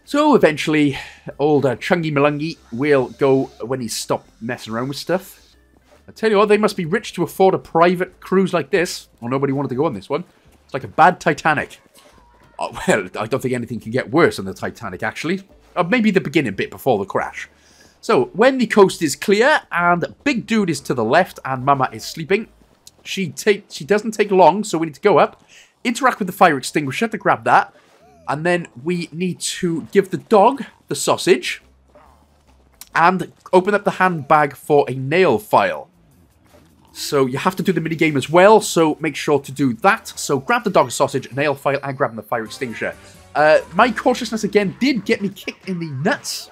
So eventually, old uh, Chungy Malungy will go when he's stopped messing around with stuff. I tell you what, they must be rich to afford a private cruise like this. Well, nobody wanted to go on this one. It's like a bad Titanic. Oh, well, I don't think anything can get worse than the Titanic, actually. Or maybe the beginning bit before the crash. So, when the coast is clear, and Big Dude is to the left, and Mama is sleeping, she take, she doesn't take long, so we need to go up, interact with the fire extinguisher to grab that, and then we need to give the dog the sausage, and open up the handbag for a nail file. So, you have to do the minigame as well, so make sure to do that. So, grab the dog sausage, nail file, and grabbing the fire extinguisher. Uh, my cautiousness, again, did get me kicked in the nuts,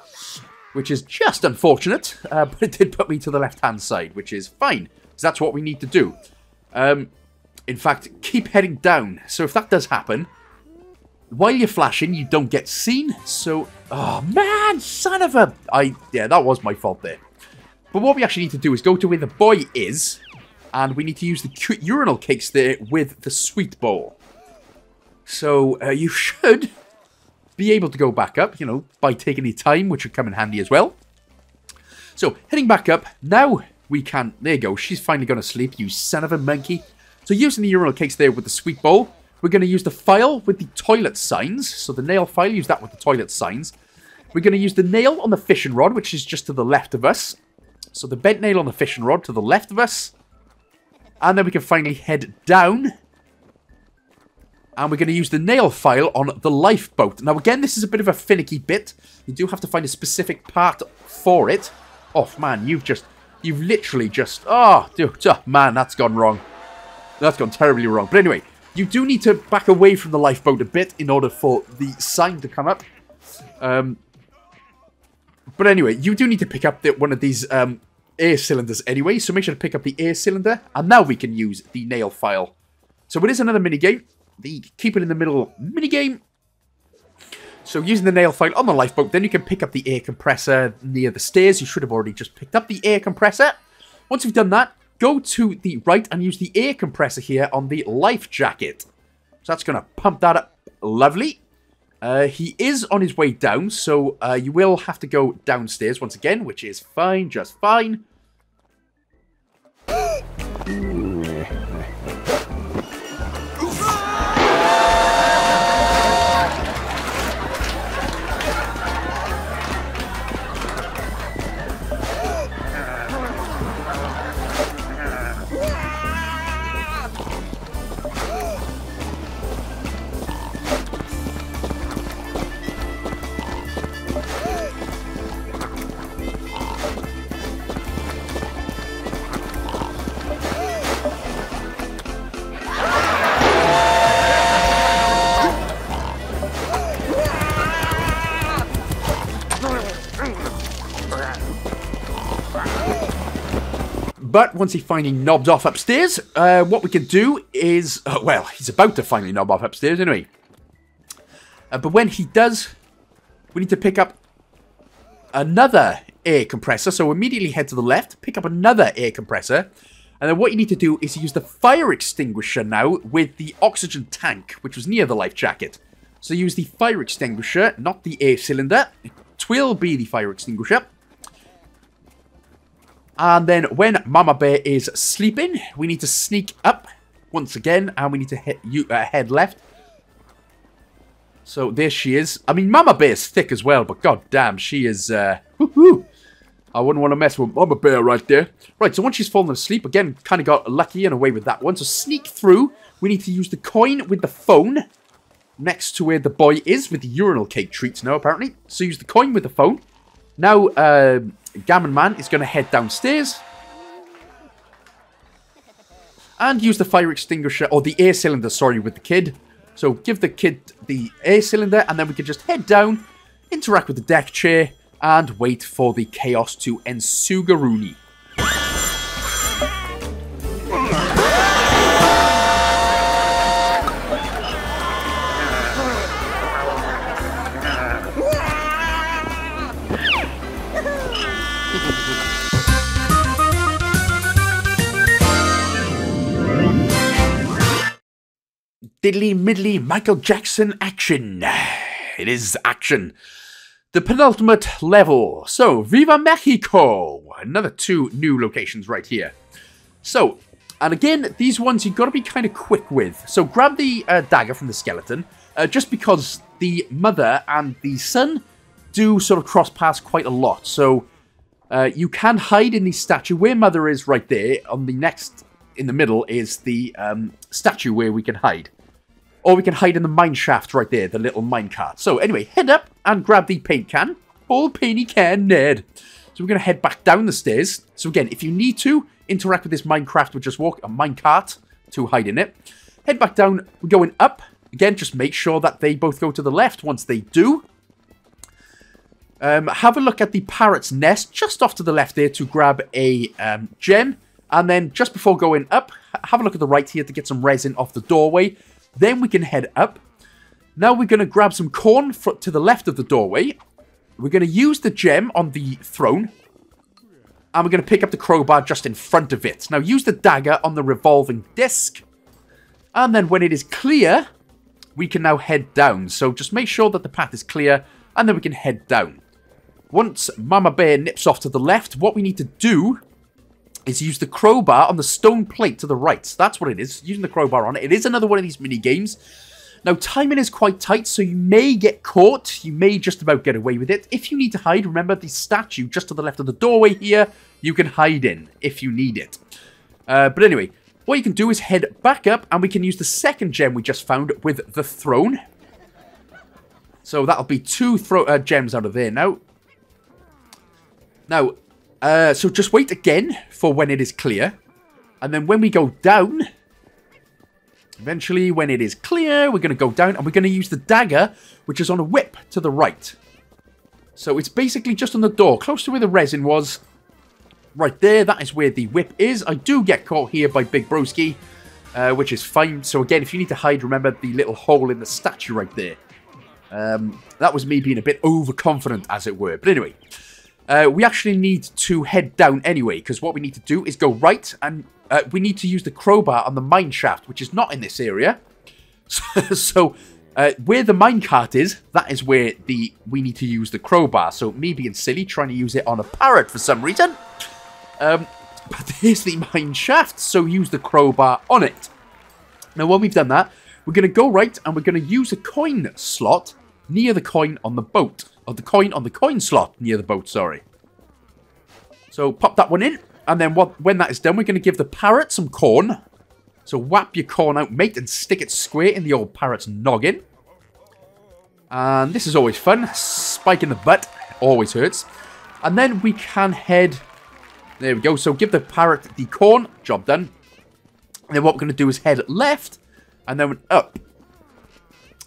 which is just unfortunate, uh, but it did put me to the left-hand side, which is fine, because that's what we need to do. Um, in fact, keep heading down. So if that does happen, while you're flashing, you don't get seen. So, oh man, son of a... I yeah, that was my fault there. But what we actually need to do is go to where the boy is, and we need to use the cute urinal cakes there with the sweet bowl. So uh, you should be able to go back up, you know, by taking the time, which would come in handy as well. So, heading back up, now we can, there you go, she's finally going to sleep, you son of a monkey. So, using the urinal cakes there with the sweet bowl, we're going to use the file with the toilet signs, so the nail file, use that with the toilet signs. We're going to use the nail on the fishing rod, which is just to the left of us. So, the bent nail on the fishing rod to the left of us. And then we can finally head down. And we're going to use the nail file on the lifeboat. Now, again, this is a bit of a finicky bit. You do have to find a specific part for it. Oh, man, you've just... You've literally just... Oh, dude, oh, man, that's gone wrong. That's gone terribly wrong. But anyway, you do need to back away from the lifeboat a bit in order for the sign to come up. Um, but anyway, you do need to pick up the, one of these um, air cylinders anyway. So make sure to pick up the air cylinder. And now we can use the nail file. So it is another minigame. The keep it in the middle minigame. So using the nail file on the lifeboat, then you can pick up the air compressor near the stairs. You should have already just picked up the air compressor. Once you've done that, go to the right and use the air compressor here on the life jacket. So that's going to pump that up. Lovely. Uh, he is on his way down, so uh, you will have to go downstairs once again, which is fine, just fine. But once he finally knobs off upstairs, uh, what we can do is... Uh, well, he's about to finally knob off upstairs, isn't he? Uh, but when he does, we need to pick up another air compressor. So immediately head to the left, pick up another air compressor. And then what you need to do is use the fire extinguisher now with the oxygen tank, which was near the life jacket. So use the fire extinguisher, not the air cylinder. It will be the fire extinguisher. And then when Mama Bear is sleeping, we need to sneak up once again. And we need to hit you, uh, head left. So there she is. I mean, Mama Bear is thick as well, but god damn, she is... Uh, woohoo! I wouldn't want to mess with Mama Bear right there. Right, so once she's fallen asleep, again, kind of got lucky and away with that one. So sneak through. We need to use the coin with the phone next to where the boy is with the urinal cake treats now, apparently. So use the coin with the phone. Now, uh... Gammon Man is going to head downstairs and use the fire extinguisher, or the air cylinder, sorry, with the kid. So give the kid the air cylinder, and then we can just head down, interact with the deck chair, and wait for the chaos to ensugaroonie. Diddly middly Michael Jackson action. It is action. The penultimate level. So, Viva Mexico. Another two new locations right here. So, and again, these ones you've got to be kind of quick with. So, grab the uh, dagger from the skeleton. Uh, just because the mother and the son do sort of cross paths quite a lot. So, uh, you can hide in the statue where mother is right there. On the next, in the middle, is the um, statue where we can hide. Or we can hide in the mine shaft right there, the little mine cart. So anyway, head up and grab the paint can. Old painty can, nerd. So we're going to head back down the stairs. So again, if you need to, interact with this minecraft, we'll just walk a mine cart to hide in it. Head back down. We're going up. Again, just make sure that they both go to the left once they do. Um, have a look at the parrot's nest just off to the left there to grab a um, gem. And then just before going up, have a look at the right here to get some resin off the doorway. Then we can head up. Now we're going to grab some corn for, to the left of the doorway. We're going to use the gem on the throne. And we're going to pick up the crowbar just in front of it. Now use the dagger on the revolving disc. And then when it is clear, we can now head down. So just make sure that the path is clear. And then we can head down. Once Mama Bear nips off to the left, what we need to do is use the crowbar on the stone plate to the right. So that's what it is, using the crowbar on it. It is another one of these mini-games. Now, timing is quite tight, so you may get caught. You may just about get away with it. If you need to hide, remember the statue just to the left of the doorway here, you can hide in if you need it. Uh, but anyway, what you can do is head back up, and we can use the second gem we just found with the throne. So that'll be two thro uh, gems out of there now. Now... Uh, so just wait again for when it is clear. And then when we go down, eventually when it is clear, we're going to go down and we're going to use the dagger, which is on a whip to the right. So it's basically just on the door, close to where the resin was. Right there, that is where the whip is. I do get caught here by Big Broski, uh, which is fine. So again, if you need to hide, remember the little hole in the statue right there. Um, that was me being a bit overconfident, as it were. But anyway... Uh, we actually need to head down anyway, because what we need to do is go right, and uh, we need to use the crowbar on the mine shaft, which is not in this area. So, so uh, where the minecart is, that is where the we need to use the crowbar. So me being silly, trying to use it on a parrot for some reason. Um, but there's the mine shaft, so use the crowbar on it. Now, when we've done that, we're going to go right, and we're going to use a coin slot near the coin on the boat. Or the coin on the coin slot near the boat, sorry. So pop that one in, and then what, when that is done, we're going to give the parrot some corn. So whap your corn out, mate, and stick it square in the old parrot's noggin. And this is always fun. Spike in the butt. Always hurts. And then we can head... There we go. So give the parrot the corn. Job done. And then what we're going to do is head left, and then up.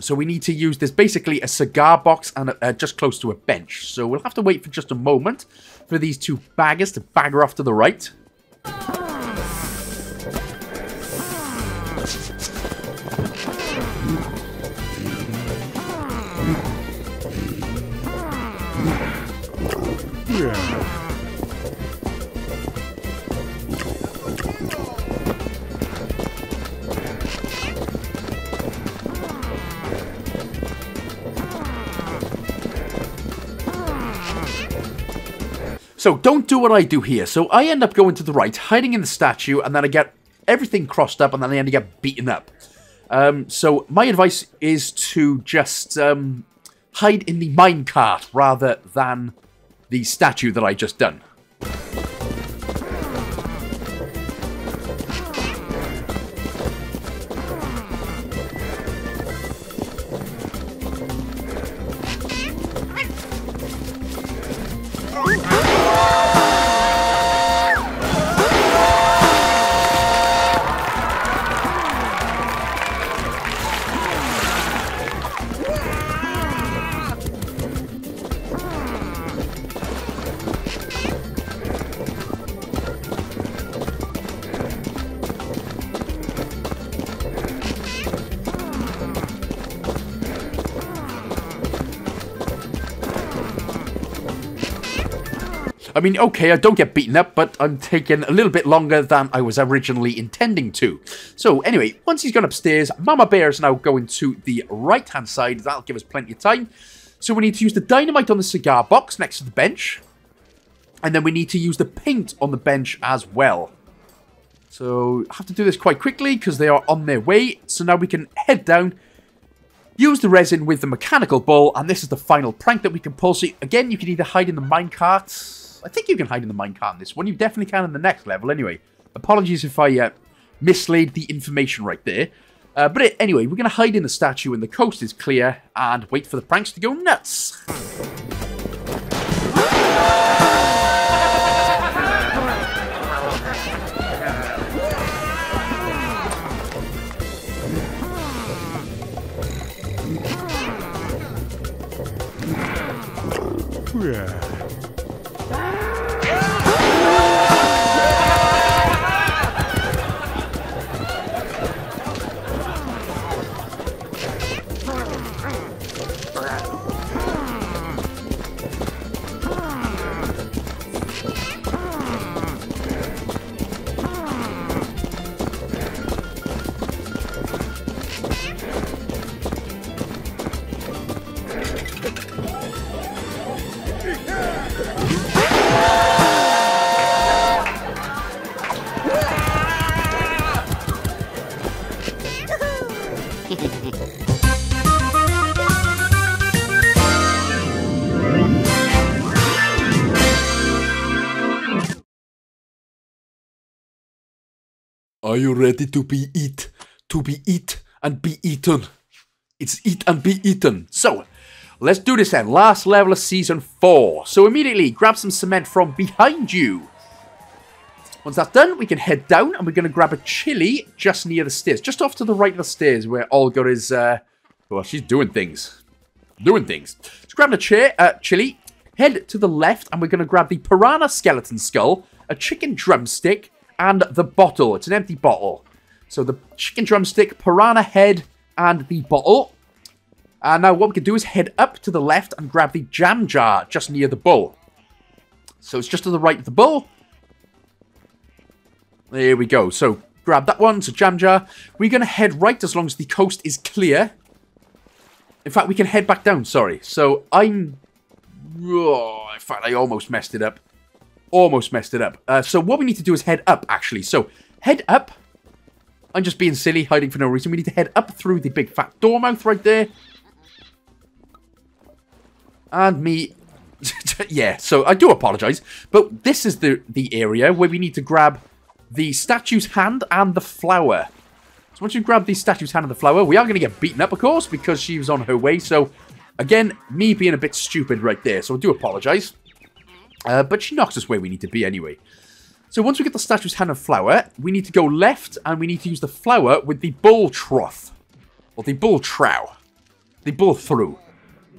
So we need to use this, basically a cigar box and a, uh, just close to a bench. So we'll have to wait for just a moment for these two baggers to bagger off to the right. So don't do what I do here. So I end up going to the right, hiding in the statue, and then I get everything crossed up, and then I end up getting beaten up. Um, so my advice is to just um, hide in the minecart rather than the statue that I just done. I mean, okay, I don't get beaten up, but I'm taking a little bit longer than I was originally intending to. So, anyway, once he's gone upstairs, Mama Bear is now going to the right-hand side. That'll give us plenty of time. So we need to use the dynamite on the cigar box next to the bench. And then we need to use the paint on the bench as well. So, I have to do this quite quickly because they are on their way. So now we can head down, use the resin with the mechanical bull, and this is the final prank that we can pull. So, again, you can either hide in the minecart... I think you can hide in the minecart in this one. You definitely can in the next level, anyway. Apologies if I uh, mislaid the information right there. Uh, but it, anyway, we're going to hide in the statue when the coast is clear and wait for the pranks to go nuts. Yeah. Are you ready to be eat? To be eat and be eaten. It's eat and be eaten. So, let's do this then. Last level of season four. So immediately, grab some cement from behind you. Once that's done, we can head down and we're going to grab a chili just near the stairs. Just off to the right of the stairs where Olga is, uh... well, she's doing things. Doing things. So grab a chair, uh, chili. Head to the left and we're going to grab the piranha skeleton skull, a chicken drumstick, and the bottle. It's an empty bottle. So the chicken drumstick, piranha head, and the bottle. And now what we can do is head up to the left and grab the jam jar just near the bull. So it's just to the right of the bull. There we go. So grab that one to Jamjar. We're going to head right as long as the coast is clear. In fact, we can head back down, sorry. So I'm... Oh, in fact, I almost messed it up. Almost messed it up. Uh, so what we need to do is head up, actually. So head up. I'm just being silly, hiding for no reason. We need to head up through the big fat Dormouth right there. And me... yeah, so I do apologise. But this is the, the area where we need to grab the statue's hand and the flower. So once you grab the statue's hand and the flower, we are going to get beaten up, of course, because she was on her way. So, again, me being a bit stupid right there. So I do apologise. Uh, but she knocks us where we need to be anyway. So once we get the statue's hand and flower, we need to go left, and we need to use the flower with the bull trough. Or the bull trough. The bull through.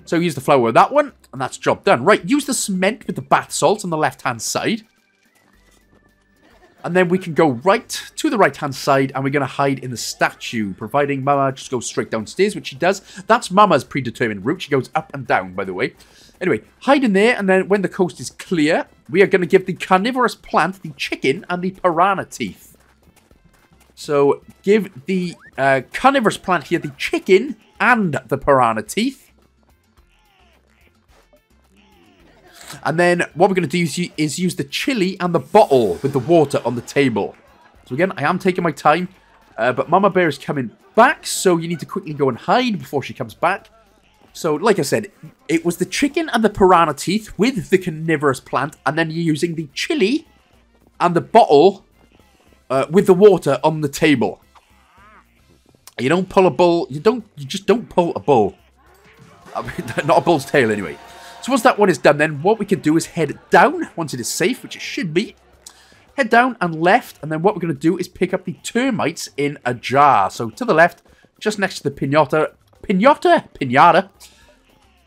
So use the flower with that one, and that's job done. Right, use the cement with the bath salt on the left-hand side. And then we can go right to the right-hand side, and we're going to hide in the statue, providing Mama just goes straight downstairs, which she does. That's Mama's predetermined route. She goes up and down, by the way. Anyway, hide in there, and then when the coast is clear, we are going to give the carnivorous plant the chicken and the piranha teeth. So, give the uh, carnivorous plant here the chicken and the piranha teeth. And then what we're going to do is use the chili and the bottle with the water on the table. So again, I am taking my time. Uh, but Mama Bear is coming back, so you need to quickly go and hide before she comes back. So, like I said, it was the chicken and the piranha teeth with the carnivorous plant. And then you're using the chili and the bottle uh, with the water on the table. You don't pull a bull. You don't. You just don't pull a bull. I mean, not a bull's tail, anyway. So once that one is done, then what we can do is head down once it is safe, which it should be. Head down and left, and then what we're going to do is pick up the termites in a jar. So to the left, just next to the pinata, pinata, pinata.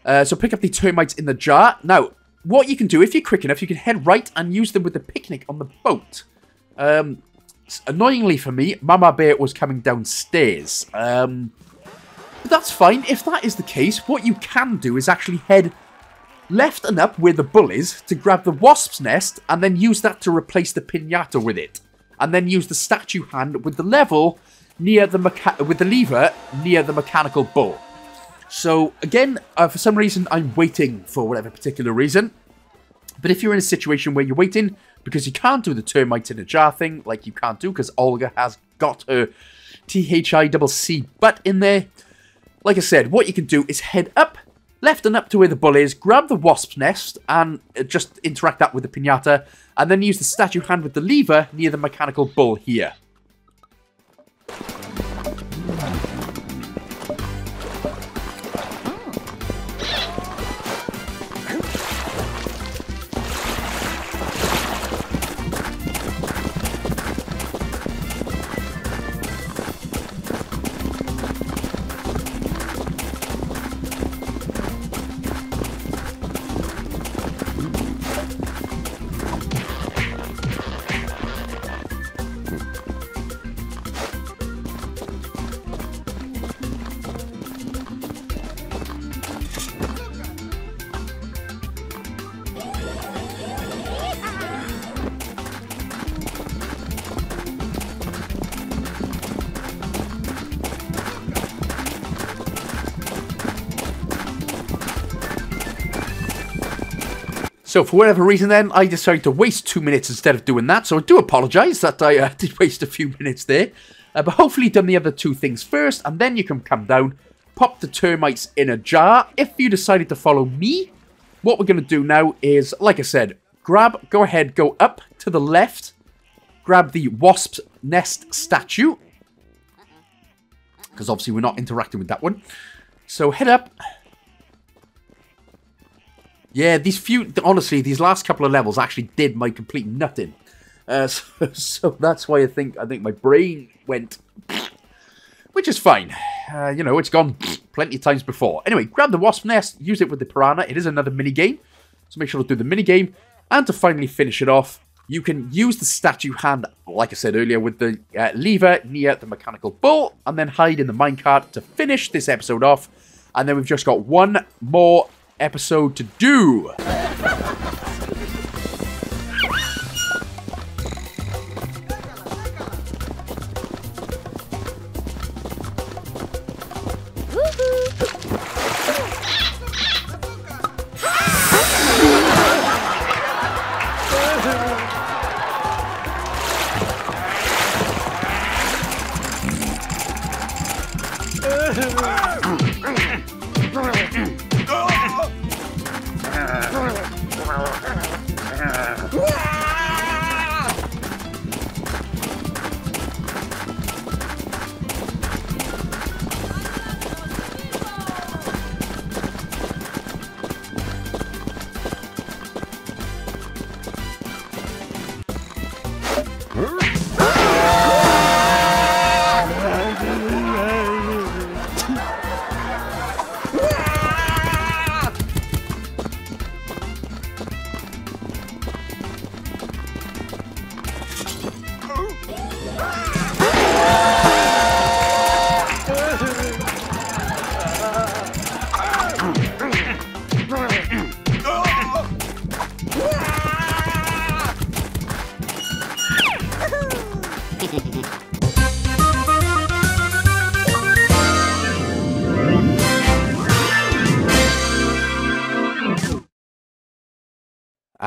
Uh, so pick up the termites in the jar. Now, what you can do if you're quick enough, you can head right and use them with the picnic on the boat. Um, annoyingly for me, Mama Bear was coming downstairs, um, but that's fine. If that is the case, what you can do is actually head left and up where the bull is to grab the wasp's nest and then use that to replace the pinata with it. And then use the statue hand with the level near the mecha with the lever near the mechanical bull. So again, uh, for some reason, I'm waiting for whatever particular reason. But if you're in a situation where you're waiting because you can't do the termites in a jar thing, like you can't do because Olga has got her T H I C C butt in there. Like I said, what you can do is head up, left and up to where the bull is, grab the wasp's nest and just interact that with the pinata, and then use the statue hand with the lever near the mechanical bull here. So for whatever reason then, I decided to waste two minutes instead of doing that. So I do apologise that I uh, did waste a few minutes there. Uh, but hopefully you've done the other two things first, and then you can come down, pop the termites in a jar. If you decided to follow me, what we're going to do now is, like I said, grab, go ahead, go up to the left, grab the wasp's nest statue. Because obviously we're not interacting with that one. So head up. Yeah, these few, honestly, these last couple of levels actually did my complete nutting. Uh, so, so that's why I think I think my brain went, which is fine. Uh, you know, it's gone plenty of times before. Anyway, grab the wasp nest, use it with the piranha. It is another minigame, so make sure to do the minigame. And to finally finish it off, you can use the statue hand, like I said earlier, with the uh, lever near the mechanical bull, and then hide in the minecart to finish this episode off. And then we've just got one more episode to do.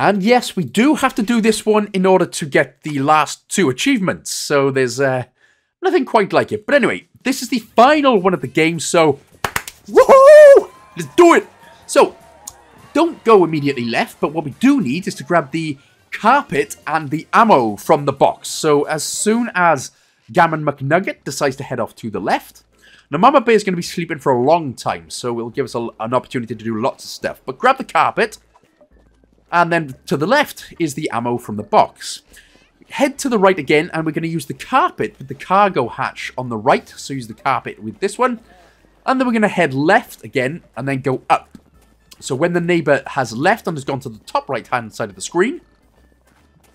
And yes, we do have to do this one in order to get the last two achievements. So there's uh, nothing quite like it. But anyway, this is the final one of the game. So, woohoo! Let's do it! So, don't go immediately left. But what we do need is to grab the carpet and the ammo from the box. So as soon as Gammon McNugget decides to head off to the left. Now, Mama Bear is going to be sleeping for a long time, so it'll give us a, an opportunity to do lots of stuff. But grab the carpet, and then to the left is the ammo from the box. Head to the right again, and we're going to use the carpet with the cargo hatch on the right, so use the carpet with this one. And then we're going to head left again, and then go up. So when the neighbour has left and has gone to the top right-hand side of the screen...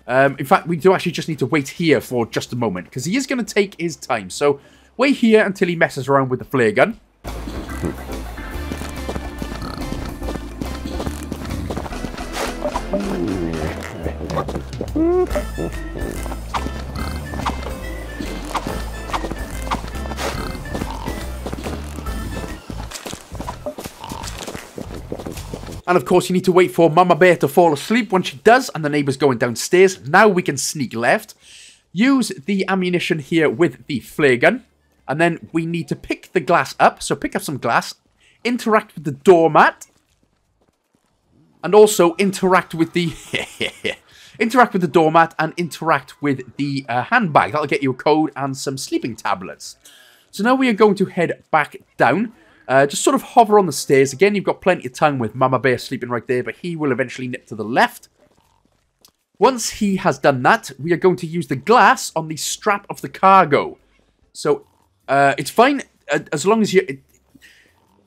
Um, in fact, we do actually just need to wait here for just a moment, because he is going to take his time. So, wait here until he messes around with the flare gun. And of course, you need to wait for Mama Bear to fall asleep. When she does, and the neighbour's going downstairs, now we can sneak left. Use the ammunition here with the flare gun. And then we need to pick the glass up. So pick up some glass. Interact with the doormat. And also interact with the... interact with the doormat and interact with the uh, handbag. That'll get you a code and some sleeping tablets. So now we are going to head back down. Uh, just sort of hover on the stairs. Again, you've got plenty of time with Mama Bear sleeping right there, but he will eventually nip to the left. Once he has done that, we are going to use the glass on the strap of the cargo. So, uh, it's fine uh, as long as you... It,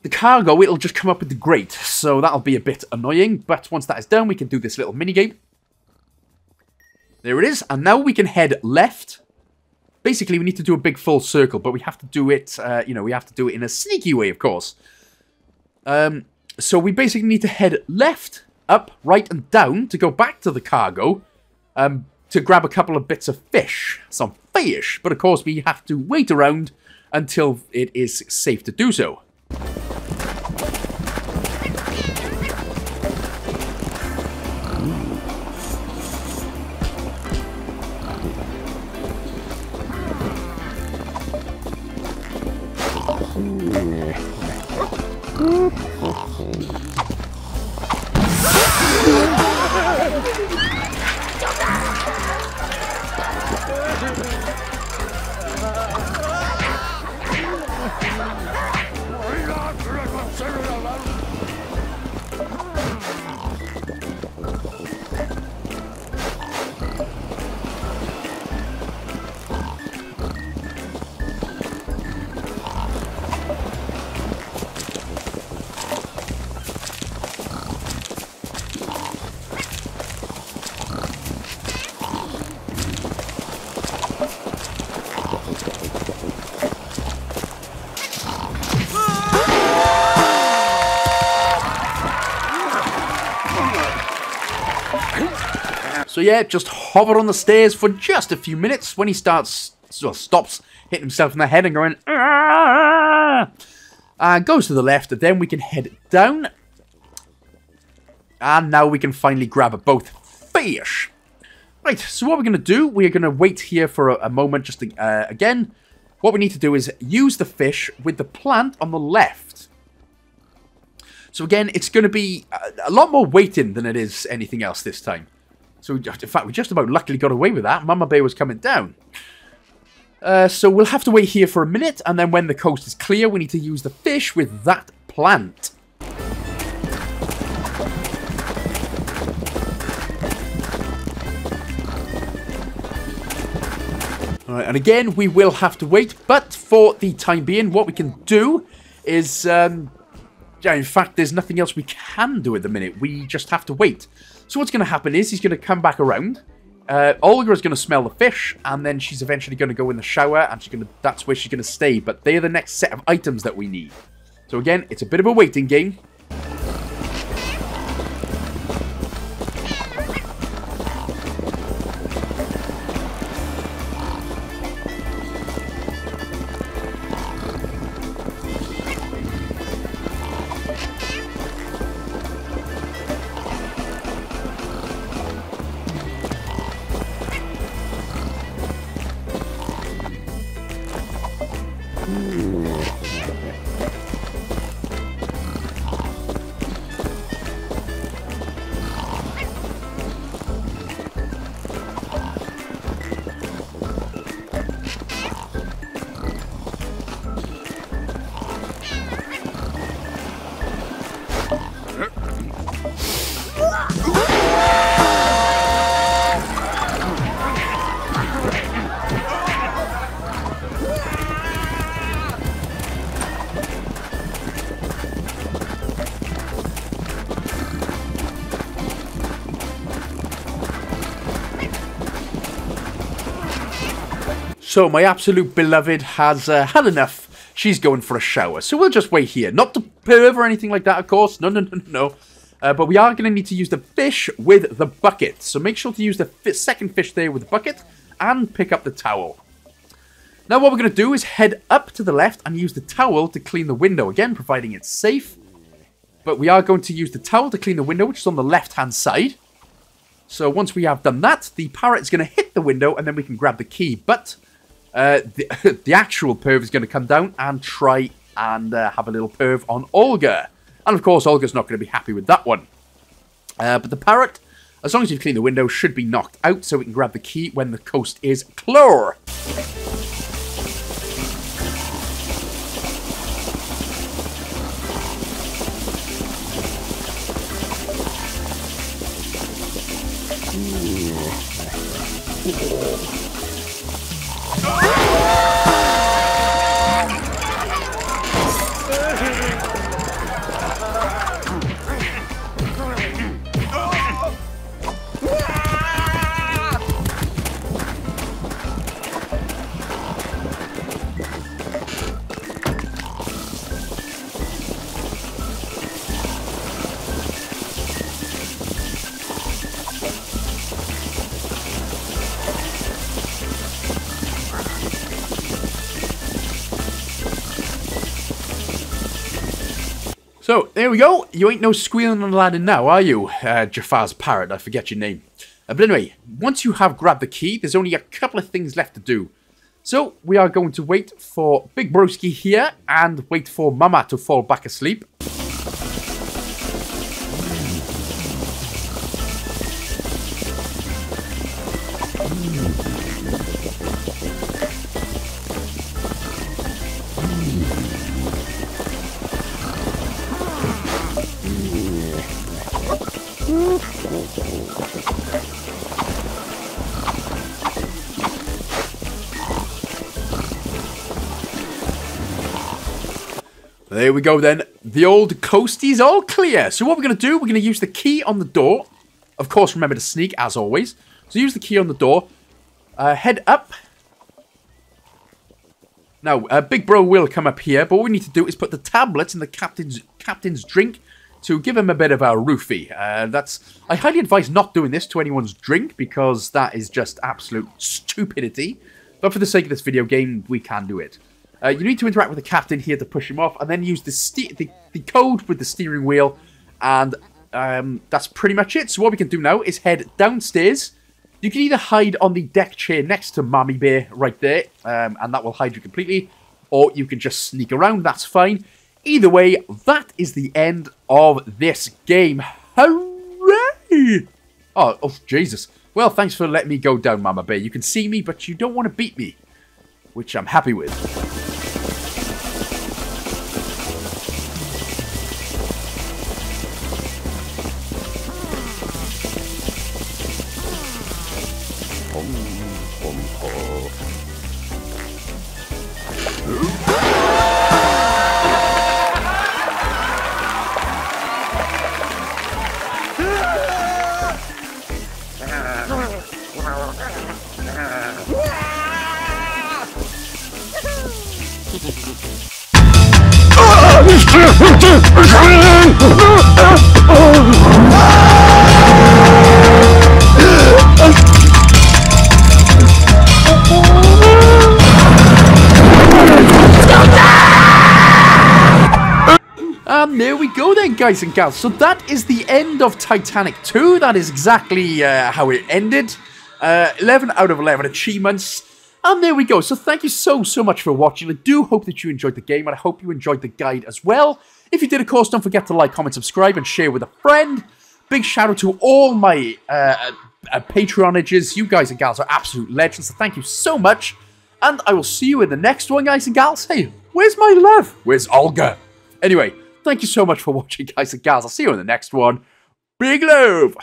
the cargo, it'll just come up with the grate, so that'll be a bit annoying. But once that is done, we can do this little minigame. There it is, and now we can head left. Basically, we need to do a big full circle, but we have to do it, uh, you know, we have to do it in a sneaky way, of course. Um, so we basically need to head left, up, right, and down to go back to the cargo um, to grab a couple of bits of fish. Some fish, but of course we have to wait around until it is safe to do so. So yeah, just hover on the stairs for just a few minutes. When he starts, well, stops hitting himself in the head and going, Aah! And goes to the left, and then we can head down. And now we can finally grab both fish. Right, so what we're going to do, we're going to wait here for a, a moment just to, uh, again. What we need to do is use the fish with the plant on the left. So again, it's going to be a, a lot more waiting than it is anything else this time. So, in fact, we just about luckily got away with that. Mama Bear was coming down. Uh, so, we'll have to wait here for a minute. And then when the coast is clear, we need to use the fish with that plant. Alright, and again, we will have to wait. But for the time being, what we can do is... Um, yeah, in fact, there's nothing else we can do at the minute. We just have to wait. So what's going to happen is he's going to come back around. Uh, Olga is going to smell the fish, and then she's eventually going to go in the shower, and she's going to, that's where she's going to stay. But they're the next set of items that we need. So again, it's a bit of a waiting game. So my absolute beloved has uh, had enough. She's going for a shower. So we'll just wait here. Not to perv or anything like that, of course. No, no, no, no, no. Uh, but we are going to need to use the fish with the bucket. So make sure to use the fi second fish there with the bucket and pick up the towel. Now what we're going to do is head up to the left and use the towel to clean the window. Again, providing it's safe. But we are going to use the towel to clean the window, which is on the left-hand side. So once we have done that, the parrot is going to hit the window and then we can grab the key. But uh, the, the actual perv is going to come down and try and uh, have a little perv on Olga. And of course, Olga's not going to be happy with that one. Uh, but the parrot, as long as you've cleaned the window, should be knocked out so we can grab the key when the coast is clear. So, there we go. You ain't no squealing on Aladdin now, are you? Uh, Jafar's parrot, I forget your name. Uh, but anyway, once you have grabbed the key, there's only a couple of things left to do. So, we are going to wait for Big Broski here and wait for Mama to fall back asleep. There we go then, the old coastie's all clear. So what we're going to do, we're going to use the key on the door. Of course, remember to sneak, as always. So use the key on the door, uh, head up. Now, uh, Big Bro will come up here, but what we need to do is put the tablets in the captain's, captain's drink to give him a bit of a roofie. Uh, that's, I highly advise not doing this to anyone's drink, because that is just absolute stupidity. But for the sake of this video game, we can do it. Uh, you need to interact with the captain here to push him off, and then use the, the, the code with the steering wheel, and um, that's pretty much it. So what we can do now is head downstairs. You can either hide on the deck chair next to Mommy Bear right there, um, and that will hide you completely, or you can just sneak around, that's fine. Either way, that is the end of this game. Hooray! Oh, oh Jesus. Well, thanks for letting me go down, Mama Bear. You can see me, but you don't want to beat me, which I'm happy with. And there we go then, guys and gals. So that is the end of Titanic two. That is exactly uh, how it ended. Uh, eleven out of eleven achievements. And there we go. So thank you so, so much for watching. I do hope that you enjoyed the game, and I hope you enjoyed the guide as well. If you did, of course, don't forget to like, comment, subscribe, and share with a friend. Big shout out to all my uh, uh, Patreonages. You guys and gals are absolute legends, so thank you so much. And I will see you in the next one, guys and gals. Hey, where's my love? Where's Olga? Anyway, thank you so much for watching, guys and gals. I'll see you in the next one. Big love!